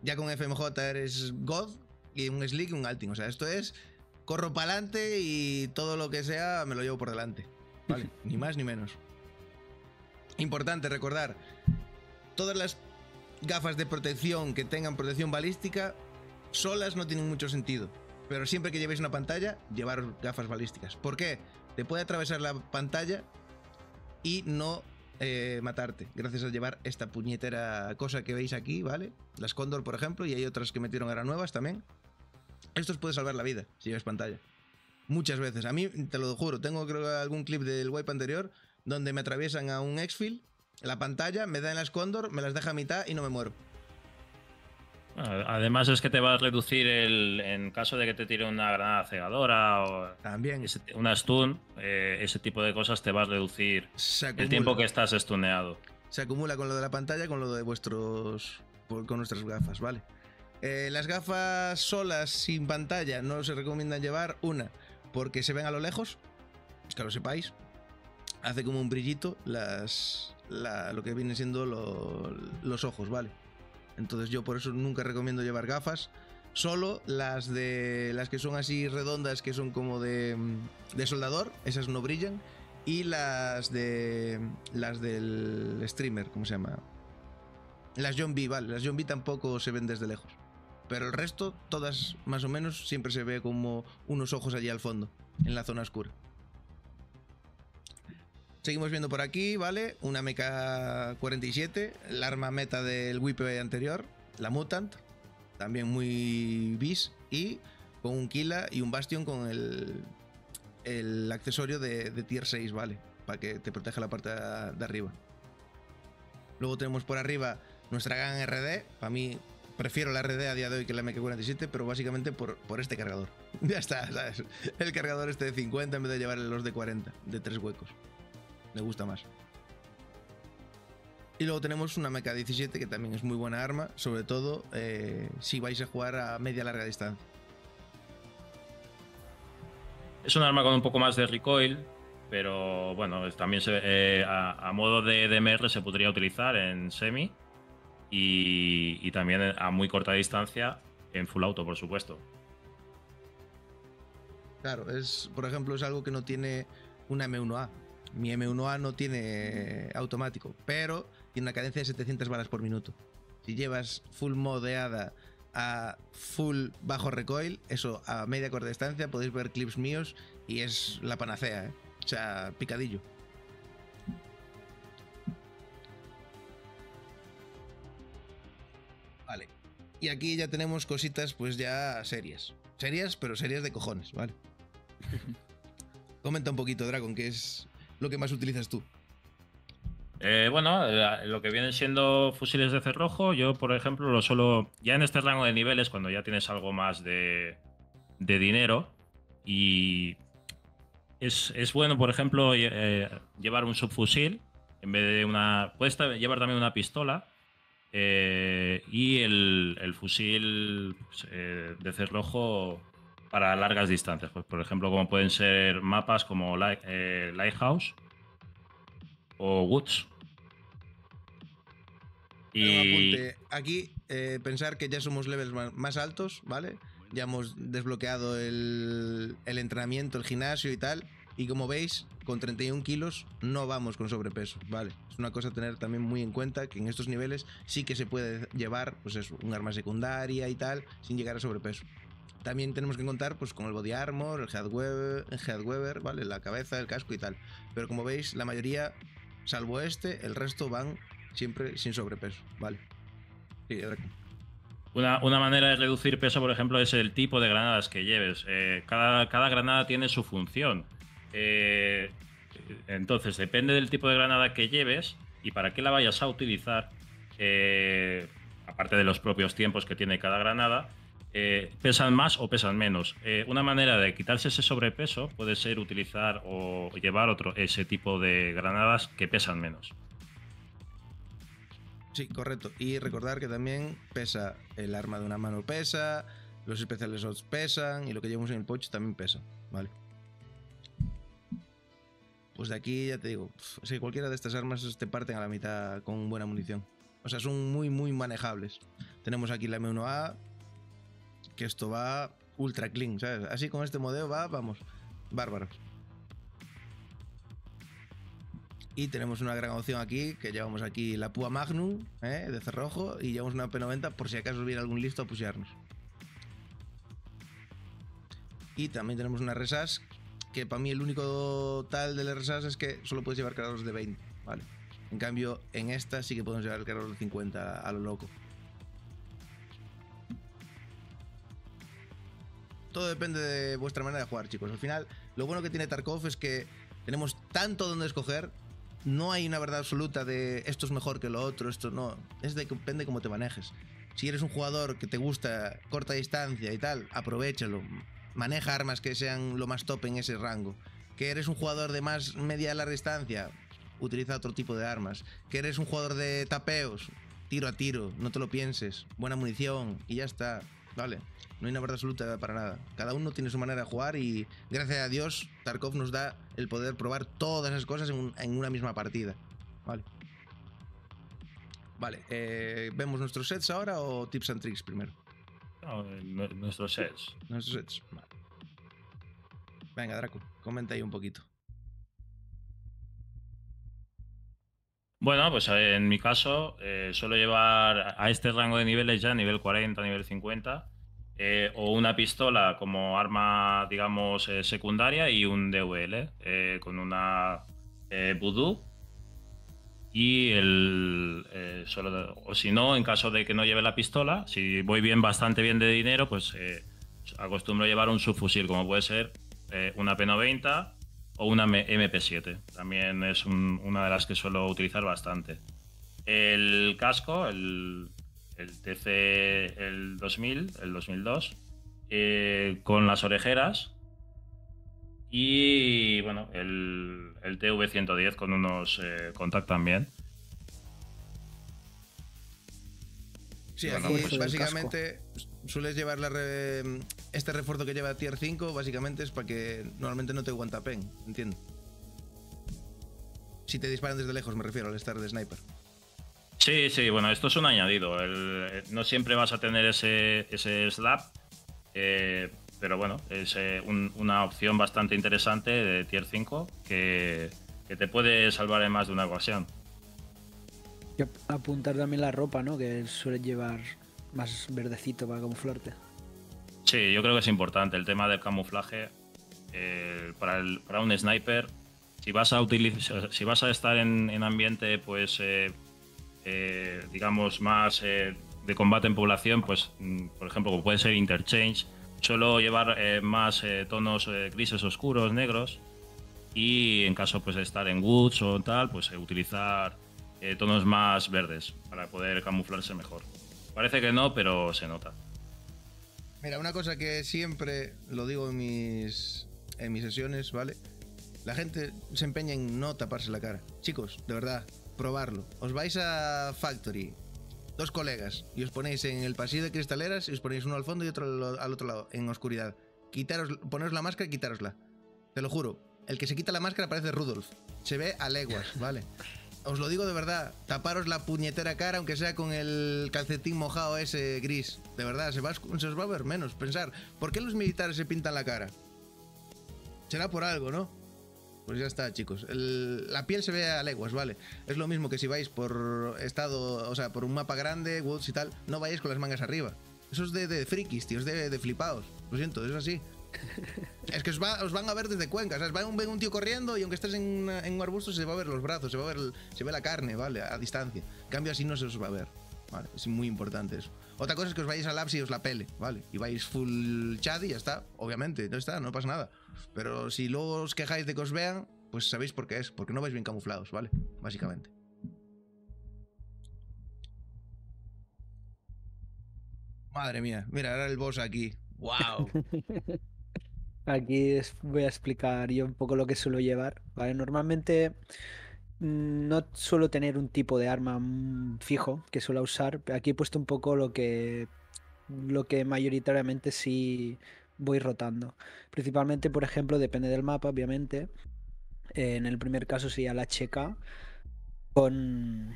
Ya con F M J eres God. Y un Slick y un Alting. O sea, esto es... Corro para adelante y todo lo que sea me lo llevo por delante. Vale, ni más ni menos. Importante recordar. Todas las gafas de protección que tengan protección balística... Solas no tienen mucho sentido, pero siempre que llevéis una pantalla, llevar gafas balísticas. ¿Por qué? Te puede atravesar la pantalla y no eh, matarte, gracias a llevar esta puñetera cosa que veis aquí, ¿vale? Las Cóndor, por ejemplo, y hay otras que metieron ahora nuevas también. Estos puede salvar la vida si llevas pantalla. Muchas veces, a mí, te lo juro, tengo creo algún clip del wipe anterior donde me atraviesan a un exfil, la pantalla, me da en las Cóndor, me las deja a mitad y no me muero. Además es que te va a reducir el, en caso de que te tire una granada cegadora o también ese, una stun, eh, ese tipo de cosas te va a reducir el tiempo que estás stuneado. Se acumula con lo de la pantalla, con lo de vuestros, con nuestras gafas, ¿vale? Eh, las gafas solas sin pantalla no se recomiendan llevar, una, porque se ven a lo lejos, que lo sepáis, hace como un brillito las, la, lo que vienen siendo lo, los ojos, ¿vale? Entonces yo por eso nunca recomiendo llevar gafas, solo las de las que son así redondas, que son como de, de soldador, esas no brillan, y las de las del streamer, ¿cómo se llama? Las John B, vale, las John B tampoco se ven desde lejos, pero el resto, todas más o menos, siempre se ve como unos ojos allí al fondo, en la zona oscura. Seguimos viendo por aquí, ¿vale? Una M K cuarenta y siete, el arma meta del Whippet anterior, la Mutant, también muy bis, y con un Kila y un Bastion con el, el accesorio de, de tier seis, ¿vale? Para que te proteja la parte de arriba. Luego tenemos por arriba nuestra Gun R D, para mí prefiero la R D a día de hoy que la M K cuarenta y siete, pero básicamente por, por este cargador. Ya está, ¿sabes? El cargador este de cincuenta en vez de llevar los de cuarenta, de tres huecos. Me gusta más. Y luego tenemos una M K diecisiete, que también es muy buena arma, sobre todo eh, si vais a jugar a media larga distancia. Es un arma con un poco más de recoil, pero bueno, también se, eh, a, a modo de D M R se podría utilizar en semi y, y también a muy corta distancia en full auto, por supuesto. Claro, es, por ejemplo, es algo que no tiene una M uno A. Mi M uno A no tiene automático, pero tiene una cadencia de setecientas balas por minuto. Si llevas full modeada a full bajo recoil, eso a media corta distancia, podéis ver clips míos y es la panacea, ¿eh? O sea, picadillo. Vale. Y aquí ya tenemos cositas pues ya serias. Serias, pero serias de cojones, ¿vale? Comenta un poquito, Dragon, que es... ¿Lo que más utilizas tú? Eh, bueno, la, lo que vienen siendo fusiles de cerrojo, yo por ejemplo lo suelo, ya en este rango de niveles, cuando ya tienes algo más de, de dinero, y es, es bueno por ejemplo eh, llevar un subfusil, en vez de una, puedes llevar también una pistola, eh, y el, el fusil pues, eh, de cerrojo para largas distancias, pues por ejemplo como pueden ser mapas como Light, eh, Lighthouse o Woods. Y apunte, aquí eh, pensar que ya somos levels más altos, ¿vale? Ya hemos desbloqueado el, el entrenamiento, el gimnasio y tal, y como veis con treinta y un kilos no vamos con sobrepeso, ¿vale? Es una cosa a tener también muy en cuenta, que en estos niveles sí que se puede llevar pues eso, un arma secundaria y tal sin llegar a sobrepeso. También tenemos que contar pues, con el body armor, el headweaver, el headweaver, ¿vale? La cabeza, el casco y tal. Pero como veis, la mayoría, salvo este, el resto van siempre sin sobrepeso, ¿vale? Sí, una, una manera de reducir peso, por ejemplo, es el tipo de granadas que lleves. Eh, cada, cada granada tiene su función. Eh, entonces, depende del tipo de granada que lleves y para qué la vayas a utilizar, eh, aparte de los propios tiempos que tiene cada granada, Eh, pesan más o pesan menos. Eh, una manera de quitarse ese sobrepeso puede ser utilizar o llevar otro ese tipo de granadas que pesan menos. Sí, correcto. Y recordar que también pesa el arma de una mano, pesa, los especiales shots pesan y lo que llevamos en el pouch también pesa, ¿vale? Pues de aquí ya te digo, pff, si cualquiera de estas armas te parten a la mitad con buena munición. O sea, son muy, muy manejables. Tenemos aquí la M uno A, que esto va ultra clean, ¿sabes? Así con este modelo va, vamos, bárbaro. Y tenemos una gran opción aquí, que llevamos aquí la Púa Magnum, ¿eh? De cerrojo, y llevamos una P noventa por si acaso viene algún listo a pushearnos. Y también tenemos una Resas, que para mí el único tal del Resas es que solo puedes llevar cargadores de veinte, ¿vale? En cambio, en esta sí que podemos llevar el cargador de cincuenta a lo loco. Todo depende de vuestra manera de jugar, chicos. Al final, lo bueno que tiene Tarkov es que tenemos tanto donde escoger. No hay una verdad absoluta de esto es mejor que lo otro, esto no. Es de, depende de cómo te manejes. Si eres un jugador que te gusta corta distancia y tal, aprovéchalo. Maneja armas que sean lo más top en ese rango. Que eres un jugador de más media a larga distancia, utiliza otro tipo de armas. Que eres un jugador de tapeos, tiro a tiro, no te lo pienses. Buena munición y ya está, vale. No hay una verdad absoluta para nada. Cada uno tiene su manera de jugar y gracias a Dios Tarkov nos da el poder probar todas esas cosas en, un, en una misma partida. Vale. Vale, eh, ¿vemos nuestros sets ahora o tips and tricks primero? No, nuestros sets. Nuestros sets, vale. Venga, Draco, comenta ahí un poquito. Bueno, pues en mi caso, eh, suelo llevar a este rango de niveles ya nivel cuarenta, nivel cincuenta, eh, o una pistola como arma, digamos, eh, secundaria y un D V L eh, con una eh, voodoo. Y el, eh, solo, o si no, en caso de que no lleve la pistola, si voy bien, bastante bien de dinero, pues eh, acostumbro llevar un subfusil, como puede ser eh, una P noventa o una M P siete. También es un, una de las que suelo utilizar bastante. El casco, el, el T C, el dos mil, el dos mil dos, eh, con las orejeras. Y bueno, el, el T V ciento diez con unos eh, contact también. Sí, aquí bueno, pues básicamente sueles llevar la re... este refuerzo que lleva Tier cinco, básicamente es para que normalmente no te aguanta pen, entiendo. Si te disparan desde lejos, me refiero al estar de sniper. Sí, sí, bueno, esto es un añadido. El, no siempre vas a tener ese, ese slap. Eh, Pero bueno, es eh, un, una opción bastante interesante de Tier cinco que, que te puede salvar en más de una ocasión. Y apuntar también la ropa, ¿no? Que suele llevar más verdecito para camuflarte. Sí, yo creo que es importante el tema del camuflaje. Eh, para, el, para un sniper, si vas a, utilizar, si vas a estar en, en ambiente, pues, eh, eh, digamos, más eh, de combate en población, pues, por ejemplo, como puede ser Interchange, suelo llevar eh, más eh, tonos eh, grises oscuros, negros, y en caso pues, de estar en woods o tal, pues eh, utilizar eh, tonos más verdes para poder camuflarse mejor. Parece que no, pero se nota. Mira, una cosa que siempre lo digo en mis, en mis sesiones, ¿vale? La gente se empeña en no taparse la cara. Chicos, de verdad, probarlo. Os vais a Factory, dos colegas, y os ponéis en el pasillo de cristaleras y os ponéis uno al fondo y otro al otro lado, en oscuridad. Quitaros, poneros la máscara y quitárosla. Te lo juro, el que se quita la máscara parece Rudolf. Se ve a leguas, ¿vale? Os lo digo de verdad, taparos la puñetera cara, aunque sea con el calcetín mojado ese gris. De verdad, se, va, se os va a ver menos. Pensar, ¿por qué los militares se pintan la cara? Será por algo, ¿no? Pues ya está, chicos. El, la piel se ve a leguas, ¿vale? Es lo mismo que si vais por estado, o sea, por un mapa grande, woods y tal, no vayáis con las mangas arriba. Eso es de, de frikis, tío, es de, de flipaos. Lo siento, es así. Es que os, va, os van a ver desde Cuenca, ¿sabes? Va un, ven un tío corriendo y aunque estés en, una, en un arbusto se va a ver los brazos, se va a ver, el, se ve la carne, ¿vale? A distancia. En cambio así no se os va a ver, ¿vale? Es muy importante eso. Otra cosa es que os vayáis al apps y os la pele, ¿vale? Y vais full chat y ya está, obviamente, ya está, no pasa nada. Pero si luego os quejáis de que os vean, pues sabéis por qué es, porque no vais bien camuflados, ¿vale? Básicamente. Madre mía, mira, ahora el boss aquí. ¡Wow! Aquí es, voy a explicar yo un poco lo que suelo llevar, ¿vale? Normalmente no suelo tener un tipo de arma fijo que suelo usar. Aquí he puesto un poco lo que, lo que mayoritariamente sí voy rotando. Principalmente, por ejemplo, depende del mapa, obviamente. Eh, en el primer caso sería la H K, con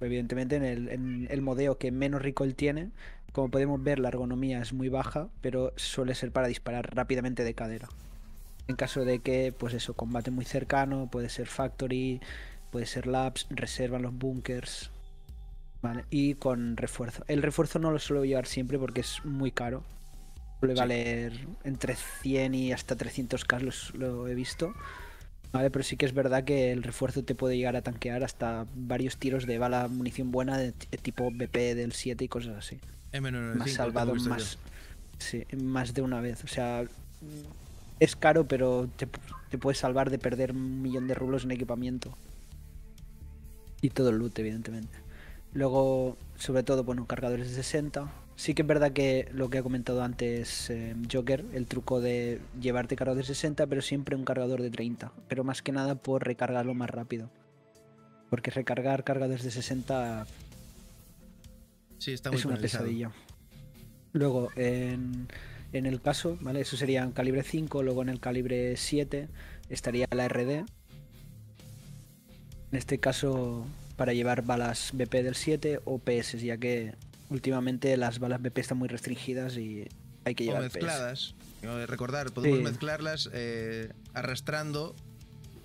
evidentemente en el, en el modeo que menos recoil tiene. Como podemos ver, la ergonomía es muy baja, pero suele ser para disparar rápidamente de cadera. En caso de que, pues eso, combate muy cercano, puede ser Factory, puede ser Labs, reservan los bunkers, ¿vale? Y con refuerzo. El refuerzo no lo suelo llevar siempre porque es muy caro. Suele valer sí, entre cien y hasta trescientos k, los, lo he visto, ¿vale? Pero sí que es verdad que el refuerzo te puede llegar a tanquear hasta varios tiros de bala, munición buena de, de tipo B P del siete y cosas así. M noventa y cinco, me has salvado más, sí, más de una vez. O sea, es caro, pero te, te puedes salvar de perder un millón de rublos en equipamiento. Y todo el loot, evidentemente. Luego, sobre todo, bueno, cargadores de sesenta. Sí que es verdad que lo que ha comentado antes eh, Joker, el truco de llevarte cargador de sesenta, pero siempre un cargador de treinta. Pero más que nada por recargarlo más rápido. Porque recargar cargadores de sesenta sí, está muy es una penalizado. Pesadilla. Luego, en, en el caso, ¿vale? Eso sería en calibre cinco, luego en el calibre siete estaría la R D. En este caso, para llevar balas B P del siete o P S, ya que últimamente las balas B P están muy restringidas y hay que llevar o mezcladas. P S. Recordar, podemos sí. mezclarlas eh, arrastrando.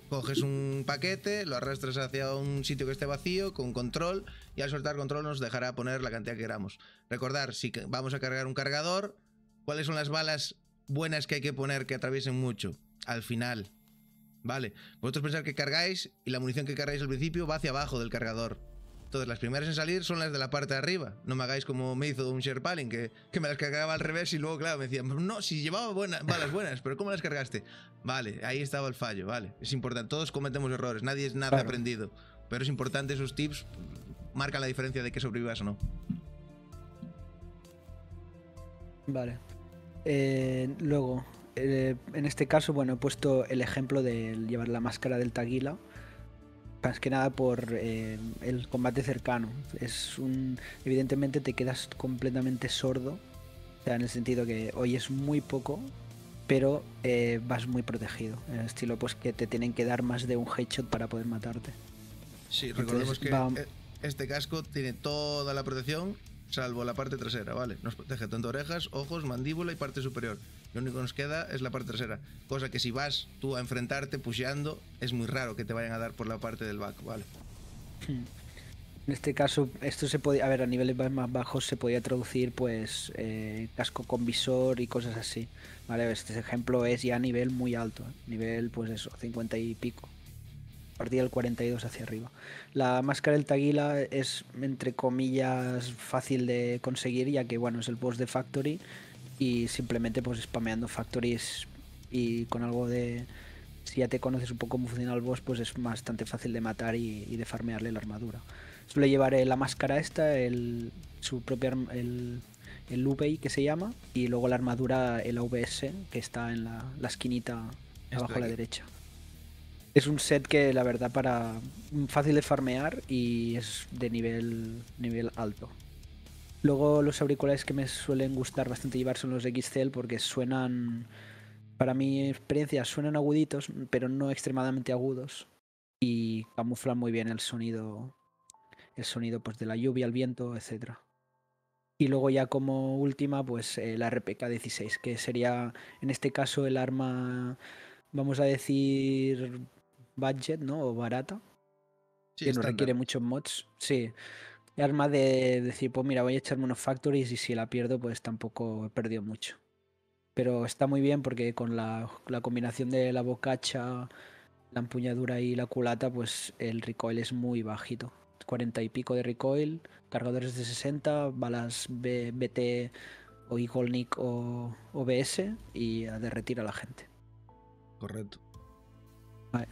Coges un paquete, lo arrastras hacia un sitio que esté vacío, con control, y al soltar control nos dejará poner la cantidad que queramos. Recordar, si vamos a cargar un cargador, ¿cuáles son las balas buenas que hay que poner que atraviesen mucho? Al final. Vale, vosotros pensad que cargáis y la munición que cargáis al principio va hacia abajo del cargador. Entonces las primeras en salir son las de la parte de arriba. No me hagáis como me hizo un Sherpalin, que, que me las cargaba al revés y luego, claro, me decían, no, si llevaba buenas, balas buenas, pero ¿cómo las cargaste? Vale, ahí estaba el fallo, vale. Es importante, todos cometemos errores, nadie es nada claro. aprendido. Pero es importante, esos tips marcan la diferencia de que sobrevivas o no. Vale. Eh, luego, eh, en este caso, bueno, he puesto el ejemplo de llevar la máscara del Taguila. Más que nada por eh, el combate cercano. Es un, evidentemente te quedas completamente sordo, o sea, en el sentido que oyes muy poco, pero eh, vas muy protegido. En el estilo pues que te tienen que dar más de un headshot para poder matarte. Sí, recordemos que va... este casco tiene toda la protección, salvo la parte trasera, ¿vale? Nos protege tanto orejas, ojos, mandíbula y parte superior. Lo único que nos queda es la parte trasera, cosa que si vas tú a enfrentarte pusheando, es muy raro que te vayan a dar por la parte del back, ¿vale? En este caso, esto se podía, a ver, a niveles más bajos se podía traducir, pues, eh, casco con visor y cosas así, ¿vale? Este ejemplo es ya a nivel muy alto, ¿eh? Nivel, pues eso, cincuenta y pico. A partir del cuarenta y dos hacia arriba. La máscara del Taguila es, entre comillas, fácil de conseguir, ya que bueno, es el boss de Factory y simplemente pues spameando Factories y con algo de... Si ya te conoces un poco cómo funciona el boss, pues es bastante fácil de matar y, y de farmearle la armadura. Suele llevar eh, la máscara esta, el, su propia... El, el U V I que se llama, y luego la armadura, el A V S, que está en la, la esquinita Estoy abajo aquí. a la derecha. Es un set que la verdad para fácil de farmear y es de nivel, nivel alto. Luego los auriculares que me suelen gustar bastante llevar son los X C L porque suenan, para mi experiencia, suenan aguditos pero no extremadamente agudos y camuflan muy bien el sonido, el sonido pues, de la lluvia, el viento, etcétera. Y luego ya como última pues eh, la R P K dieciséis, que sería en este caso el arma, vamos a decir... budget, ¿no? O barata. Sí, que no requiere muchos mods. Sí. Arma de decir, pues mira, voy a echarme unos factories y si la pierdo, pues tampoco he perdido mucho. Pero está muy bien porque con la, la combinación de la bocacha, la empuñadura y la culata, pues el recoil es muy bajito. cuarenta y pico de recoil, cargadores de sesenta, balas B, B T o Igolnik o O B S y a derretir a la gente. Correcto.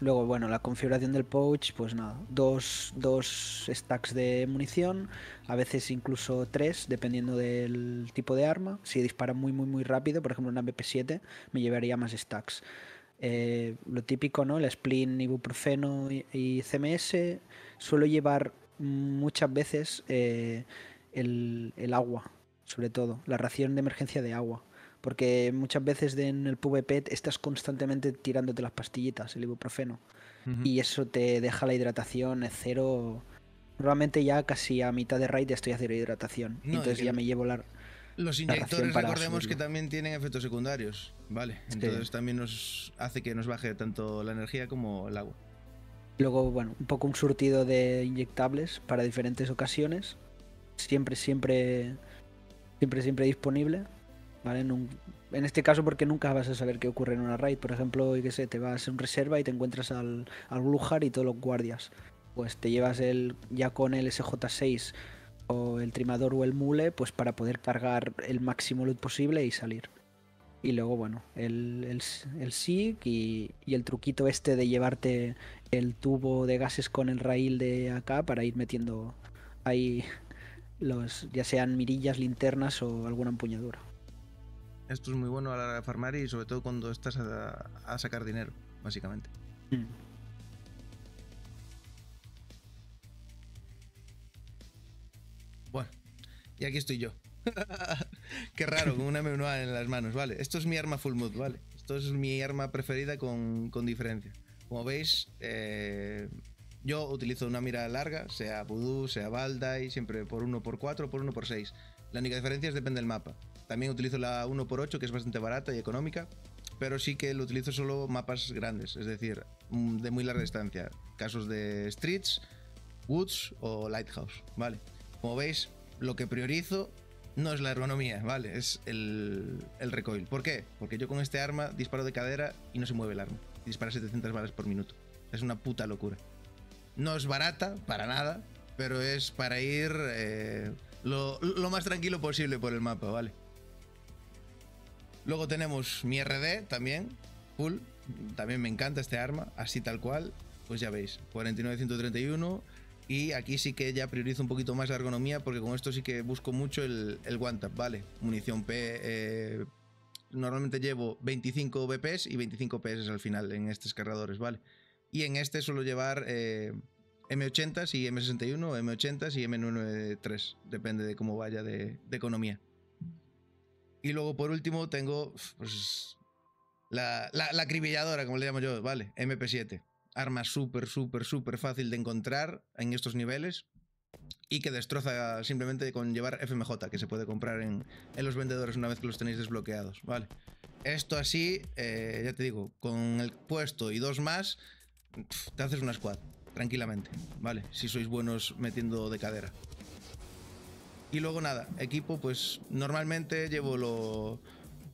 Luego, bueno, la configuración del pouch, pues nada, dos, dos stacks de munición, a veces incluso tres, dependiendo del tipo de arma. Si dispara muy, muy, muy rápido, por ejemplo una B P siete, me llevaría más stacks. Eh, lo típico, ¿no? El spleen, ibuprofeno y, y C M S. Suelo llevar muchas veces eh, el, el agua, sobre todo, la ración de emergencia de agua. Porque muchas veces en el PvP estás constantemente tirándote las pastillitas, el ibuprofeno. Uh-huh. Y eso te deja la hidratación en cero. Normalmente ya casi a mitad de raid estoy a cero hidratación. No, entonces ya me llevo la... Los inyectores, la recordemos subirlo. Que también tienen efectos secundarios, ¿vale? Entonces sí. también nos hace que nos baje tanto la energía como el agua. Luego, bueno, un poco un surtido de inyectables para diferentes ocasiones. Siempre, siempre, siempre, siempre disponible. ¿Vale? En este caso porque nunca vas a saber qué ocurre en una raid. Por ejemplo, qué sé, te vas a un reserva y te encuentras al, al Glujar y todos los guardias. Pues te llevas el ya con el S J seis o el trimador o el mule pues para poder cargar el máximo loot posible y salir. Y luego, bueno, el, el, el S I G y, y el truquito este de llevarte el tubo de gases con el rail de acá para ir metiendo hay los, ya sean mirillas, linternas o alguna empuñadura. Esto es muy bueno a la hora de farmar y sobre todo cuando estás a, a sacar dinero, básicamente. Mm. Bueno, y aquí estoy yo. Qué raro, con una M uno A en las manos, vale. Esto es mi arma full mood, vale. Esto es mi arma preferida con, con diferencia. Como veis, eh, yo utilizo una mira larga, sea Voodoo, sea Valdai, siempre por uno por cuatro, por uno por seis. La única diferencia es depende del mapa. También utilizo la uno por ocho, que es bastante barata y económica, pero sí que lo utilizo solo mapas grandes, es decir, de muy larga distancia. Casos de Streets, Woods o Lighthouse, ¿vale? Como veis, lo que priorizo no es la ergonomía, ¿vale? Es el, el recoil. ¿Por qué? Porque yo con este arma disparo de cadera y no se mueve el arma. Dispara setecientas balas por minuto. Es una puta locura. No es barata, para nada, pero es para ir eh, lo, lo más tranquilo posible por el mapa, ¿vale? Luego tenemos mi R D también, full. También me encanta este arma, así tal cual. Pues ya veis, cuarenta y nueve ciento treinta y uno. Y aquí sí que ya priorizo un poquito más la ergonomía, porque con esto sí que busco mucho el, el one tap, ¿vale? Munición P. Eh, normalmente llevo veinticinco B P S y veinticinco P S al final en estos cargadores, ¿vale? Y en este suelo llevar eh, M ochenta y M sesenta y uno, M ochenta y M noventa y tres, depende de cómo vaya de, de economía. Y luego por último tengo pues, la, la, la acribilladora, como le llamo yo, ¿vale? M P siete. Arma súper, súper, súper fácil de encontrar en estos niveles y que destroza simplemente con llevar F M J, que se puede comprar en, en los vendedores una vez que los tenéis desbloqueados, ¿vale? Esto así, eh, ya te digo, con el puesto y dos más, te haces una squad, tranquilamente, ¿vale? Si sois buenos metiendo de cadera. Y luego nada, equipo, pues normalmente llevo lo,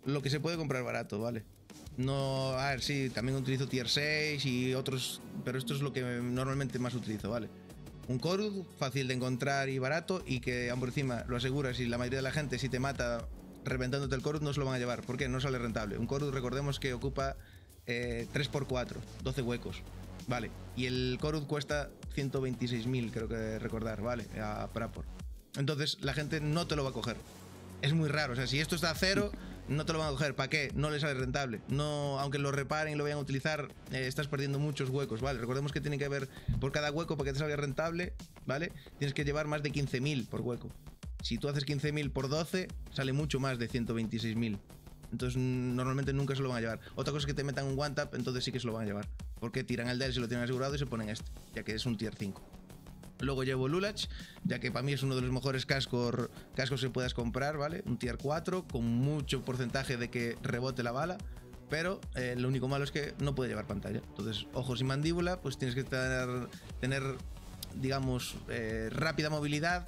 lo que se puede comprar barato, ¿vale? No, a ver, sí, también utilizo tier seis y otros, pero esto es lo que normalmente más utilizo, ¿vale? Un Korud, fácil de encontrar y barato, y que aún por encima lo aseguras y la mayoría de la gente, si te mata reventándote el Korud, no se lo van a llevar, porque no sale rentable. Un Korud, recordemos que ocupa eh, tres por cuatro, doce huecos, ¿vale? Y el Korud cuesta ciento veintiséis mil, creo que recordar, ¿vale? A Prapor. Entonces, la gente no te lo va a coger. Es muy raro, o sea, si esto está a cero... no te lo van a coger, ¿para qué? No les sale rentable. No, aunque lo reparen y lo vayan a utilizar, eh, estás perdiendo muchos huecos, ¿vale? Recordemos que tiene que haber por cada hueco, para que te salga rentable, ¿vale? Tienes que llevar más de quince mil por hueco. Si tú haces quince mil por doce, sale mucho más de ciento veintiséis mil. Entonces, normalmente nunca se lo van a llevar. Otra cosa es que te metan un one tap, entonces sí que se lo van a llevar. Porque tiran el de él si lo tienen asegurado y se ponen este, ya que es un tier cinco. Luego llevo Lulach, ya que para mí es uno de los mejores cascos, cascos que puedas comprar, ¿vale? Un tier cuatro con mucho porcentaje de que rebote la bala, pero eh, lo único malo es que no puede llevar pantalla. Entonces, ojos y mandíbula, pues tienes que tener, tener digamos, eh, rápida movilidad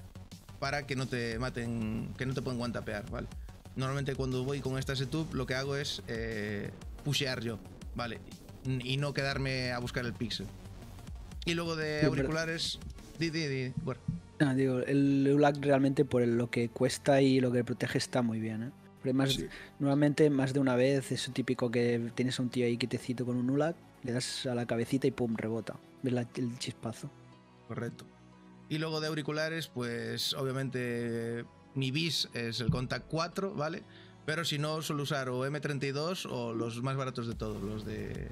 para que no te maten, que no te puedan guantapear, ¿vale? Normalmente cuando voy con esta setup lo que hago es eh, pushear yo, ¿vale? Y no quedarme a buscar el pixel. Y luego de auriculares... Di, di, di. Bueno. No, digo, el Lulac realmente por lo que cuesta y lo que protege está muy bien, ¿eh? Porque más, sí. Normalmente más de una vez es típico que tienes a un tío ahí quietecito con un Lulac, le das a la cabecita y pum, rebota. Ves la, el chispazo. Correcto. Y luego de auriculares, pues obviamente mi bis es el Contact cuatro, ¿vale? Pero si no, suelo usar o M treinta y dos o los más baratos de todos, los de,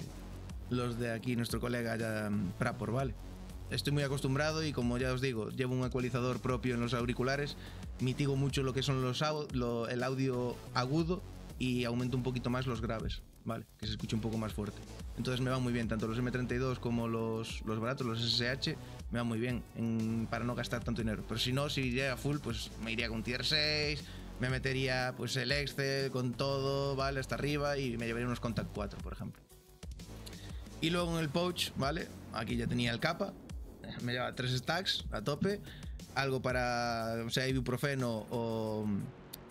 los de aquí nuestro colega ya, Prapor, ¿vale? Estoy muy acostumbrado y, como ya os digo, llevo un ecualizador propio en los auriculares, mitigo mucho lo que son los au lo, el audio agudo y aumento un poquito más los graves, ¿vale? Que se escuche un poco más fuerte. Entonces me va muy bien, tanto los M treinta y dos como los, los baratos, los S S H, me va muy bien en, para no gastar tanto dinero. Pero si no, si llega full, pues me iría con tier seis, me metería pues el Excel con todo, ¿vale? Hasta arriba, y me llevaría unos Contact cuatro, por ejemplo. Y luego en el pouch, ¿vale? Aquí ya tenía el capa. Me lleva tres stacks a tope, algo para, o sea, ibuprofeno o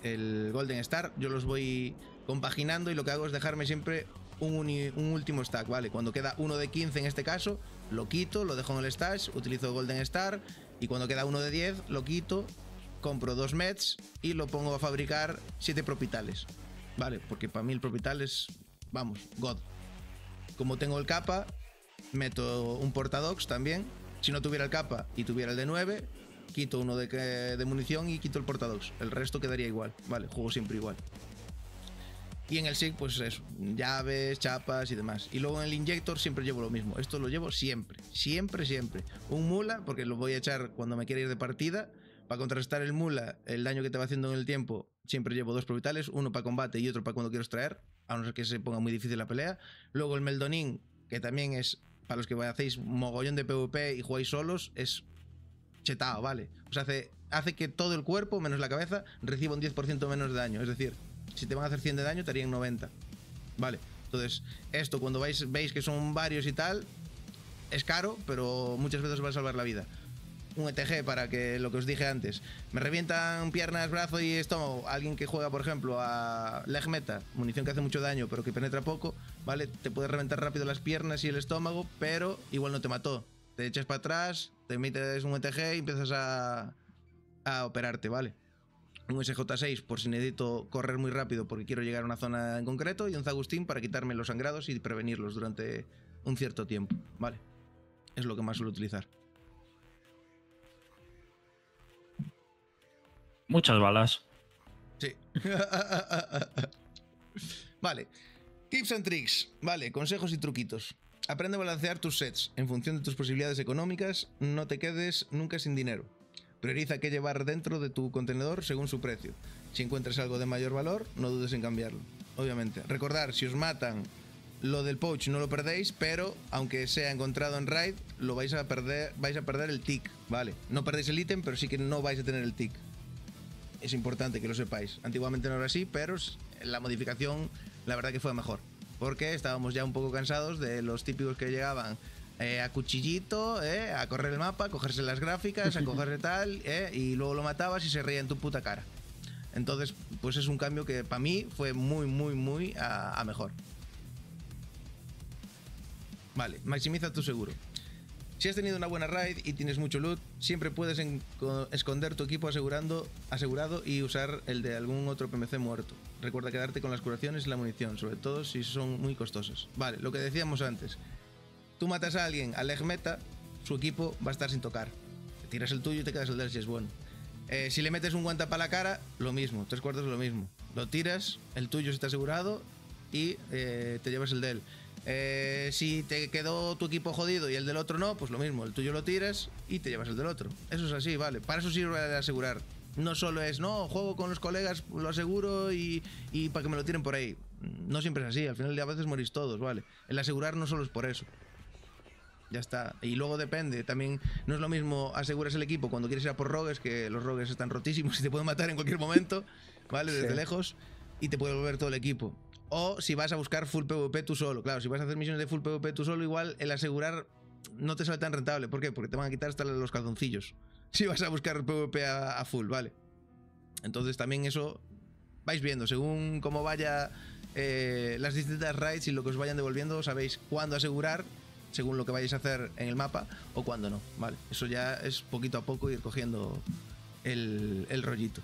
el Golden Star. Yo los voy compaginando y lo que hago es dejarme siempre un, uni, un último stack, ¿vale? Cuando queda uno de quince en este caso, lo quito, lo dejo en el stash, utilizo Golden Star, y cuando queda uno de diez, lo quito, compro dos meds y lo pongo a fabricar siete propitales, ¿vale? Porque para mí el propital es, vamos, God. Como tengo el capa, meto un portadox también. Si no tuviera el capa y tuviera el de nueve, quito uno de, de munición y quito el portadox. El resto quedaría igual, vale, juego siempre igual. Y en el S I G, pues eso, llaves, chapas y demás. Y luego en el Injector siempre llevo lo mismo. Esto lo llevo siempre, siempre, siempre. Un mula, porque lo voy a echar cuando me quiera ir de partida. Para contrarrestar el mula, el daño que te va haciendo en el tiempo, siempre llevo dos provitales. Uno para combate y otro para cuando quiero extraer, a no ser que se ponga muy difícil la pelea. Luego el Meldonín, que también es, para los que hacéis mogollón de PvP y jugáis solos, es chetado, ¿vale? O sea, hace, hace que todo el cuerpo, menos la cabeza, reciba un diez por ciento menos de daño. Es decir, si te van a hacer cien de daño, te harían noventa. Vale, entonces, esto cuando vais, veis que son varios y tal, es caro, pero muchas veces os va a salvar la vida. Un E T G para que lo que os dije antes. Me revientan piernas, brazo y estómago. Alguien que juega, por ejemplo, a Leg Meta, munición que hace mucho daño, pero que penetra poco, ¿vale? Te puede reventar rápido las piernas y el estómago, pero igual no te mató. Te echas para atrás, te metes un E T G y empiezas a, a operarte, ¿vale? Un S J seis por si necesito correr muy rápido porque quiero llegar a una zona en concreto, y un Zagustín para quitarme los sangrados y prevenirlos durante un cierto tiempo, ¿vale? Es lo que más suelo utilizar. Muchas balas. Sí. Vale. Tips and tricks. Vale, consejos y truquitos. Aprende a balancear tus sets en función de tus posibilidades económicas. No te quedes nunca sin dinero. Prioriza qué llevar dentro de tu contenedor según su precio. Si encuentras algo de mayor valor, no dudes en cambiarlo. Obviamente. Recordar, si os matan, lo del pouch no lo perdéis, pero aunque sea encontrado en raid, lo vais a perder, vais a perder el tick, ¿vale? No perdéis el ítem, pero sí que no vais a tener el tick. Es importante que lo sepáis. Antiguamente no era así, pero la modificación, la verdad que fue mejor. Porque estábamos ya un poco cansados de los típicos que llegaban eh, a cuchillito, eh, a correr el mapa, a cogerse las gráficas, a cogerse tal, eh, y luego lo matabas y se reía en tu puta cara. Entonces, pues es un cambio que para mí fue muy, muy, muy a, a mejor. Vale, maximiza tu seguro. Si has tenido una buena raid y tienes mucho loot, siempre puedes esconder tu equipo asegurando, asegurado y usar el de algún otro P M C muerto. Recuerda quedarte con las curaciones y la munición, sobre todo si son muy costosas. Vale, lo que decíamos antes. Tú matas a alguien a Leg Meta, su equipo va a estar sin tocar. Te tiras el tuyo y te quedas el de él si es bueno. Eh, si le metes un guanta para la cara, lo mismo, tres cuartos lo mismo. Lo tiras, el tuyo está asegurado y eh, te llevas el de él. Eh, si te quedó tu equipo jodido y el del otro no, pues lo mismo, el tuyo lo tiras y te llevas el del otro. Eso es así, vale. Para eso sirve de asegurar. No solo es, no, juego con los colegas, lo aseguro y, y para que me lo tiren por ahí. No siempre es así, al final a veces morís todos, vale. El asegurar no solo es por eso. Ya está. Y luego depende, también no es lo mismo aseguras el equipo cuando quieres ir a por rogues, que los rogues están rotísimos y te pueden matar en cualquier momento, vale, desde sí. lejos, y te puede volver todo el equipo. O si vas a buscar full PvP tú solo. Claro, si vas a hacer misiones de full PvP tú solo, igual el asegurar no te sale tan rentable. ¿Por qué? Porque te van a quitar hasta los calzoncillos. Si vas a buscar PvP a, a full, ¿vale? Entonces también eso vais viendo. Según cómo vaya eh, las distintas raids y lo que os vayan devolviendo, sabéis cuándo asegurar, según lo que vayáis a hacer en el mapa, o cuándo no, ¿vale? Eso ya es poquito a poco ir cogiendo el, el rollito.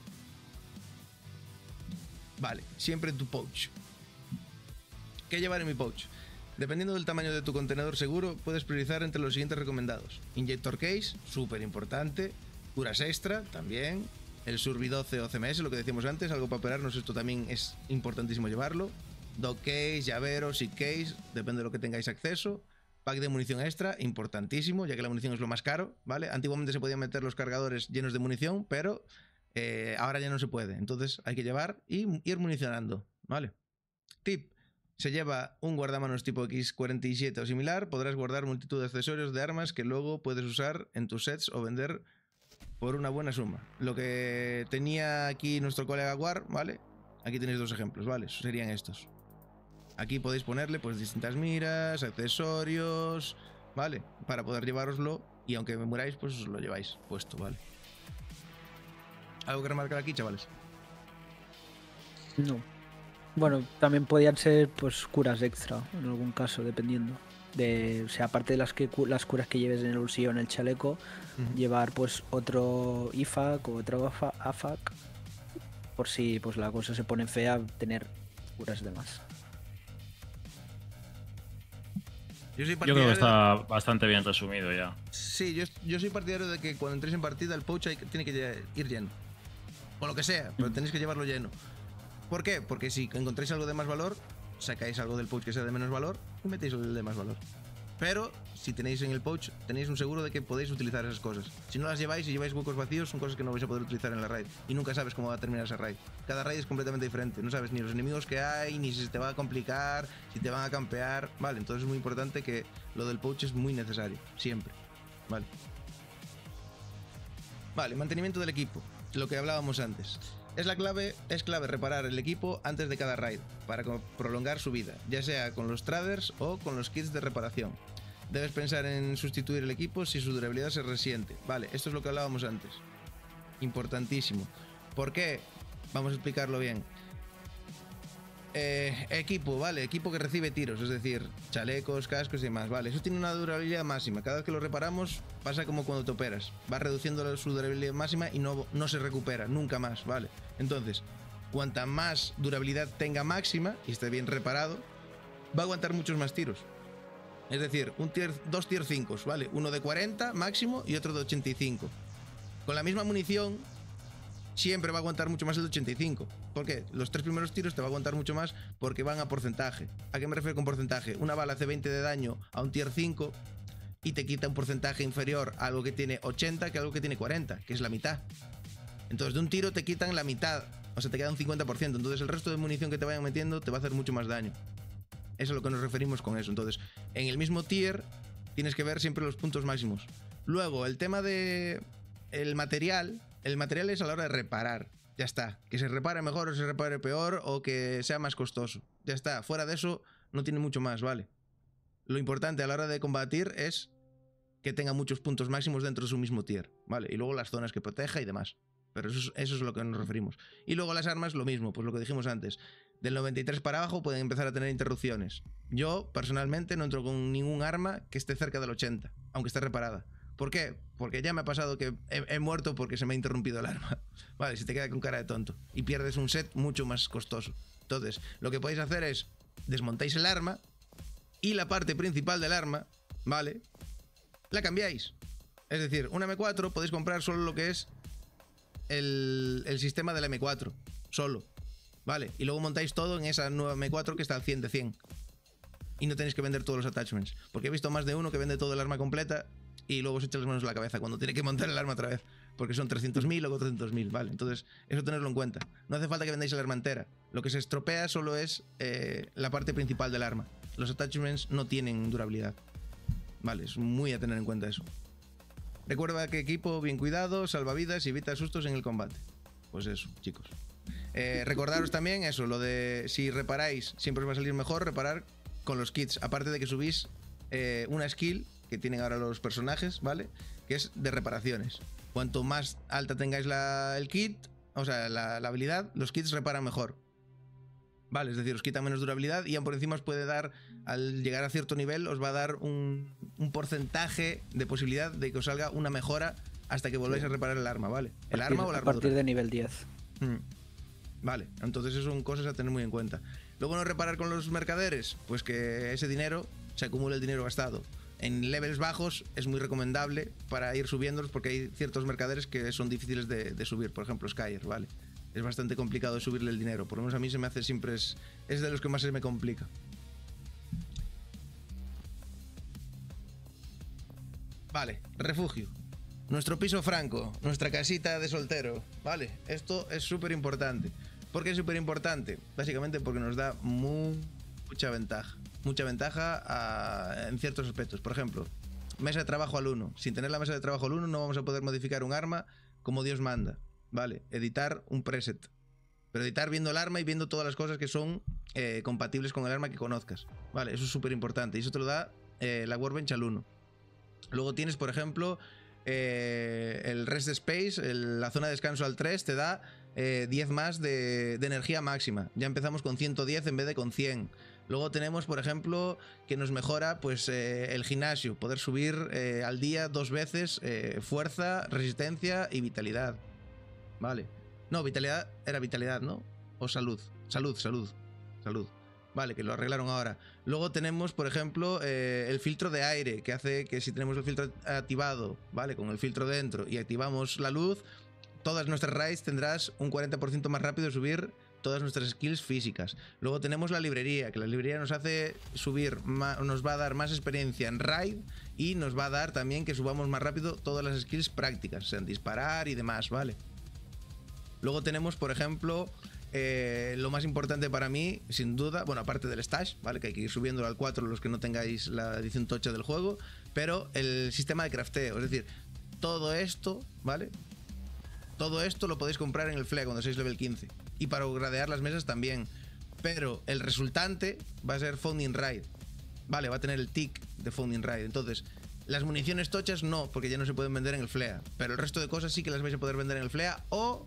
Vale, siempre tu pouch. ¿Qué llevar en mi pouch? Dependiendo del tamaño de tu contenedor seguro, puedes priorizar entre los siguientes recomendados. Injector case, súper importante. Curas extra, también. El Survi doce o C M S, lo que decíamos antes, algo para operarnos, esto también es importantísimo llevarlo. Dog case, llavero, seat case, depende de lo que tengáis acceso. Pack de munición extra, importantísimo, ya que la munición es lo más caro, ¿vale? Antiguamente se podían meter los cargadores llenos de munición, pero eh, ahora ya no se puede. Entonces hay que llevar y ir municionando, ¿vale? Tip. Se lleva un guardamanos tipo X cuarenta y siete o similar, podrás guardar multitud de accesorios de armas que luego puedes usar en tus sets o vender por una buena suma. Lo que tenía aquí nuestro colega War, ¿vale? Aquí tenéis dos ejemplos, ¿vale? Serían estos. Aquí podéis ponerle pues distintas miras, accesorios, ¿vale? Para poder llevároslo y aunque me muráis, pues os lo lleváis puesto, ¿vale? ¿Algo que remarcar aquí, chavales? No. Bueno, también podían ser pues curas extra, en algún caso, dependiendo. De, o sea, aparte de las, que, las curas que lleves en el bolsillo o en el chaleco, uh-huh. llevar pues otro I F A C o otro A F A C, por si pues la cosa se pone fea, tener curas de más. Yo, soy yo creo que está de... bastante bien resumido ya. Sí, yo, yo soy partidario de que cuando entréis en partida el pouch hay, tiene que ir lleno. O lo que sea, pero tenéis que llevarlo lleno. ¿Por qué? Porque si encontráis algo de más valor, sacáis algo del pouch que sea de menos valor y metéis el de más valor. Pero si tenéis en el pouch, tenéis un seguro de que podéis utilizar esas cosas. Si no las lleváis y si lleváis huecos vacíos, son cosas que no vais a poder utilizar en la raid. Y nunca sabes cómo va a terminar esa raid. Cada raid es completamente diferente. No sabes ni los enemigos que hay, ni si se te va a complicar, si te van a campear. Vale, entonces es muy importante que lo del pouch es muy necesario. Siempre. Vale. Vale, mantenimiento del equipo. Lo que hablábamos antes. Es la clave, es clave reparar el equipo antes de cada raid, para prolongar su vida, ya sea con los traders o con los kits de reparación. Debes pensar en sustituir el equipo si su durabilidad se resiente. Vale, esto es lo que hablábamos antes. Importantísimo. ¿Por qué? Vamos a explicarlo bien. Eh, equipo, vale, equipo que recibe tiros, es decir, chalecos, cascos y demás, vale, eso tiene una durabilidad máxima, cada vez que lo reparamos pasa como cuando te operas, va reduciendo su durabilidad máxima y no, no se recupera, nunca más, vale, entonces, cuanta más durabilidad tenga máxima y esté bien reparado, va a aguantar muchos más tiros, es decir, un tier, dos tier cinco, vale, uno de cuarenta máximo y otro de ochenta y cinco, con la misma munición, siempre va a aguantar mucho más el de ochenta y cinco. ¿Por qué? Los tres primeros tiros te va a aguantar mucho más porque van a porcentaje. ¿A qué me refiero con porcentaje? Una bala hace veinte de daño a un tier cinco y te quita un porcentaje inferior a algo que tiene ochenta que a algo que tiene cuarenta, que es la mitad. Entonces de un tiro te quitan la mitad, o sea, te queda un cincuenta por ciento. Entonces el resto de munición que te vayan metiendo te va a hacer mucho más daño. Eso es a lo que nos referimos con eso. Entonces, en el mismo tier tienes que ver siempre los puntos máximos. Luego, el tema de el material... El material es a la hora de reparar, ya está. Que se repare mejor o se repare peor o que sea más costoso, ya está. Fuera de eso no tiene mucho más, ¿vale? Lo importante a la hora de combatir es que tenga muchos puntos máximos dentro de su mismo tier, ¿vale? Y luego las zonas que proteja y demás. Pero eso es, eso es a lo que nos referimos. Y luego las armas, lo mismo, pues lo que dijimos antes. Del noventa y tres para abajo pueden empezar a tener interrupciones. Yo, personalmente, no entro con ningún arma que esté cerca del ochenta, aunque esté reparada. ¿Por qué? Porque ya me ha pasado que he, he muerto porque se me ha interrumpido el arma. Vale, se te queda con cara de tonto. Y pierdes un set mucho más costoso. Entonces, lo que podéis hacer es desmontáis el arma y la parte principal del arma, ¿vale? La cambiáis. Es decir, una eme cuatro podéis comprar solo lo que es el, el sistema de la eme cuatro. Solo. ¿Vale? Y luego montáis todo en esa nueva eme cuatro que está al cien de cien. Y no tenéis que vender todos los attachments. Porque he visto más de uno que vende todo el arma completa y luego se echa las manos a la cabeza cuando tiene que montar el arma otra vez, porque son trescientos mil luego trescientos mil, ¿vale? Entonces, eso tenerlo en cuenta. No hace falta que vendáis el arma entera. Lo que se estropea solo es eh, la parte principal del arma. Los attachments no tienen durabilidad. Vale, es muy a tener en cuenta eso. Recuerda que equipo bien cuidado, salvavidas y evita sustos en el combate. Pues eso, chicos. Eh, recordaros también eso, lo de si reparáis, siempre os va a salir mejor reparar con los kits. Aparte de que subís eh, una skill que tienen ahora los personajes, ¿vale? Que es de reparaciones. Cuanto más alta tengáis la, el kit, o sea, la, la habilidad, los kits reparan mejor. Vale, es decir, os quitan menos durabilidad y aún por encima os puede dar, al llegar a cierto nivel, os va a dar un, un porcentaje de posibilidad de que os salga una mejora hasta que volváis sí. a reparar el arma, ¿vale? El partir, arma o la armadura. A partir de nivel diez. Mm. Vale, entonces eso son cosas a tener muy en cuenta. Luego no reparar con los mercaderes, pues que ese dinero, se acumula el dinero gastado. En levels bajos es muy recomendable para ir subiéndolos porque hay ciertos mercaderes que son difíciles de, de subir. Por ejemplo, Skyr, ¿vale? Es bastante complicado subirle el dinero. Por lo menos a mí se me hace siempre... Es, es de los que más se me complica. Vale, refugio. Nuestro piso franco, nuestra casita de soltero, ¿vale? Esto es súper importante. ¿Por qué es súper importante? Básicamente porque nos da muy, mucha ventaja. Mucha ventaja a, en ciertos aspectos. Por ejemplo, mesa de trabajo al uno. Sin tener la mesa de trabajo al uno no vamos a poder modificar un arma como Dios manda. Vale, editar un preset. Pero editar viendo el arma y viendo todas las cosas que son eh, compatibles con el arma que conozcas. Vale, eso es súper importante. Y eso te lo da eh, la Workbench al uno. Luego tienes, por ejemplo, eh, el Rest Space, el, la zona de descanso al tres, te da eh, diez más de, de energía máxima. Ya empezamos con ciento diez en vez de con cien. Luego tenemos, por ejemplo, que nos mejora pues, eh, el gimnasio. Poder subir eh, al día dos veces eh, fuerza, resistencia y vitalidad. Vale. No, vitalidad era vitalidad, ¿no? O salud. Salud, salud. Salud. Vale, que lo arreglaron ahora. Luego tenemos, por ejemplo, eh, el filtro de aire, que hace que si tenemos el filtro activado, ¿vale? Con el filtro dentro y activamos la luz, todas nuestras raids tendrás un cuarenta por ciento más rápido de subir todas nuestras skills físicas. Luego tenemos la librería, que la librería nos hace subir, nos va a dar más experiencia en raid y nos va a dar también que subamos más rápido todas las skills prácticas, o sea, en disparar y demás, ¿vale? Luego tenemos, por ejemplo, eh, lo más importante para mí, sin duda, bueno, aparte del stash, ¿vale? Que hay que ir subiéndolo al cuatro los que no tengáis la edición tocha del juego, pero el sistema de crafteo, es decir, todo esto, ¿vale? Todo esto lo podéis comprar en el F L E cuando sois level quince. Y para upgradear las mesas también. Pero el resultante va a ser Founding Raid. Vale, va a tener el tick de Founding Raid. Entonces, las municiones tochas no, porque ya no se pueden vender en el F L E A. Pero el resto de cosas sí que las vais a poder vender en el F L E A o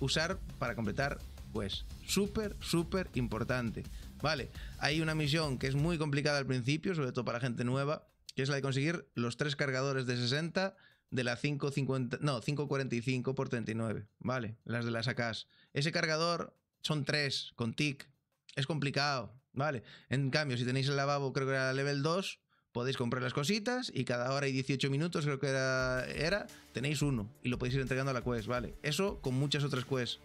usar para completar pues súper, súper importante. Vale, hay una misión que es muy complicada al principio, sobre todo para gente nueva, que es la de conseguir los tres cargadores de sesenta... de la cinco cincuenta, no, cinco cuarenta y cinco por treinta y nueve, ¿vale? Las de las A Ks. Ese cargador son tres con tick. Es complicado, ¿vale? En cambio, si tenéis el lavabo, creo que era level dos, podéis comprar las cositas y cada hora y dieciocho minutos, creo que era, era tenéis uno y lo podéis ir entregando a la quest, ¿vale? Eso con muchas otras quests.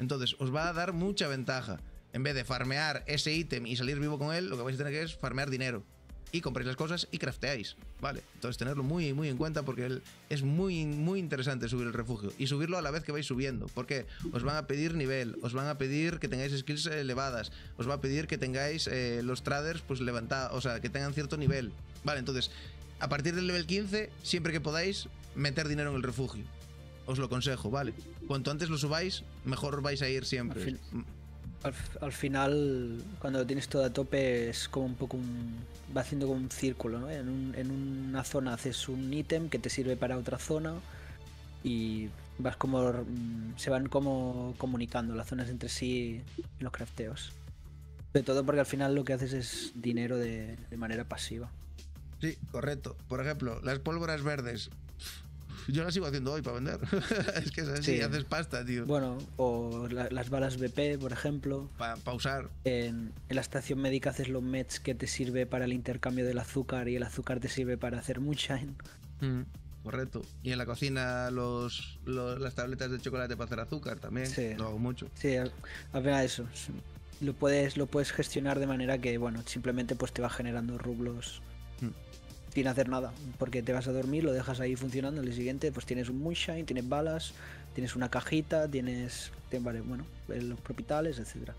Entonces, os va a dar mucha ventaja. En vez de farmear ese ítem y salir vivo con él, lo que vais a tener que es farmear dinero. Y compréis las cosas y crafteáis, ¿vale? Entonces tenerlo muy, muy en cuenta porque es muy, muy interesante subir el refugio. Y subirlo a la vez que vais subiendo, porque os van a pedir nivel, os van a pedir que tengáis skills elevadas, os va a pedir que tengáis eh, los traders pues levantados, o sea, que tengan cierto nivel. Vale, entonces, a partir del level quince, siempre que podáis, meter dinero en el refugio. Os lo aconsejo, ¿vale? Cuanto antes lo subáis, mejor vais a ir siempre. Al, fin, al, al final, cuando lo tienes todo a tope, es como un poco un... va haciendo como un círculo, ¿no? En, un, en una zona haces un ítem que te sirve para otra zona y vas como se van como comunicando las zonas entre sí en los crafteos. Sobre todo porque al final lo que haces es dinero de, de manera pasiva. Sí, correcto. Por ejemplo, las pólvoras verdes. Yo las sigo haciendo hoy para vender. Es que es así, sí. Haces pasta, tío. Bueno, o la, las balas B P, por ejemplo. Para pa usar. En, en la estación médica haces los meds que te sirve para el intercambio del azúcar y el azúcar te sirve para hacer moonshine. Mm, correcto. Y en la cocina los, los, las tabletas de chocolate para hacer azúcar también. Sí. Lo hago mucho. Sí, a, a ver a eso. Sí. Lo, puedes, lo puedes gestionar de manera que, bueno, simplemente pues te va generando rublos. Mm. Sin hacer nada, porque te vas a dormir, lo dejas ahí funcionando, el siguiente pues tienes un moonshine, tienes balas, tienes una cajita, tienes, tienes vale, bueno, los propietales, etcétera.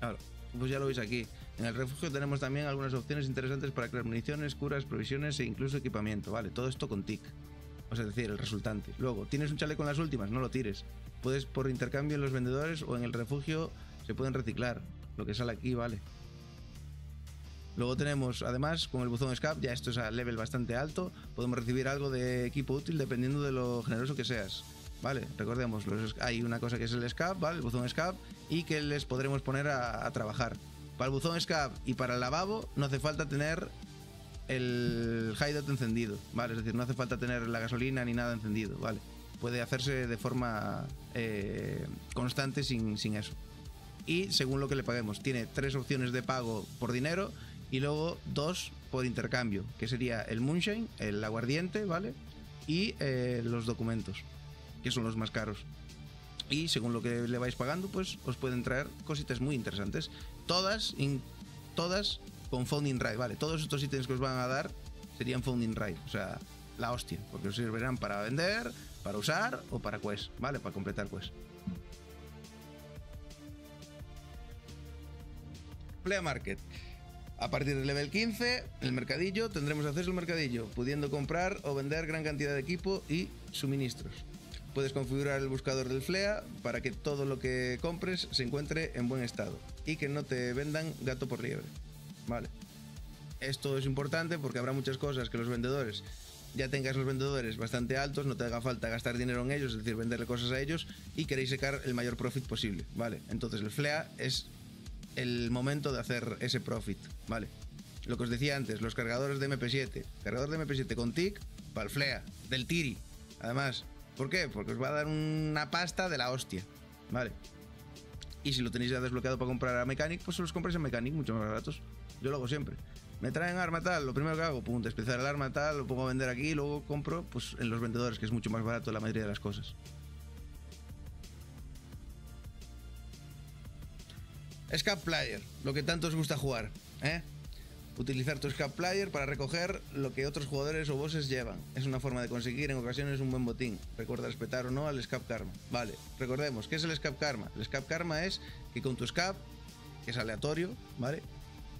Claro, pues ya lo veis aquí. En el refugio tenemos también algunas opciones interesantes para crear municiones, curas, provisiones e incluso equipamiento, vale, todo esto con tick. O sea, es decir, el resultante. Luego, ¿tienes un chaleco en las últimas? No lo tires. Puedes por intercambio en los vendedores o en el refugio se pueden reciclar, lo que sale aquí, vale. Luego tenemos, además, con el buzón escape, ya esto es a level bastante alto, podemos recibir algo de equipo útil dependiendo de lo generoso que seas. Vale, recordemos, los, hay una cosa que es el escape, ¿vale? El buzón escape, y que les podremos poner a, a trabajar. Para el buzón escape y para el lavabo no hace falta tener el hideout encendido, ¿vale? Es decir, no hace falta tener la gasolina ni nada encendido, ¿vale? Puede hacerse de forma eh, constante sin, sin eso. Y según lo que le paguemos, tiene tres opciones de pago por dinero. Y luego dos por intercambio, que sería el moonshine, el aguardiente, ¿vale? Y eh, los documentos, que son los más caros. Y según lo que le vais pagando, pues os pueden traer cositas muy interesantes. Todas, in, todas con Founding Raid, ¿vale? Todos estos ítems que os van a dar serían Founding Raid, o sea, la hostia. Porque os servirán para vender, para usar o para quest, ¿vale? Para completar quest. Flea Market. A partir del level quince, el mercadillo, tendremos acceso al mercadillo, pudiendo comprar o vender gran cantidad de equipo y suministros. Puedes configurar el buscador del F L E A para que todo lo que compres se encuentre en buen estado y que no te vendan gato por liebre. Vale. Esto es importante porque habrá muchas cosas que los vendedores, ya tengáis los vendedores bastante altos, no te haga falta gastar dinero en ellos, es decir, venderle cosas a ellos y queréis sacar el mayor profit posible. Vale. Entonces el F L E A es el momento de hacer ese profit, ¿vale? Lo que os decía antes, los cargadores de eme pe siete. Cargador de eme pe siete con tick para el F L E A, del tiri. Además, ¿por qué? Porque os va a dar una pasta de la hostia, ¿vale? Y si lo tenéis ya desbloqueado para comprar a Mechanic, pues los compráis en Mechanic, mucho más baratos. Yo lo hago siempre. Me traen arma tal, lo primero que hago, pum, especial el arma tal, lo pongo a vender aquí y luego compro pues en los vendedores, que es mucho más barato la mayoría de las cosas. Scap Player, lo que tanto os gusta jugar, ¿eh? Utilizar tu Scap Player para recoger lo que otros jugadores o bosses llevan. Es una forma de conseguir en ocasiones un buen botín. Recuerda respetar o no al Scap Karma. Vale, recordemos, ¿qué es el Scap Karma? El Scap Karma es que con tu Scap, que es aleatorio, ¿vale?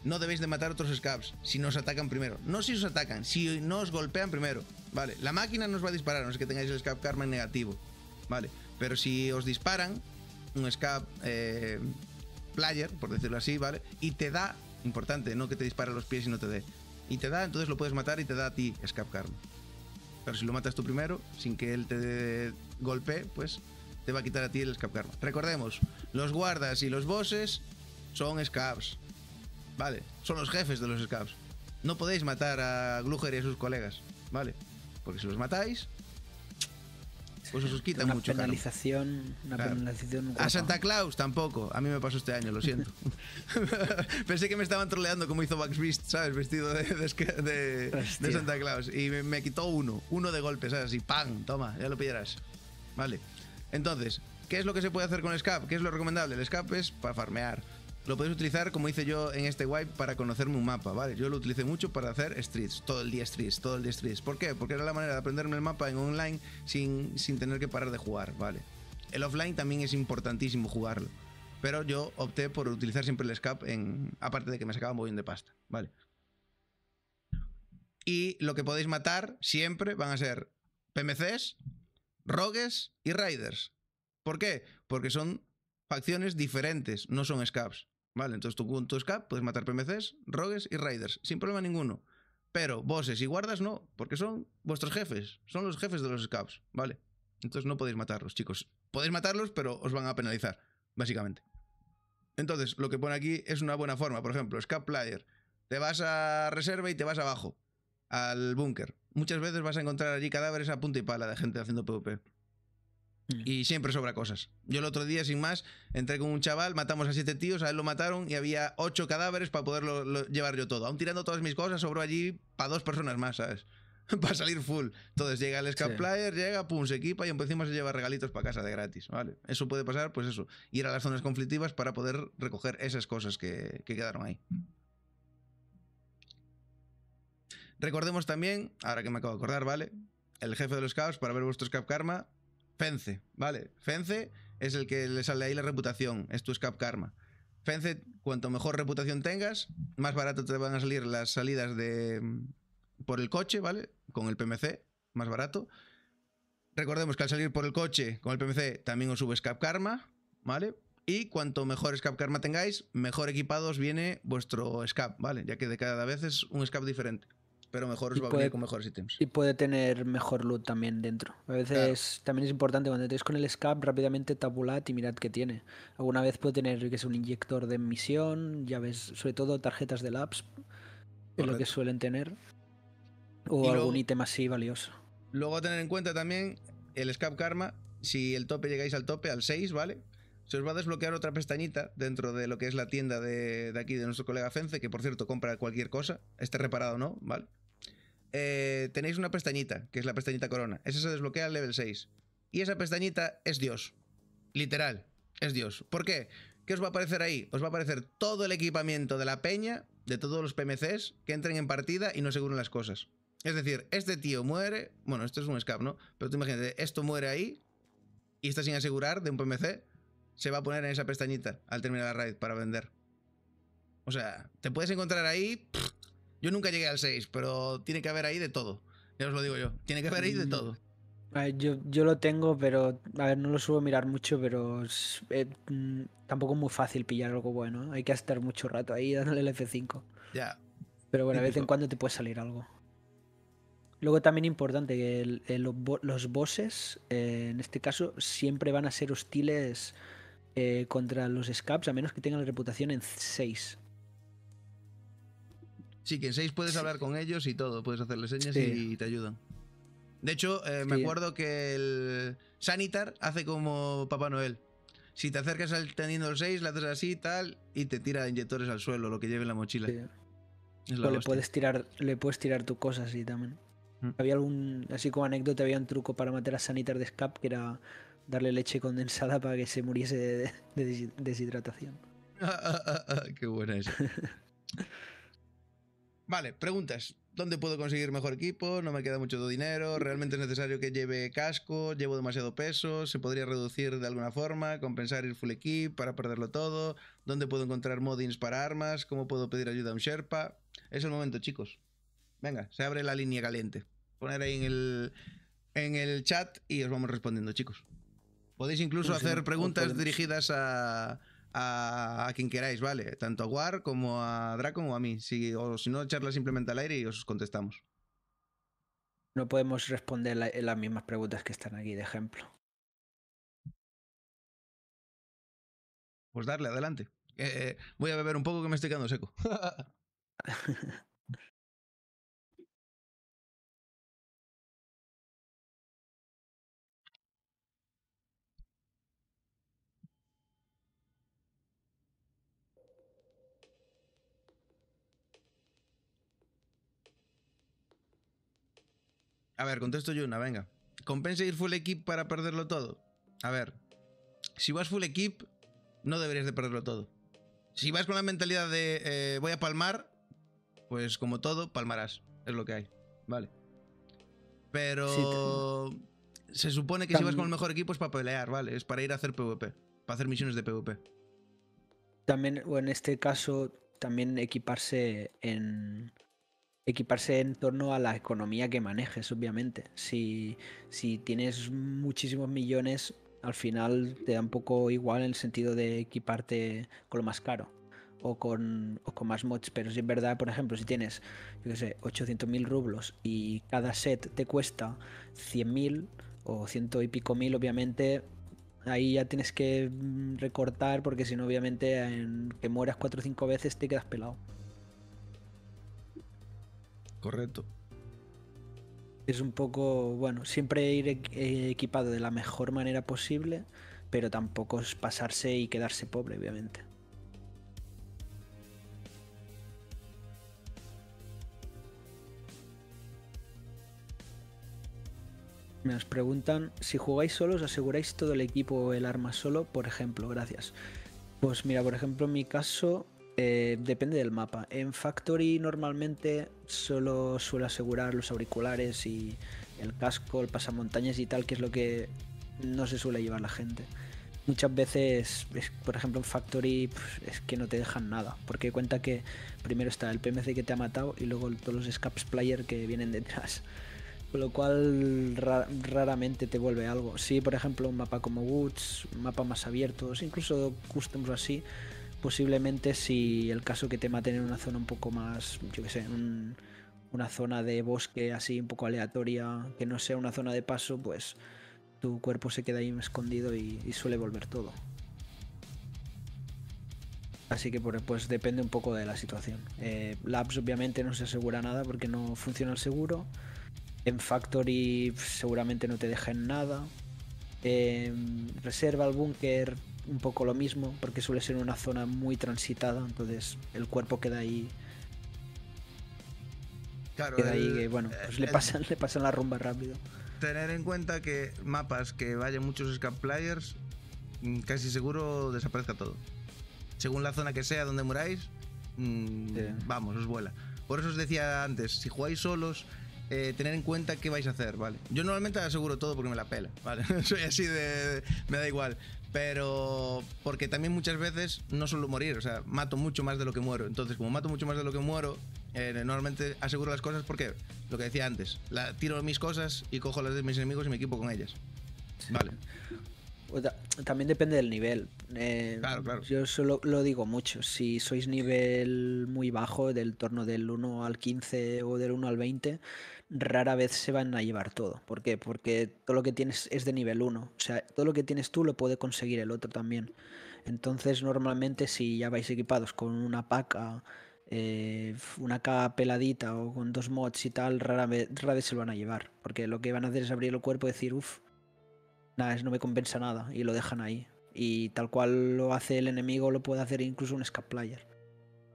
No debéis de matar otros Scaps si no os atacan primero. No si os atacan, si no os golpean primero. Vale, la máquina no os va a disparar, no es que tengáis el Scap Karma en negativo. Vale, pero si os disparan, un Scap eh, Player, por decirlo así, ¿vale? Y te da... Importante, no que te dispara a los pies y no te dé. Y te da, entonces lo puedes matar y te da a ti Scap Karma. Pero si lo matas tú primero, sin que él te golpee, pues te va a quitar a ti el Scap Karma. Recordemos, los guardas y los bosses son Scaps. Vale, son los jefes de los Scaps. No podéis matar a Gluger y a sus colegas, ¿vale? Porque si los matáis, pues os quita mucho karma. Penalización, una claro. penalización guapa. A Santa Claus tampoco. A mí me pasó este año, lo siento. Pensé que me estaban troleando como hizo Bugs Beast, ¿sabes? Vestido de, de, de, de Santa Claus. Y me, me quitó uno. Uno de golpe, ¿sabes? Y ¡pam! Toma, ya lo pillarás. Vale. Entonces, ¿qué es lo que se puede hacer con Scap? ¿Qué es lo recomendable? El Scap es para farmear. Lo podéis utilizar, como hice yo en este wipe, para conocerme un mapa, ¿vale? Yo lo utilicé mucho para hacer streets, todo el día streets, todo el día streets. ¿Por qué? Porque era la manera de aprenderme el mapa en online sin, sin tener que parar de jugar, ¿vale? El offline también es importantísimo jugarlo, pero yo opté por utilizar siempre el Scap, en, aparte de que me sacaba un bollón de pasta, ¿vale? Y lo que podéis matar siempre van a ser P M Cs, Rogues y Raiders. ¿Por qué? Porque son facciones diferentes, no son Scaps. Vale, entonces tú con tu Scap puedes matar P M Cs, Rogues y Raiders, sin problema ninguno. Pero bosses y guardas no, porque son vuestros jefes, son los jefes de los Scaps, ¿vale? Entonces no podéis matarlos, chicos. Podéis matarlos, pero os van a penalizar, básicamente. Entonces, lo que pone aquí es una buena forma. Por ejemplo, Scap Player, te vas a reserva y te vas abajo, al búnker. Muchas veces vas a encontrar allí cadáveres a punta y pala de gente haciendo PvP. Y siempre sobra cosas. Yo el otro día, sin más, entré con un chaval, matamos a siete tíos, a él lo mataron y había ocho cadáveres para poderlo lo, llevar yo todo. Aún tirando todas mis cosas, sobró allí para dos personas más, ¿sabes? Para salir full. Entonces llega el Scap sí. Player, llega, pum, se equipa y encima se lleva regalitos para casa de gratis, ¿vale? Eso puede pasar, pues eso. Ir a las zonas conflictivas para poder recoger esas cosas que, que quedaron ahí. Recordemos también, ahora que me acabo de acordar, ¿vale? El jefe de los Scaps, para ver vuestro Scap Karma... Fence, ¿vale? Fence es el que le sale ahí la reputación, es tu Scap Karma. Fence, cuanto mejor reputación tengas, más barato te van a salir las salidas de por el coche, ¿vale? Con el P M C, más barato. Recordemos que al salir por el coche con el P M C también os sube Scap Karma, ¿vale? Y cuanto mejor Scap Karma tengáis, mejor equipados viene vuestro Scap, ¿vale? Ya que de cada vez es un Scap diferente. Pero mejor os va a venir con mejores ítems. Y puede tener mejor loot también dentro. A veces claro. también es importante, cuando estéis con el Scap, rápidamente tabulad y mirad qué tiene. Alguna vez puede tener, que es un inyector de misión, llaves, sobre todo tarjetas de labs, es lo que suelen tener. O y algún luego, ítem así valioso. Luego a tener en cuenta también el Scap Karma, si el tope llegáis al tope, al seis, ¿vale? Se os va a desbloquear otra pestañita dentro de lo que es la tienda de, de aquí de nuestro colega Fence, que por cierto compra cualquier cosa, esté reparado o no, ¿vale? Eh, tenéis una pestañita, que es la pestañita corona. Esa se desbloquea al level seis. Y esa pestañita es Dios. Literal, es Dios. ¿Por qué? ¿Qué os va a aparecer ahí? Os va a aparecer todo el equipamiento de la peña, de todos los P M Cs que entren en partida y no aseguren las cosas. Es decir, este tío muere... Bueno, esto es un Scap, ¿no? Pero tú imagínate, esto muere ahí y está sin asegurar de un P M C. Se va a poner en esa pestañita al terminar la raid para vender. O sea, te puedes encontrar ahí... Pff, yo nunca llegué al seis, pero tiene que haber ahí de todo. Ya os lo digo yo. Tiene que haber ahí de todo. A ver, yo, yo lo tengo, pero... A ver, no lo suelo mirar mucho, pero... Eh, tampoco es muy fácil pillar algo bueno. Hay que estar mucho rato ahí dándole el F cinco. Ya. Pero bueno, de vez en cuando te puede salir algo. Luego también importante que el, el, los bosses, eh, en este caso, siempre van a ser hostiles eh, contra los Scaps, a menos que tengan la reputación en seis. Sí, que en seis puedes hablar con ellos y todo, puedes hacerles señas sí. y te ayudan. De hecho, eh, me sí. acuerdo que el Sanitar hace como Papá Noel. si te acercas al teniendo el seis, le haces así, tal, y te tira inyectores al suelo, lo que lleve en la mochila. Sí. Es la o le puedes tirar, le puedes tirar tus cosas así también. ¿Mm? Había algún, así como anécdota, había un truco para matar a Sanitar de Scap, que era darle leche condensada para que se muriese de, de, de deshidratación. Ah, ah, ah, ah, qué buena esa. Vale, preguntas. ¿Dónde puedo conseguir mejor equipo? ¿No me queda mucho dinero? ¿Realmente es necesario que lleve casco? ¿Llevo demasiado peso? ¿Se podría reducir de alguna forma? ¿Compensar el full equip para perderlo todo? ¿Dónde puedo encontrar moddings para armas? ¿Cómo puedo pedir ayuda a un Sherpa? Es el momento, chicos. Venga, se abre la línea caliente. Poner ahí en el, en el chat y os vamos respondiendo, chicos. Podéis incluso pues hacer sí, preguntas dirigidas a... A, a quien queráis, ¿vale? Tanto a War como a Draco como a mí. Si, o si no, charla simplemente al aire y os contestamos. No podemos responder la, las mismas preguntas que están aquí, de ejemplo. Pues darle, adelante. Eh, eh, voy a beber un poco que me estoy quedando seco. A ver, contesto yo una, venga. ¿Compensa ir full equip para perderlo todo? A ver, si vas full equip, no deberías de perderlo todo. Si vas con la mentalidad de eh, voy a palmar, pues como todo, palmarás. Es lo que hay, ¿vale? Pero sí, se supone que si vas con el mejor equipo es para pelear, ¿vale? Es para ir a hacer PvP, para hacer misiones de PvP. También, o en este caso, también equiparse en... Equiparse en torno a la economía que manejes, obviamente. Si, si tienes muchísimos millones, al final te da un poco igual en el sentido de equiparte con lo más caro o con, o con más mods. Pero si es verdad, por ejemplo, si tienes, yo qué sé, ochocientos mil rublos y cada set te cuesta cien mil o ciento y pico mil, obviamente ahí ya tienes que recortar porque si no, obviamente, en que mueras cuatro o cinco veces te quedas pelado. Correcto. Es un poco, bueno, siempre ir equipado de la mejor manera posible, pero tampoco es pasarse y quedarse pobre, obviamente. Nos preguntan, si jugáis solos, ¿aseguráis todo el equipo o el arma solo? Por ejemplo, gracias. Pues mira, por ejemplo, en mi caso... Eh, depende del mapa. En Factory normalmente solo suelo asegurar los auriculares y el casco, el pasamontañas y tal, que es lo que no se suele llevar la gente. Muchas veces, es, por ejemplo, en Factory pues, es que no te dejan nada, porque cuenta que primero está el P M C que te ha matado y luego todos los Scaps Player que vienen detrás. Con lo cual ra raramente te vuelve algo. Sí, por ejemplo, un mapa como Woods, mapas más abiertos, incluso Customs o así, posiblemente si el caso que te maten en una zona un poco más, yo que sé, un, una zona de bosque así un poco aleatoria, que no sea una zona de paso, pues tu cuerpo se queda ahí escondido y, y suele volver todo. Así que pues depende un poco de la situación. Eh, Labs obviamente no se asegura nada porque no funciona el seguro. En Factory seguramente no te dejan nada. Eh, reserva al búnker... un poco lo mismo, porque suele ser una zona muy transitada, entonces el cuerpo queda ahí. Claro, queda el, ahí que, bueno, pues el, le, pasan, el, le pasan la rumba rápido. Tener en cuenta que mapas que vayan muchos Scap Players, casi seguro desaparezca todo. Según la zona que sea donde moráis, mmm, sí. Vamos, os vuela. Por eso os decía antes, si jugáis solos, Eh, tener en cuenta qué vais a hacer, ¿vale? Yo normalmente aseguro todo porque me la pela, ¿vale? Soy así de... me da igual. Pero... porque también muchas veces no suelo morir, o sea, mato mucho más de lo que muero. Entonces, como mato mucho más de lo que muero, eh, normalmente aseguro las cosas porque, lo que decía antes, la, tiro mis cosas y cojo las de mis enemigos y me equipo con ellas. Vale. También depende del nivel. Eh, claro, claro. Yo solo lo digo mucho. Si sois nivel muy bajo, del torno del uno al quince o del uno al veinte, rara vez se van a llevar todo. ¿Por qué? Porque todo lo que tienes es de nivel uno. O sea, todo lo que tienes tú lo puede conseguir el otro también. Entonces, normalmente, si ya vais equipados con una paca, eh, una K peladita o con dos mods y tal, rara vez, rara vez se lo van a llevar. Porque lo que van a hacer es abrir el cuerpo y decir, uff, nada, no me compensa nada y lo dejan ahí. y tal cual lo hace el enemigo lo puede hacer incluso un Scap Player.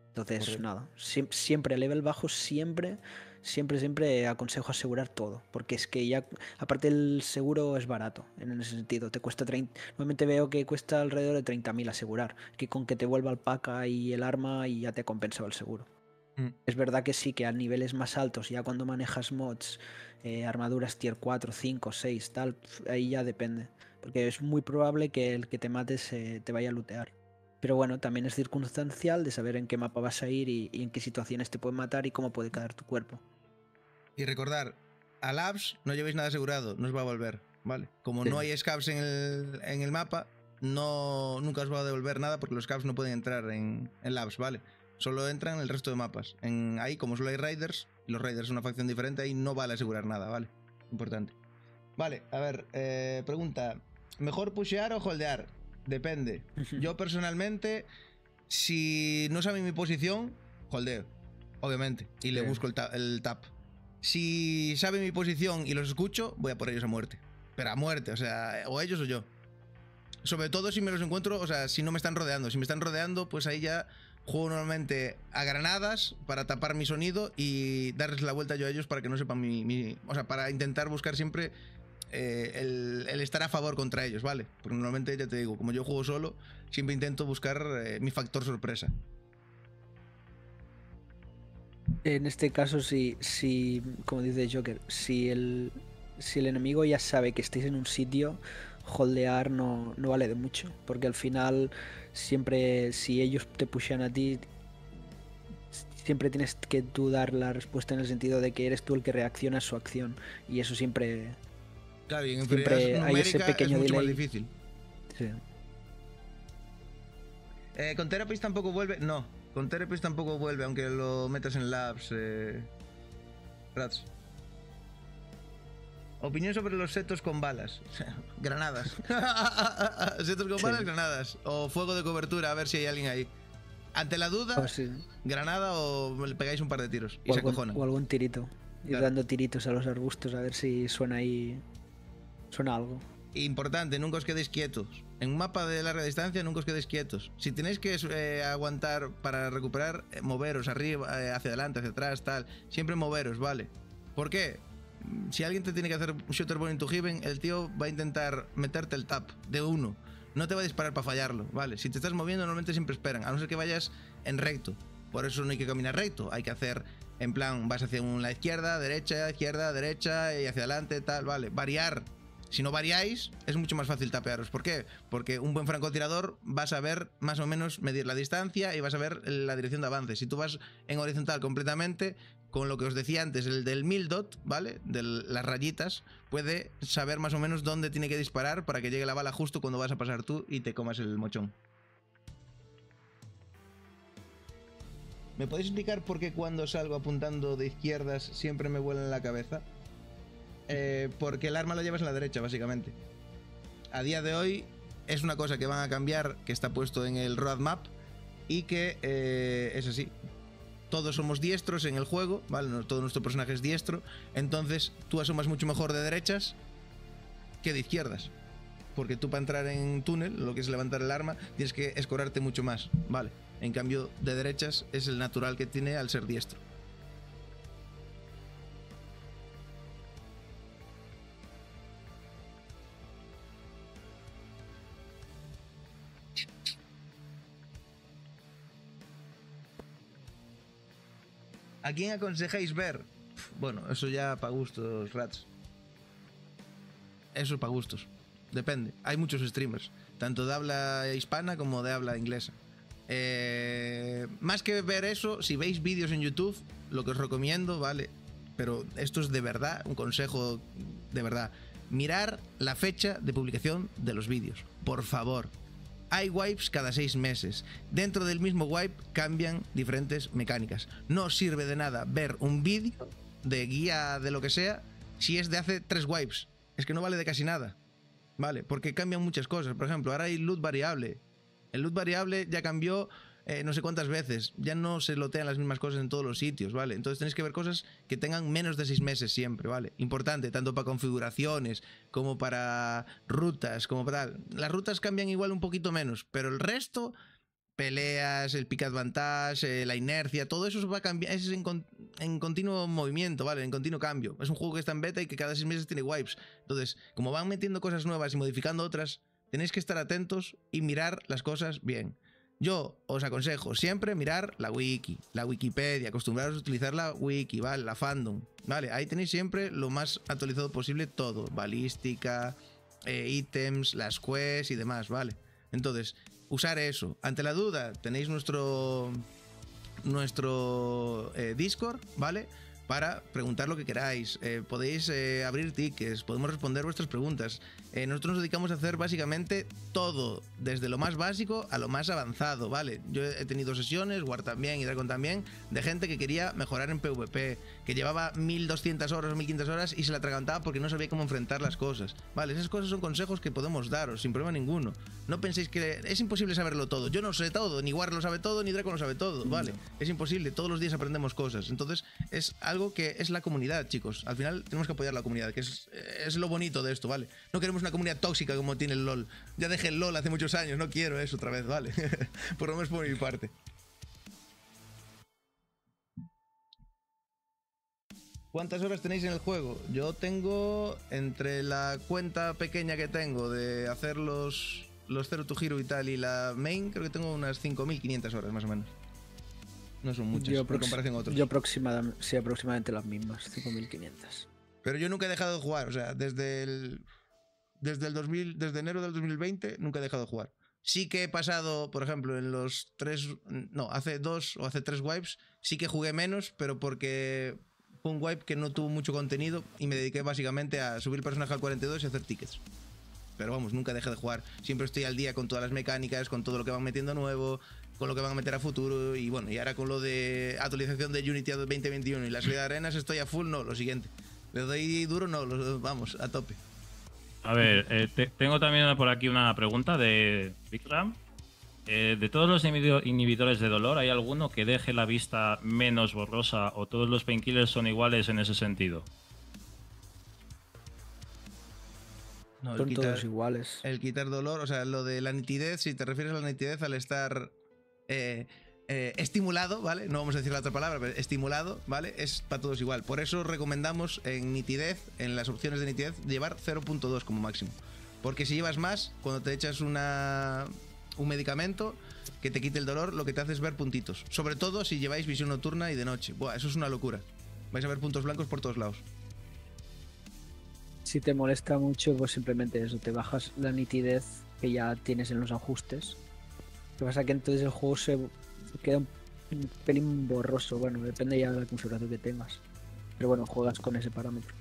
Entonces, correcto, nada, siempre a level bajo, siempre, siempre, siempre aconsejo asegurar todo, porque es que ya, aparte el seguro es barato, en ese sentido, te cuesta treinta, normalmente veo que cuesta alrededor de treinta mil asegurar, que con que te vuelva el pack y el arma y ya te ha compensado el seguro. Mm. Es verdad que sí, que a niveles más altos, ya cuando manejas mods, eh, armaduras tier cuatro, cinco, seis, tal, ahí ya depende, porque es muy probable que el que te mates eh, te vaya a lootear. Pero bueno, también es circunstancial de saber en qué mapa vas a ir y, y en qué situaciones te pueden matar y cómo puede caer tu cuerpo. Y recordar, a Labs no llevéis nada asegurado, no os va a volver, ¿vale? Como sí, no hay scaps en el, en el mapa, no, nunca os va a devolver nada porque los scaps no pueden entrar en, en Labs, ¿vale? Solo entran en el resto de mapas. En, ahí, como solo hay Raiders, y los Raiders son una facción diferente, ahí no vale asegurar nada, ¿vale? Importante. Vale, a ver, eh, pregunta, ¿mejor pushear o holdear? Depende. Yo personalmente, si no sabe mi posición, holdeo, obviamente, y le sí. busco el, ta el tap. Si sabe mi posición y los escucho, voy a por ellos a muerte. Pero a muerte, o sea, o ellos o yo. Sobre todo si me los encuentro, o sea, si no me están rodeando. Si me están rodeando, pues ahí ya juego normalmente a granadas para tapar mi sonido y darles la vuelta yo a ellos para que no sepan mi... mi o sea, para intentar buscar siempre... Eh, el, el estar a favor contra ellos, ¿vale? Porque normalmente, ya te digo, como yo juego solo, siempre intento buscar eh, mi factor sorpresa. En este caso, si, si como dice Joker, si el, si el enemigo ya sabe que estáis en un sitio, holdear no, no vale de mucho, porque al final siempre, si ellos te pushan a ti, siempre tienes que tú dar la respuesta en el sentido de que eres tú el que reacciona a su acción, y eso siempre... Claro, y en siempre hay ese pequeño es mucho delay. Más difícil. Sí. Eh, ¿Con Therapist tampoco vuelve? No, con Therapist tampoco vuelve, aunque lo metas en labs. Eh... Rats. Opinión sobre los setos con balas. Granadas. Setos con sí. balas, granadas. O fuego de cobertura, a ver si hay alguien ahí. Ante la duda, oh, sí. granada o le pegáis un par de tiros y o se algún, acojonan. O algún tirito. Ir claro. dando tiritos a los arbustos a ver si suena ahí... Suena algo. Importante, nunca os quedéis quietos. En un mapa de larga distancia nunca os quedéis quietos. Si tenéis que eh, aguantar para recuperar, eh, moveros arriba, eh, hacia adelante, hacia atrás, tal. Siempre moveros, ¿vale? ¿Por qué? Si alguien te tiene que hacer un shooter ball into heaven, el tío va a intentar meterte el tap de uno. No te va a disparar para fallarlo, ¿vale? Si te estás moviendo normalmente siempre esperan, a no ser que vayas en recto. Por eso no hay que caminar recto, hay que hacer... En plan, vas hacia la izquierda, derecha, izquierda, derecha y hacia adelante, tal, ¿vale? Variar. Si no variáis, es mucho más fácil tapearos. ¿Por qué? Porque un buen francotirador va a saber más o menos medir la distancia y va a saber la dirección de avance. Si tú vas en horizontal completamente, con lo que os decía antes, el del mildot, ¿vale? De las rayitas, puede saber más o menos dónde tiene que disparar para que llegue la bala justo cuando vas a pasar tú y te comas el mochón. ¿Me podéis explicar por qué cuando salgo apuntando de izquierdas siempre me vuela en la cabeza? Eh, porque el arma lo llevas en la derecha, básicamente. A día de hoy es una cosa que van a cambiar, que está puesto en el roadmap y que eh, es así. Todos somos diestros en el juego, ¿vale? No, todo nuestro personaje es diestro, entonces tú asomas mucho mejor de derechas que de izquierdas. Porque tú para entrar en túnel, lo que es levantar el arma, tienes que escorarte mucho más, ¿vale? En cambio, de derechas es el natural que tiene al ser diestro. ¿A quién aconsejáis ver? Bueno, eso ya para gustos, Rats. Eso para gustos. Depende. Hay muchos streamers, tanto de habla hispana como de habla inglesa. Eh, más que ver eso, si veis vídeos en YouTube, lo que os recomiendo, ¿vale? Pero esto es de verdad, un consejo de verdad. Mirar la fecha de publicación de los vídeos, por favor. Hay wipes cada seis meses. Dentro del mismo wipe cambian diferentes mecánicas. No sirve de nada ver un vídeo de guía de lo que sea si es de hace tres wipes. Es que no vale de casi nada. Vale, porque cambian muchas cosas. Por ejemplo, ahora hay loot variable. El loot variable ya cambió eh, no sé cuántas veces. Ya no se lotean las mismas cosas en todos los sitios, ¿vale? Entonces tenéis que ver cosas que tengan menos de seis meses siempre, ¿vale? Importante, tanto para configuraciones como para rutas, como para tal. Las rutas cambian igual un poquito menos, pero el resto... Peleas, el pick advantage, eh, la inercia, todo eso va a cambiar, es en, con, en continuo movimiento, ¿vale? En continuo cambio. Es un juego que está en beta y que cada seis meses tiene wipes. Entonces, como van metiendo cosas nuevas y modificando otras, tenéis que estar atentos y mirar las cosas bien. Yo os aconsejo siempre mirar la wiki, la Wikipedia, acostumbraros a utilizar la wiki, ¿vale? La fandom, ¿vale? Ahí tenéis siempre lo más actualizado posible todo, balística, eh, ítems, las quests y demás, ¿vale? Entonces, usar eso. Ante la duda, tenéis nuestro, nuestro eh, Discord, ¿vale? Para preguntar lo que queráis. Eh, podéis eh, abrir tickets, podemos responder vuestras preguntas. Eh, nosotros nos dedicamos a hacer básicamente todo, desde lo más básico a lo más avanzado, ¿vale? Yo he tenido sesiones, War también y Dracon también, de gente que quería mejorar en PvP, que llevaba mil doscientas horas o mil quinientas horas y se la atragantaba porque no sabía cómo enfrentar las cosas, ¿vale? Esas cosas son consejos que podemos daros, sin problema ninguno. No penséis que es imposible saberlo todo. Yo no sé todo, ni War lo sabe todo, ni Dracon lo sabe todo, ¿vale? No. Es imposible, todos los días aprendemos cosas. Entonces, es algo que es la comunidad, chicos. Al final tenemos que apoyar la comunidad, que es, es lo bonito de esto, ¿vale? No queremos una comunidad tóxica como tiene el LOL. Ya dejé el LOL hace muchos años, no quiero eso otra vez, ¿vale? Por lo menos por mi parte. ¿Cuántas horas tenéis en el juego? Yo tengo, entre la cuenta pequeña que tengo de hacer los los Zero to Hero y tal, y la main, creo que tengo unas cinco mil quinientas horas, más o menos. No son muchas, yo por comparación a otros. Yo aproximadamente, sí, aproximadamente las mismas, cinco mil quinientas. Pero yo nunca he dejado de jugar, o sea, desde el desde el dos mil, desde enero del dos mil veinte nunca he dejado de jugar. Sí que he pasado, por ejemplo, en los tres, no, hace dos o hace tres wipes, sí que jugué menos, pero porque fue un wipe que no tuvo mucho contenido y me dediqué básicamente a subir personaje al cuarenta y dos y hacer tickets. Pero vamos, nunca dejé de jugar, siempre estoy al día con todas las mecánicas, con todo lo que van metiendo nuevo, con lo que van a meter a futuro, y bueno, y ahora con lo de actualización de Unity veinte veintiuno y la salida de arenas estoy a full, no, lo siguiente. ¿Le doy duro? No, lo, vamos, a tope. A ver, eh, te, tengo también por aquí una pregunta de Vikram. Eh, de todos los inhibidores de dolor, ¿hay alguno que deje la vista menos borrosa o todos los painkillers son iguales en ese sentido? No, son quitar, todos iguales. El quitar dolor, o sea, lo de la nitidez, si te refieres a la nitidez al estar eh, eh, estimulado, ¿vale? No vamos a decir la otra palabra, pero estimulado, ¿vale? Es para todos igual. Por eso recomendamos en nitidez, en las opciones de nitidez, llevar cero punto dos como máximo. Porque si llevas más, cuando te echas una, un medicamento que te quite el dolor, lo que te hace es ver puntitos. Sobre todo si lleváis visión nocturna y de noche. Buah, eso es una locura. Vais a ver puntos blancos por todos lados. Si te molesta mucho, pues simplemente eso, te bajas la nitidez que ya tienes en los ajustes. Lo que pasa es que entonces el juego se queda un pelín borroso, bueno, depende ya de la configuración que tengas. Pero bueno, juegas con ese parámetro.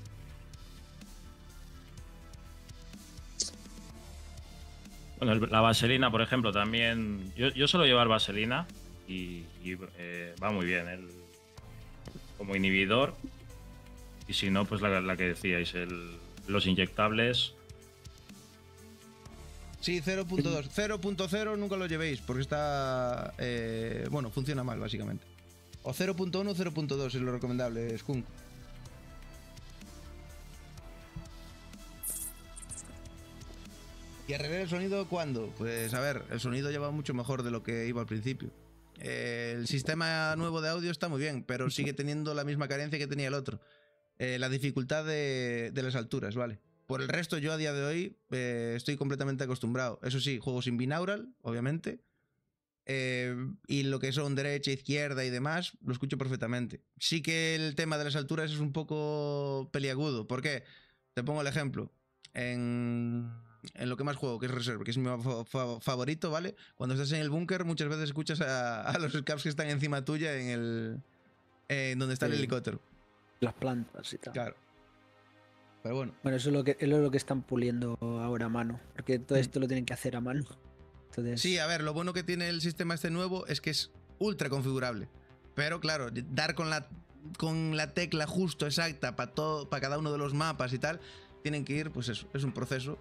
Bueno, la vaselina, por ejemplo, también... Yo, yo suelo llevar vaselina y, y eh, va muy bien el... como inhibidor. Y si no, pues la, la que decíais, el... los inyectables. Sí, cero punto dos. cero punto cero nunca lo llevéis porque está... Eh, bueno, funciona mal, básicamente. O cero punto uno o cero punto dos es lo recomendable, Skunk. ¿Y arreglar el sonido cuándo? Pues a ver, el sonido ya va mucho mejor de lo que iba al principio. Eh, el sistema nuevo de audio está muy bien, pero sigue teniendo la misma carencia que tenía el otro. Eh, la dificultad de, de las alturas, ¿vale? Por el resto, yo a día de hoy eh, estoy completamente acostumbrado. Eso sí, juego sin binaural, obviamente. Eh, y lo que son derecha, izquierda y demás, lo escucho perfectamente. Sí que el tema de las alturas es un poco peliagudo. ¿Por qué? Te pongo el ejemplo. En, en lo que más juego, que es Reserve, que es mi fa favorito, ¿vale? Cuando estás en el búnker, muchas veces escuchas a, a los scavs que están encima tuya en el eh, donde está el sí. helicóptero. Las plantas y tal. Claro. Pero bueno. Bueno, eso es lo que, es lo que están puliendo ahora a mano, porque todo esto lo tienen que hacer a mano. Entonces... Sí, a ver, lo bueno que tiene el sistema este nuevo es que es ultra configurable, pero claro, dar con la, con la tecla justo, exacta, para todo, para cada uno de los mapas y tal, tienen que ir, pues eso, es un proceso,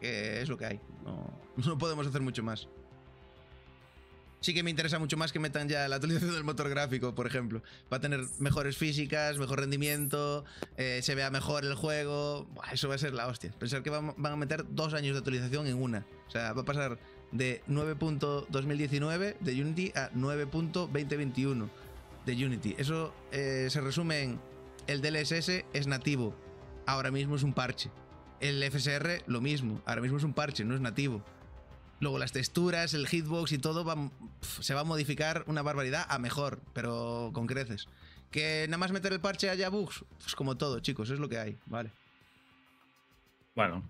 que es lo que hay, no, no podemos hacer mucho más. sí que me interesa mucho más que metan ya la actualización del motor gráfico, por ejemplo. Va a tener mejores físicas, mejor rendimiento, eh, se vea mejor el juego. Buah, eso va a ser la hostia. Pensar que van a meter dos años de actualización en una. O sea, va a pasar de nueve punto dos mil diecinueve de Unity a nueve punto dos mil veintiuno de Unity. Eso eh, se resume en el D L S S es nativo, ahora mismo es un parche. El F S R lo mismo, ahora mismo es un parche, no es nativo. Luego las texturas, el hitbox y todo va, se va a modificar una barbaridad a mejor, pero con creces. Que nada más meter el parche haya bugs, pues como todo, chicos, es lo que hay, vale. Bueno,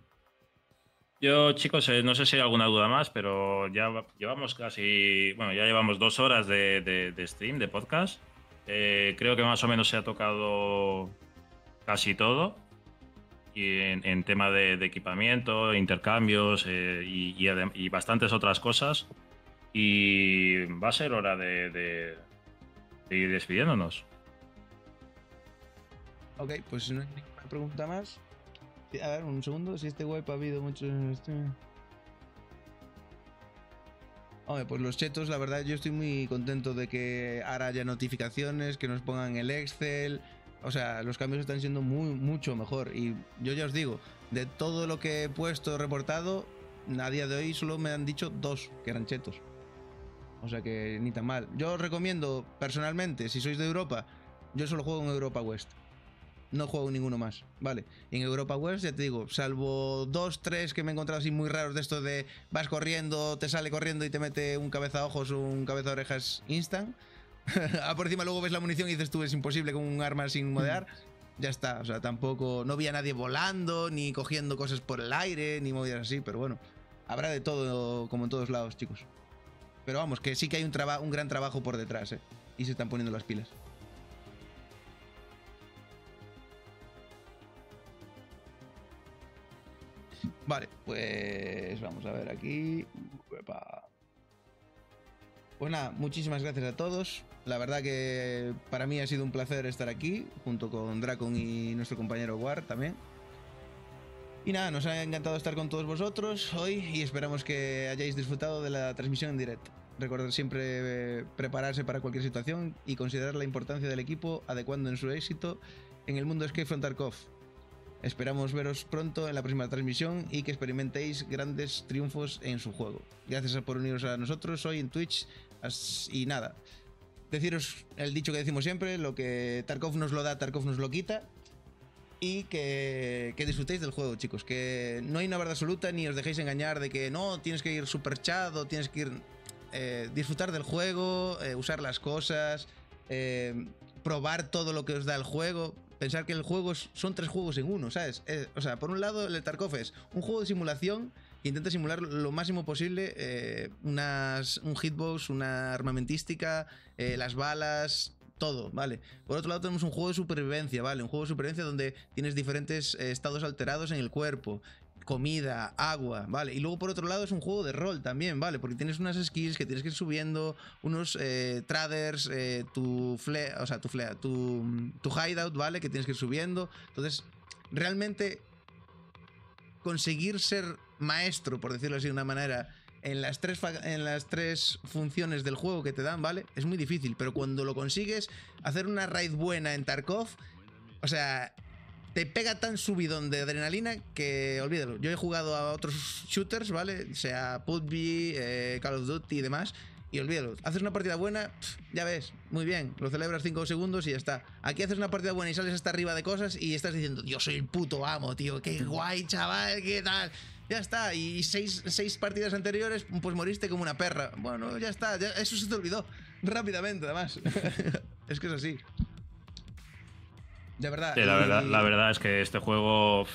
yo, chicos, eh, no sé si hay alguna duda más, pero ya llevamos casi, bueno, ya llevamos dos horas de, de, de stream, de podcast. Eh, creo que más o menos se ha tocado casi todo. Y en, en tema de, de equipamiento, intercambios eh, y, y, y bastantes otras cosas. Y va a ser hora de, de, de ir despidiéndonos. Ok, pues si no hay ninguna pregunta más. A ver, un segundo, si este wipe ha habido muchos... Hombre, pues los chetos, la verdad, yo estoy muy contento de que ahora haya notificaciones, que nos pongan el Excel... O sea, los cambios están siendo muy, mucho mejor. Y yo ya os digo, de todo lo que he puesto reportado, a día de hoy solo me han dicho dos que eran chetos. O sea que ni tan mal. Yo os recomiendo, personalmente, si sois de Europa, yo solo juego en Europa West. No juego en ninguno más, ¿vale? Y en Europa West, ya te digo, salvo dos, tres que me he encontrado así muy raros de esto de vas corriendo, te sale corriendo y te mete un cabeza ojos o un cabeza orejas instant. Por encima luego ves la munición y dices tú, es imposible con un arma sin modear. Ya está, o sea, tampoco, no vi a nadie volando, ni cogiendo cosas por el aire, ni movidas así, pero bueno, habrá de todo, como en todos lados, chicos. Pero vamos, que sí que hay un, traba, un gran trabajo por detrás, ¿eh? Y se están poniendo las pilas. Vale, pues vamos a ver aquí... Uepa. Pues nada, muchísimas gracias a todos. La verdad que para mí ha sido un placer estar aquí, junto con Dracon y nuestro compañero War también. Y nada, nos ha encantado estar con todos vosotros hoy y esperamos que hayáis disfrutado de la transmisión en directo. Recordad siempre prepararse para cualquier situación y considerar la importancia del equipo adecuando en su éxito en el mundo Escape from Tarkov. Esperamos veros pronto en la próxima transmisión y que experimentéis grandes triunfos en su juego. Gracias por uniros a nosotros hoy en Twitch. Y nada, deciros el dicho que decimos siempre, lo que Tarkov nos lo da, Tarkov nos lo quita. Y que, que disfrutéis del juego, chicos, que no hay una verdad absoluta, ni os dejéis engañar de que no, tienes que ir super chat o tienes que ir eh, disfrutar del juego, eh, usar las cosas, eh, probar todo lo que os da el juego. Pensar que el juego es, son tres juegos en uno, ¿sabes? Es, o sea, por un lado el Tarkov es un juego de simulación que intenta simular lo máximo posible eh, unas, un hitbox, una armamentística, eh, las balas, todo, ¿vale? Por otro lado tenemos un juego de supervivencia, ¿vale? Un juego de supervivencia donde tienes diferentes eh, estados alterados en el cuerpo, comida, agua, ¿vale? Y luego por otro lado es un juego de rol también, ¿vale? Porque tienes unas skills que tienes que ir subiendo, unos eh, traders, eh, tu flea, o sea, tu flea, tu, tu hideout, ¿vale? Que tienes que ir subiendo. Entonces, realmente conseguir ser maestro, por decirlo así de una manera, en las tres, en las tres funciones del juego que te dan, ¿vale? Es muy difícil, pero cuando lo consigues, hacer una raid buena en Tarkov, o sea, te pega tan subidón de adrenalina que olvídalo. Yo he jugado a otros shooters, ¿vale? Sea P U B G, eh, Call of Duty y demás, y olvídalo. Haces una partida buena, pff, ya ves, muy bien, lo celebras cinco segundos y ya está. Aquí haces una partida buena y sales hasta arriba de cosas y estás diciendo, yo soy el puto amo, tío, qué guay, chaval, qué tal... Ya está, y seis, seis partidas anteriores, pues moriste como una perra. Bueno, ya está, ya, eso se te olvidó. Rápidamente, además. Es que es así. De verdad. Sí, la, y, verdad y... la verdad es que este juego...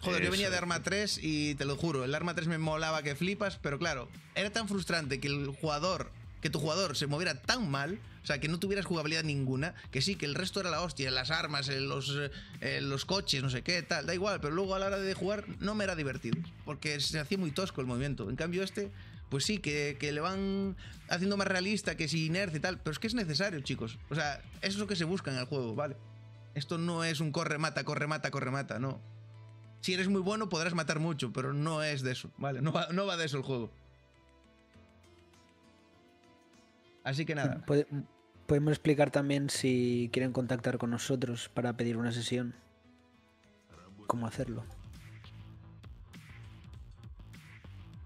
Joder, es... yo venía de Arma tres y te lo juro, el Arma tres me molaba que flipas, pero claro, era tan frustrante que el jugador... que tu jugador se moviera tan mal, o sea, que no tuvieras jugabilidad ninguna, que sí, que el resto era la hostia, las armas, los, eh, los coches, no sé qué, tal, da igual, pero luego a la hora de jugar no me era divertido, porque se hacía muy tosco el movimiento. En cambio este, pues sí, que, que le van haciendo más realista, que si inercia y tal, pero es que es necesario, chicos, o sea, eso es lo que se busca en el juego, ¿vale? Esto no es un corre-mata, corre-mata, corre-mata, no. Si eres muy bueno podrás matar mucho, pero no es de eso, ¿vale? No va, no va de eso el juego. Así que nada. Podemos explicar también si quieren contactar con nosotros para pedir una sesión. ¿Cómo hacerlo?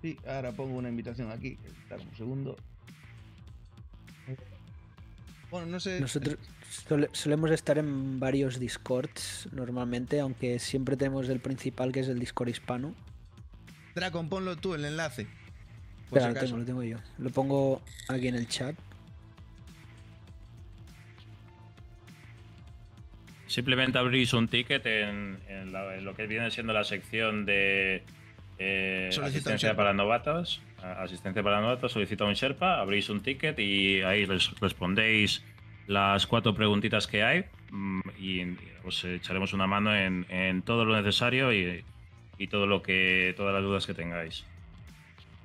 Sí, ahora pongo una invitación aquí. Dame un segundo. Bueno, no sé. Nosotros sole solemos estar en varios Discords normalmente, aunque siempre tenemos el principal, que es el Discord hispano. Dracon, ponlo tú, el enlace. Claro, si lo tengo, lo tengo yo. Lo pongo aquí en el chat. Simplemente abrís un ticket en, en, la, en lo que viene siendo la sección de eh, asistencia para novatos. Asistencia para novatos, solicita un Sherpa, abrís un ticket y ahí les respondéis las cuatro preguntitas que hay y os echaremos una mano en, en todo lo necesario y, y todo lo que todas las dudas que tengáis.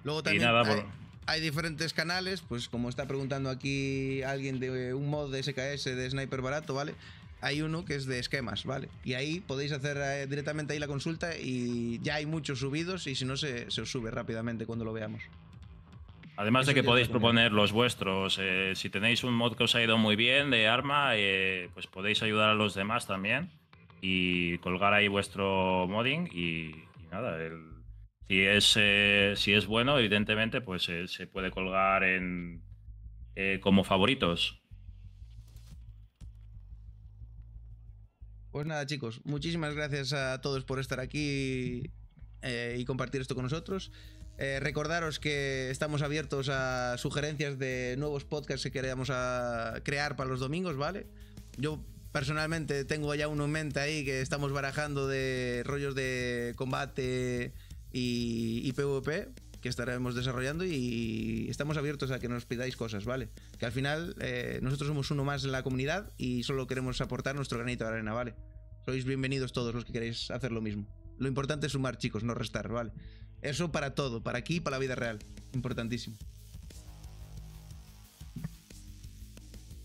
Luego también nada, hay, por... hay diferentes canales, pues como está preguntando aquí alguien de un mod de S K S de Sniper Barato, ¿vale? Hay uno que es de esquemas, ¿vale? Y ahí podéis hacer directamente ahí la consulta y ya hay muchos subidos y si no se, se os sube rápidamente cuando lo veamos. Además Eso de que podéis proponer los vuestros. Eh, si tenéis un mod que os ha ido muy bien de arma, eh, pues podéis ayudar a los demás también y colgar ahí vuestro modding y, y nada, el, si, es, eh, si es bueno, evidentemente, pues eh, se puede colgar en, eh, como favoritos. Pues nada, chicos, muchísimas gracias a todos por estar aquí eh, y compartir esto con nosotros. Eh, recordaros que estamos abiertos a sugerencias de nuevos podcasts que queramos a crear para los domingos, ¿vale? Yo personalmente tengo ya uno en mente ahí que estamos barajando de rollos de combate y, y PvP que estaremos desarrollando y estamos abiertos a que nos pidáis cosas, ¿vale? Que al final eh, nosotros somos uno más en la comunidad y solo queremos aportar nuestro granito de arena, ¿vale? Sois bienvenidos todos los que queréis hacer lo mismo. Lo importante es sumar, chicos, no restar, ¿vale? Eso para todo, para aquí y para la vida real. Importantísimo.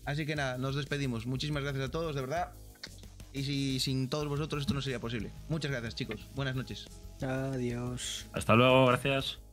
Así que nada, nos despedimos. Muchísimas gracias a todos, de verdad. Y si, sin todos vosotros esto no sería posible. Muchas gracias, chicos. Buenas noches. Adiós. Hasta luego, gracias.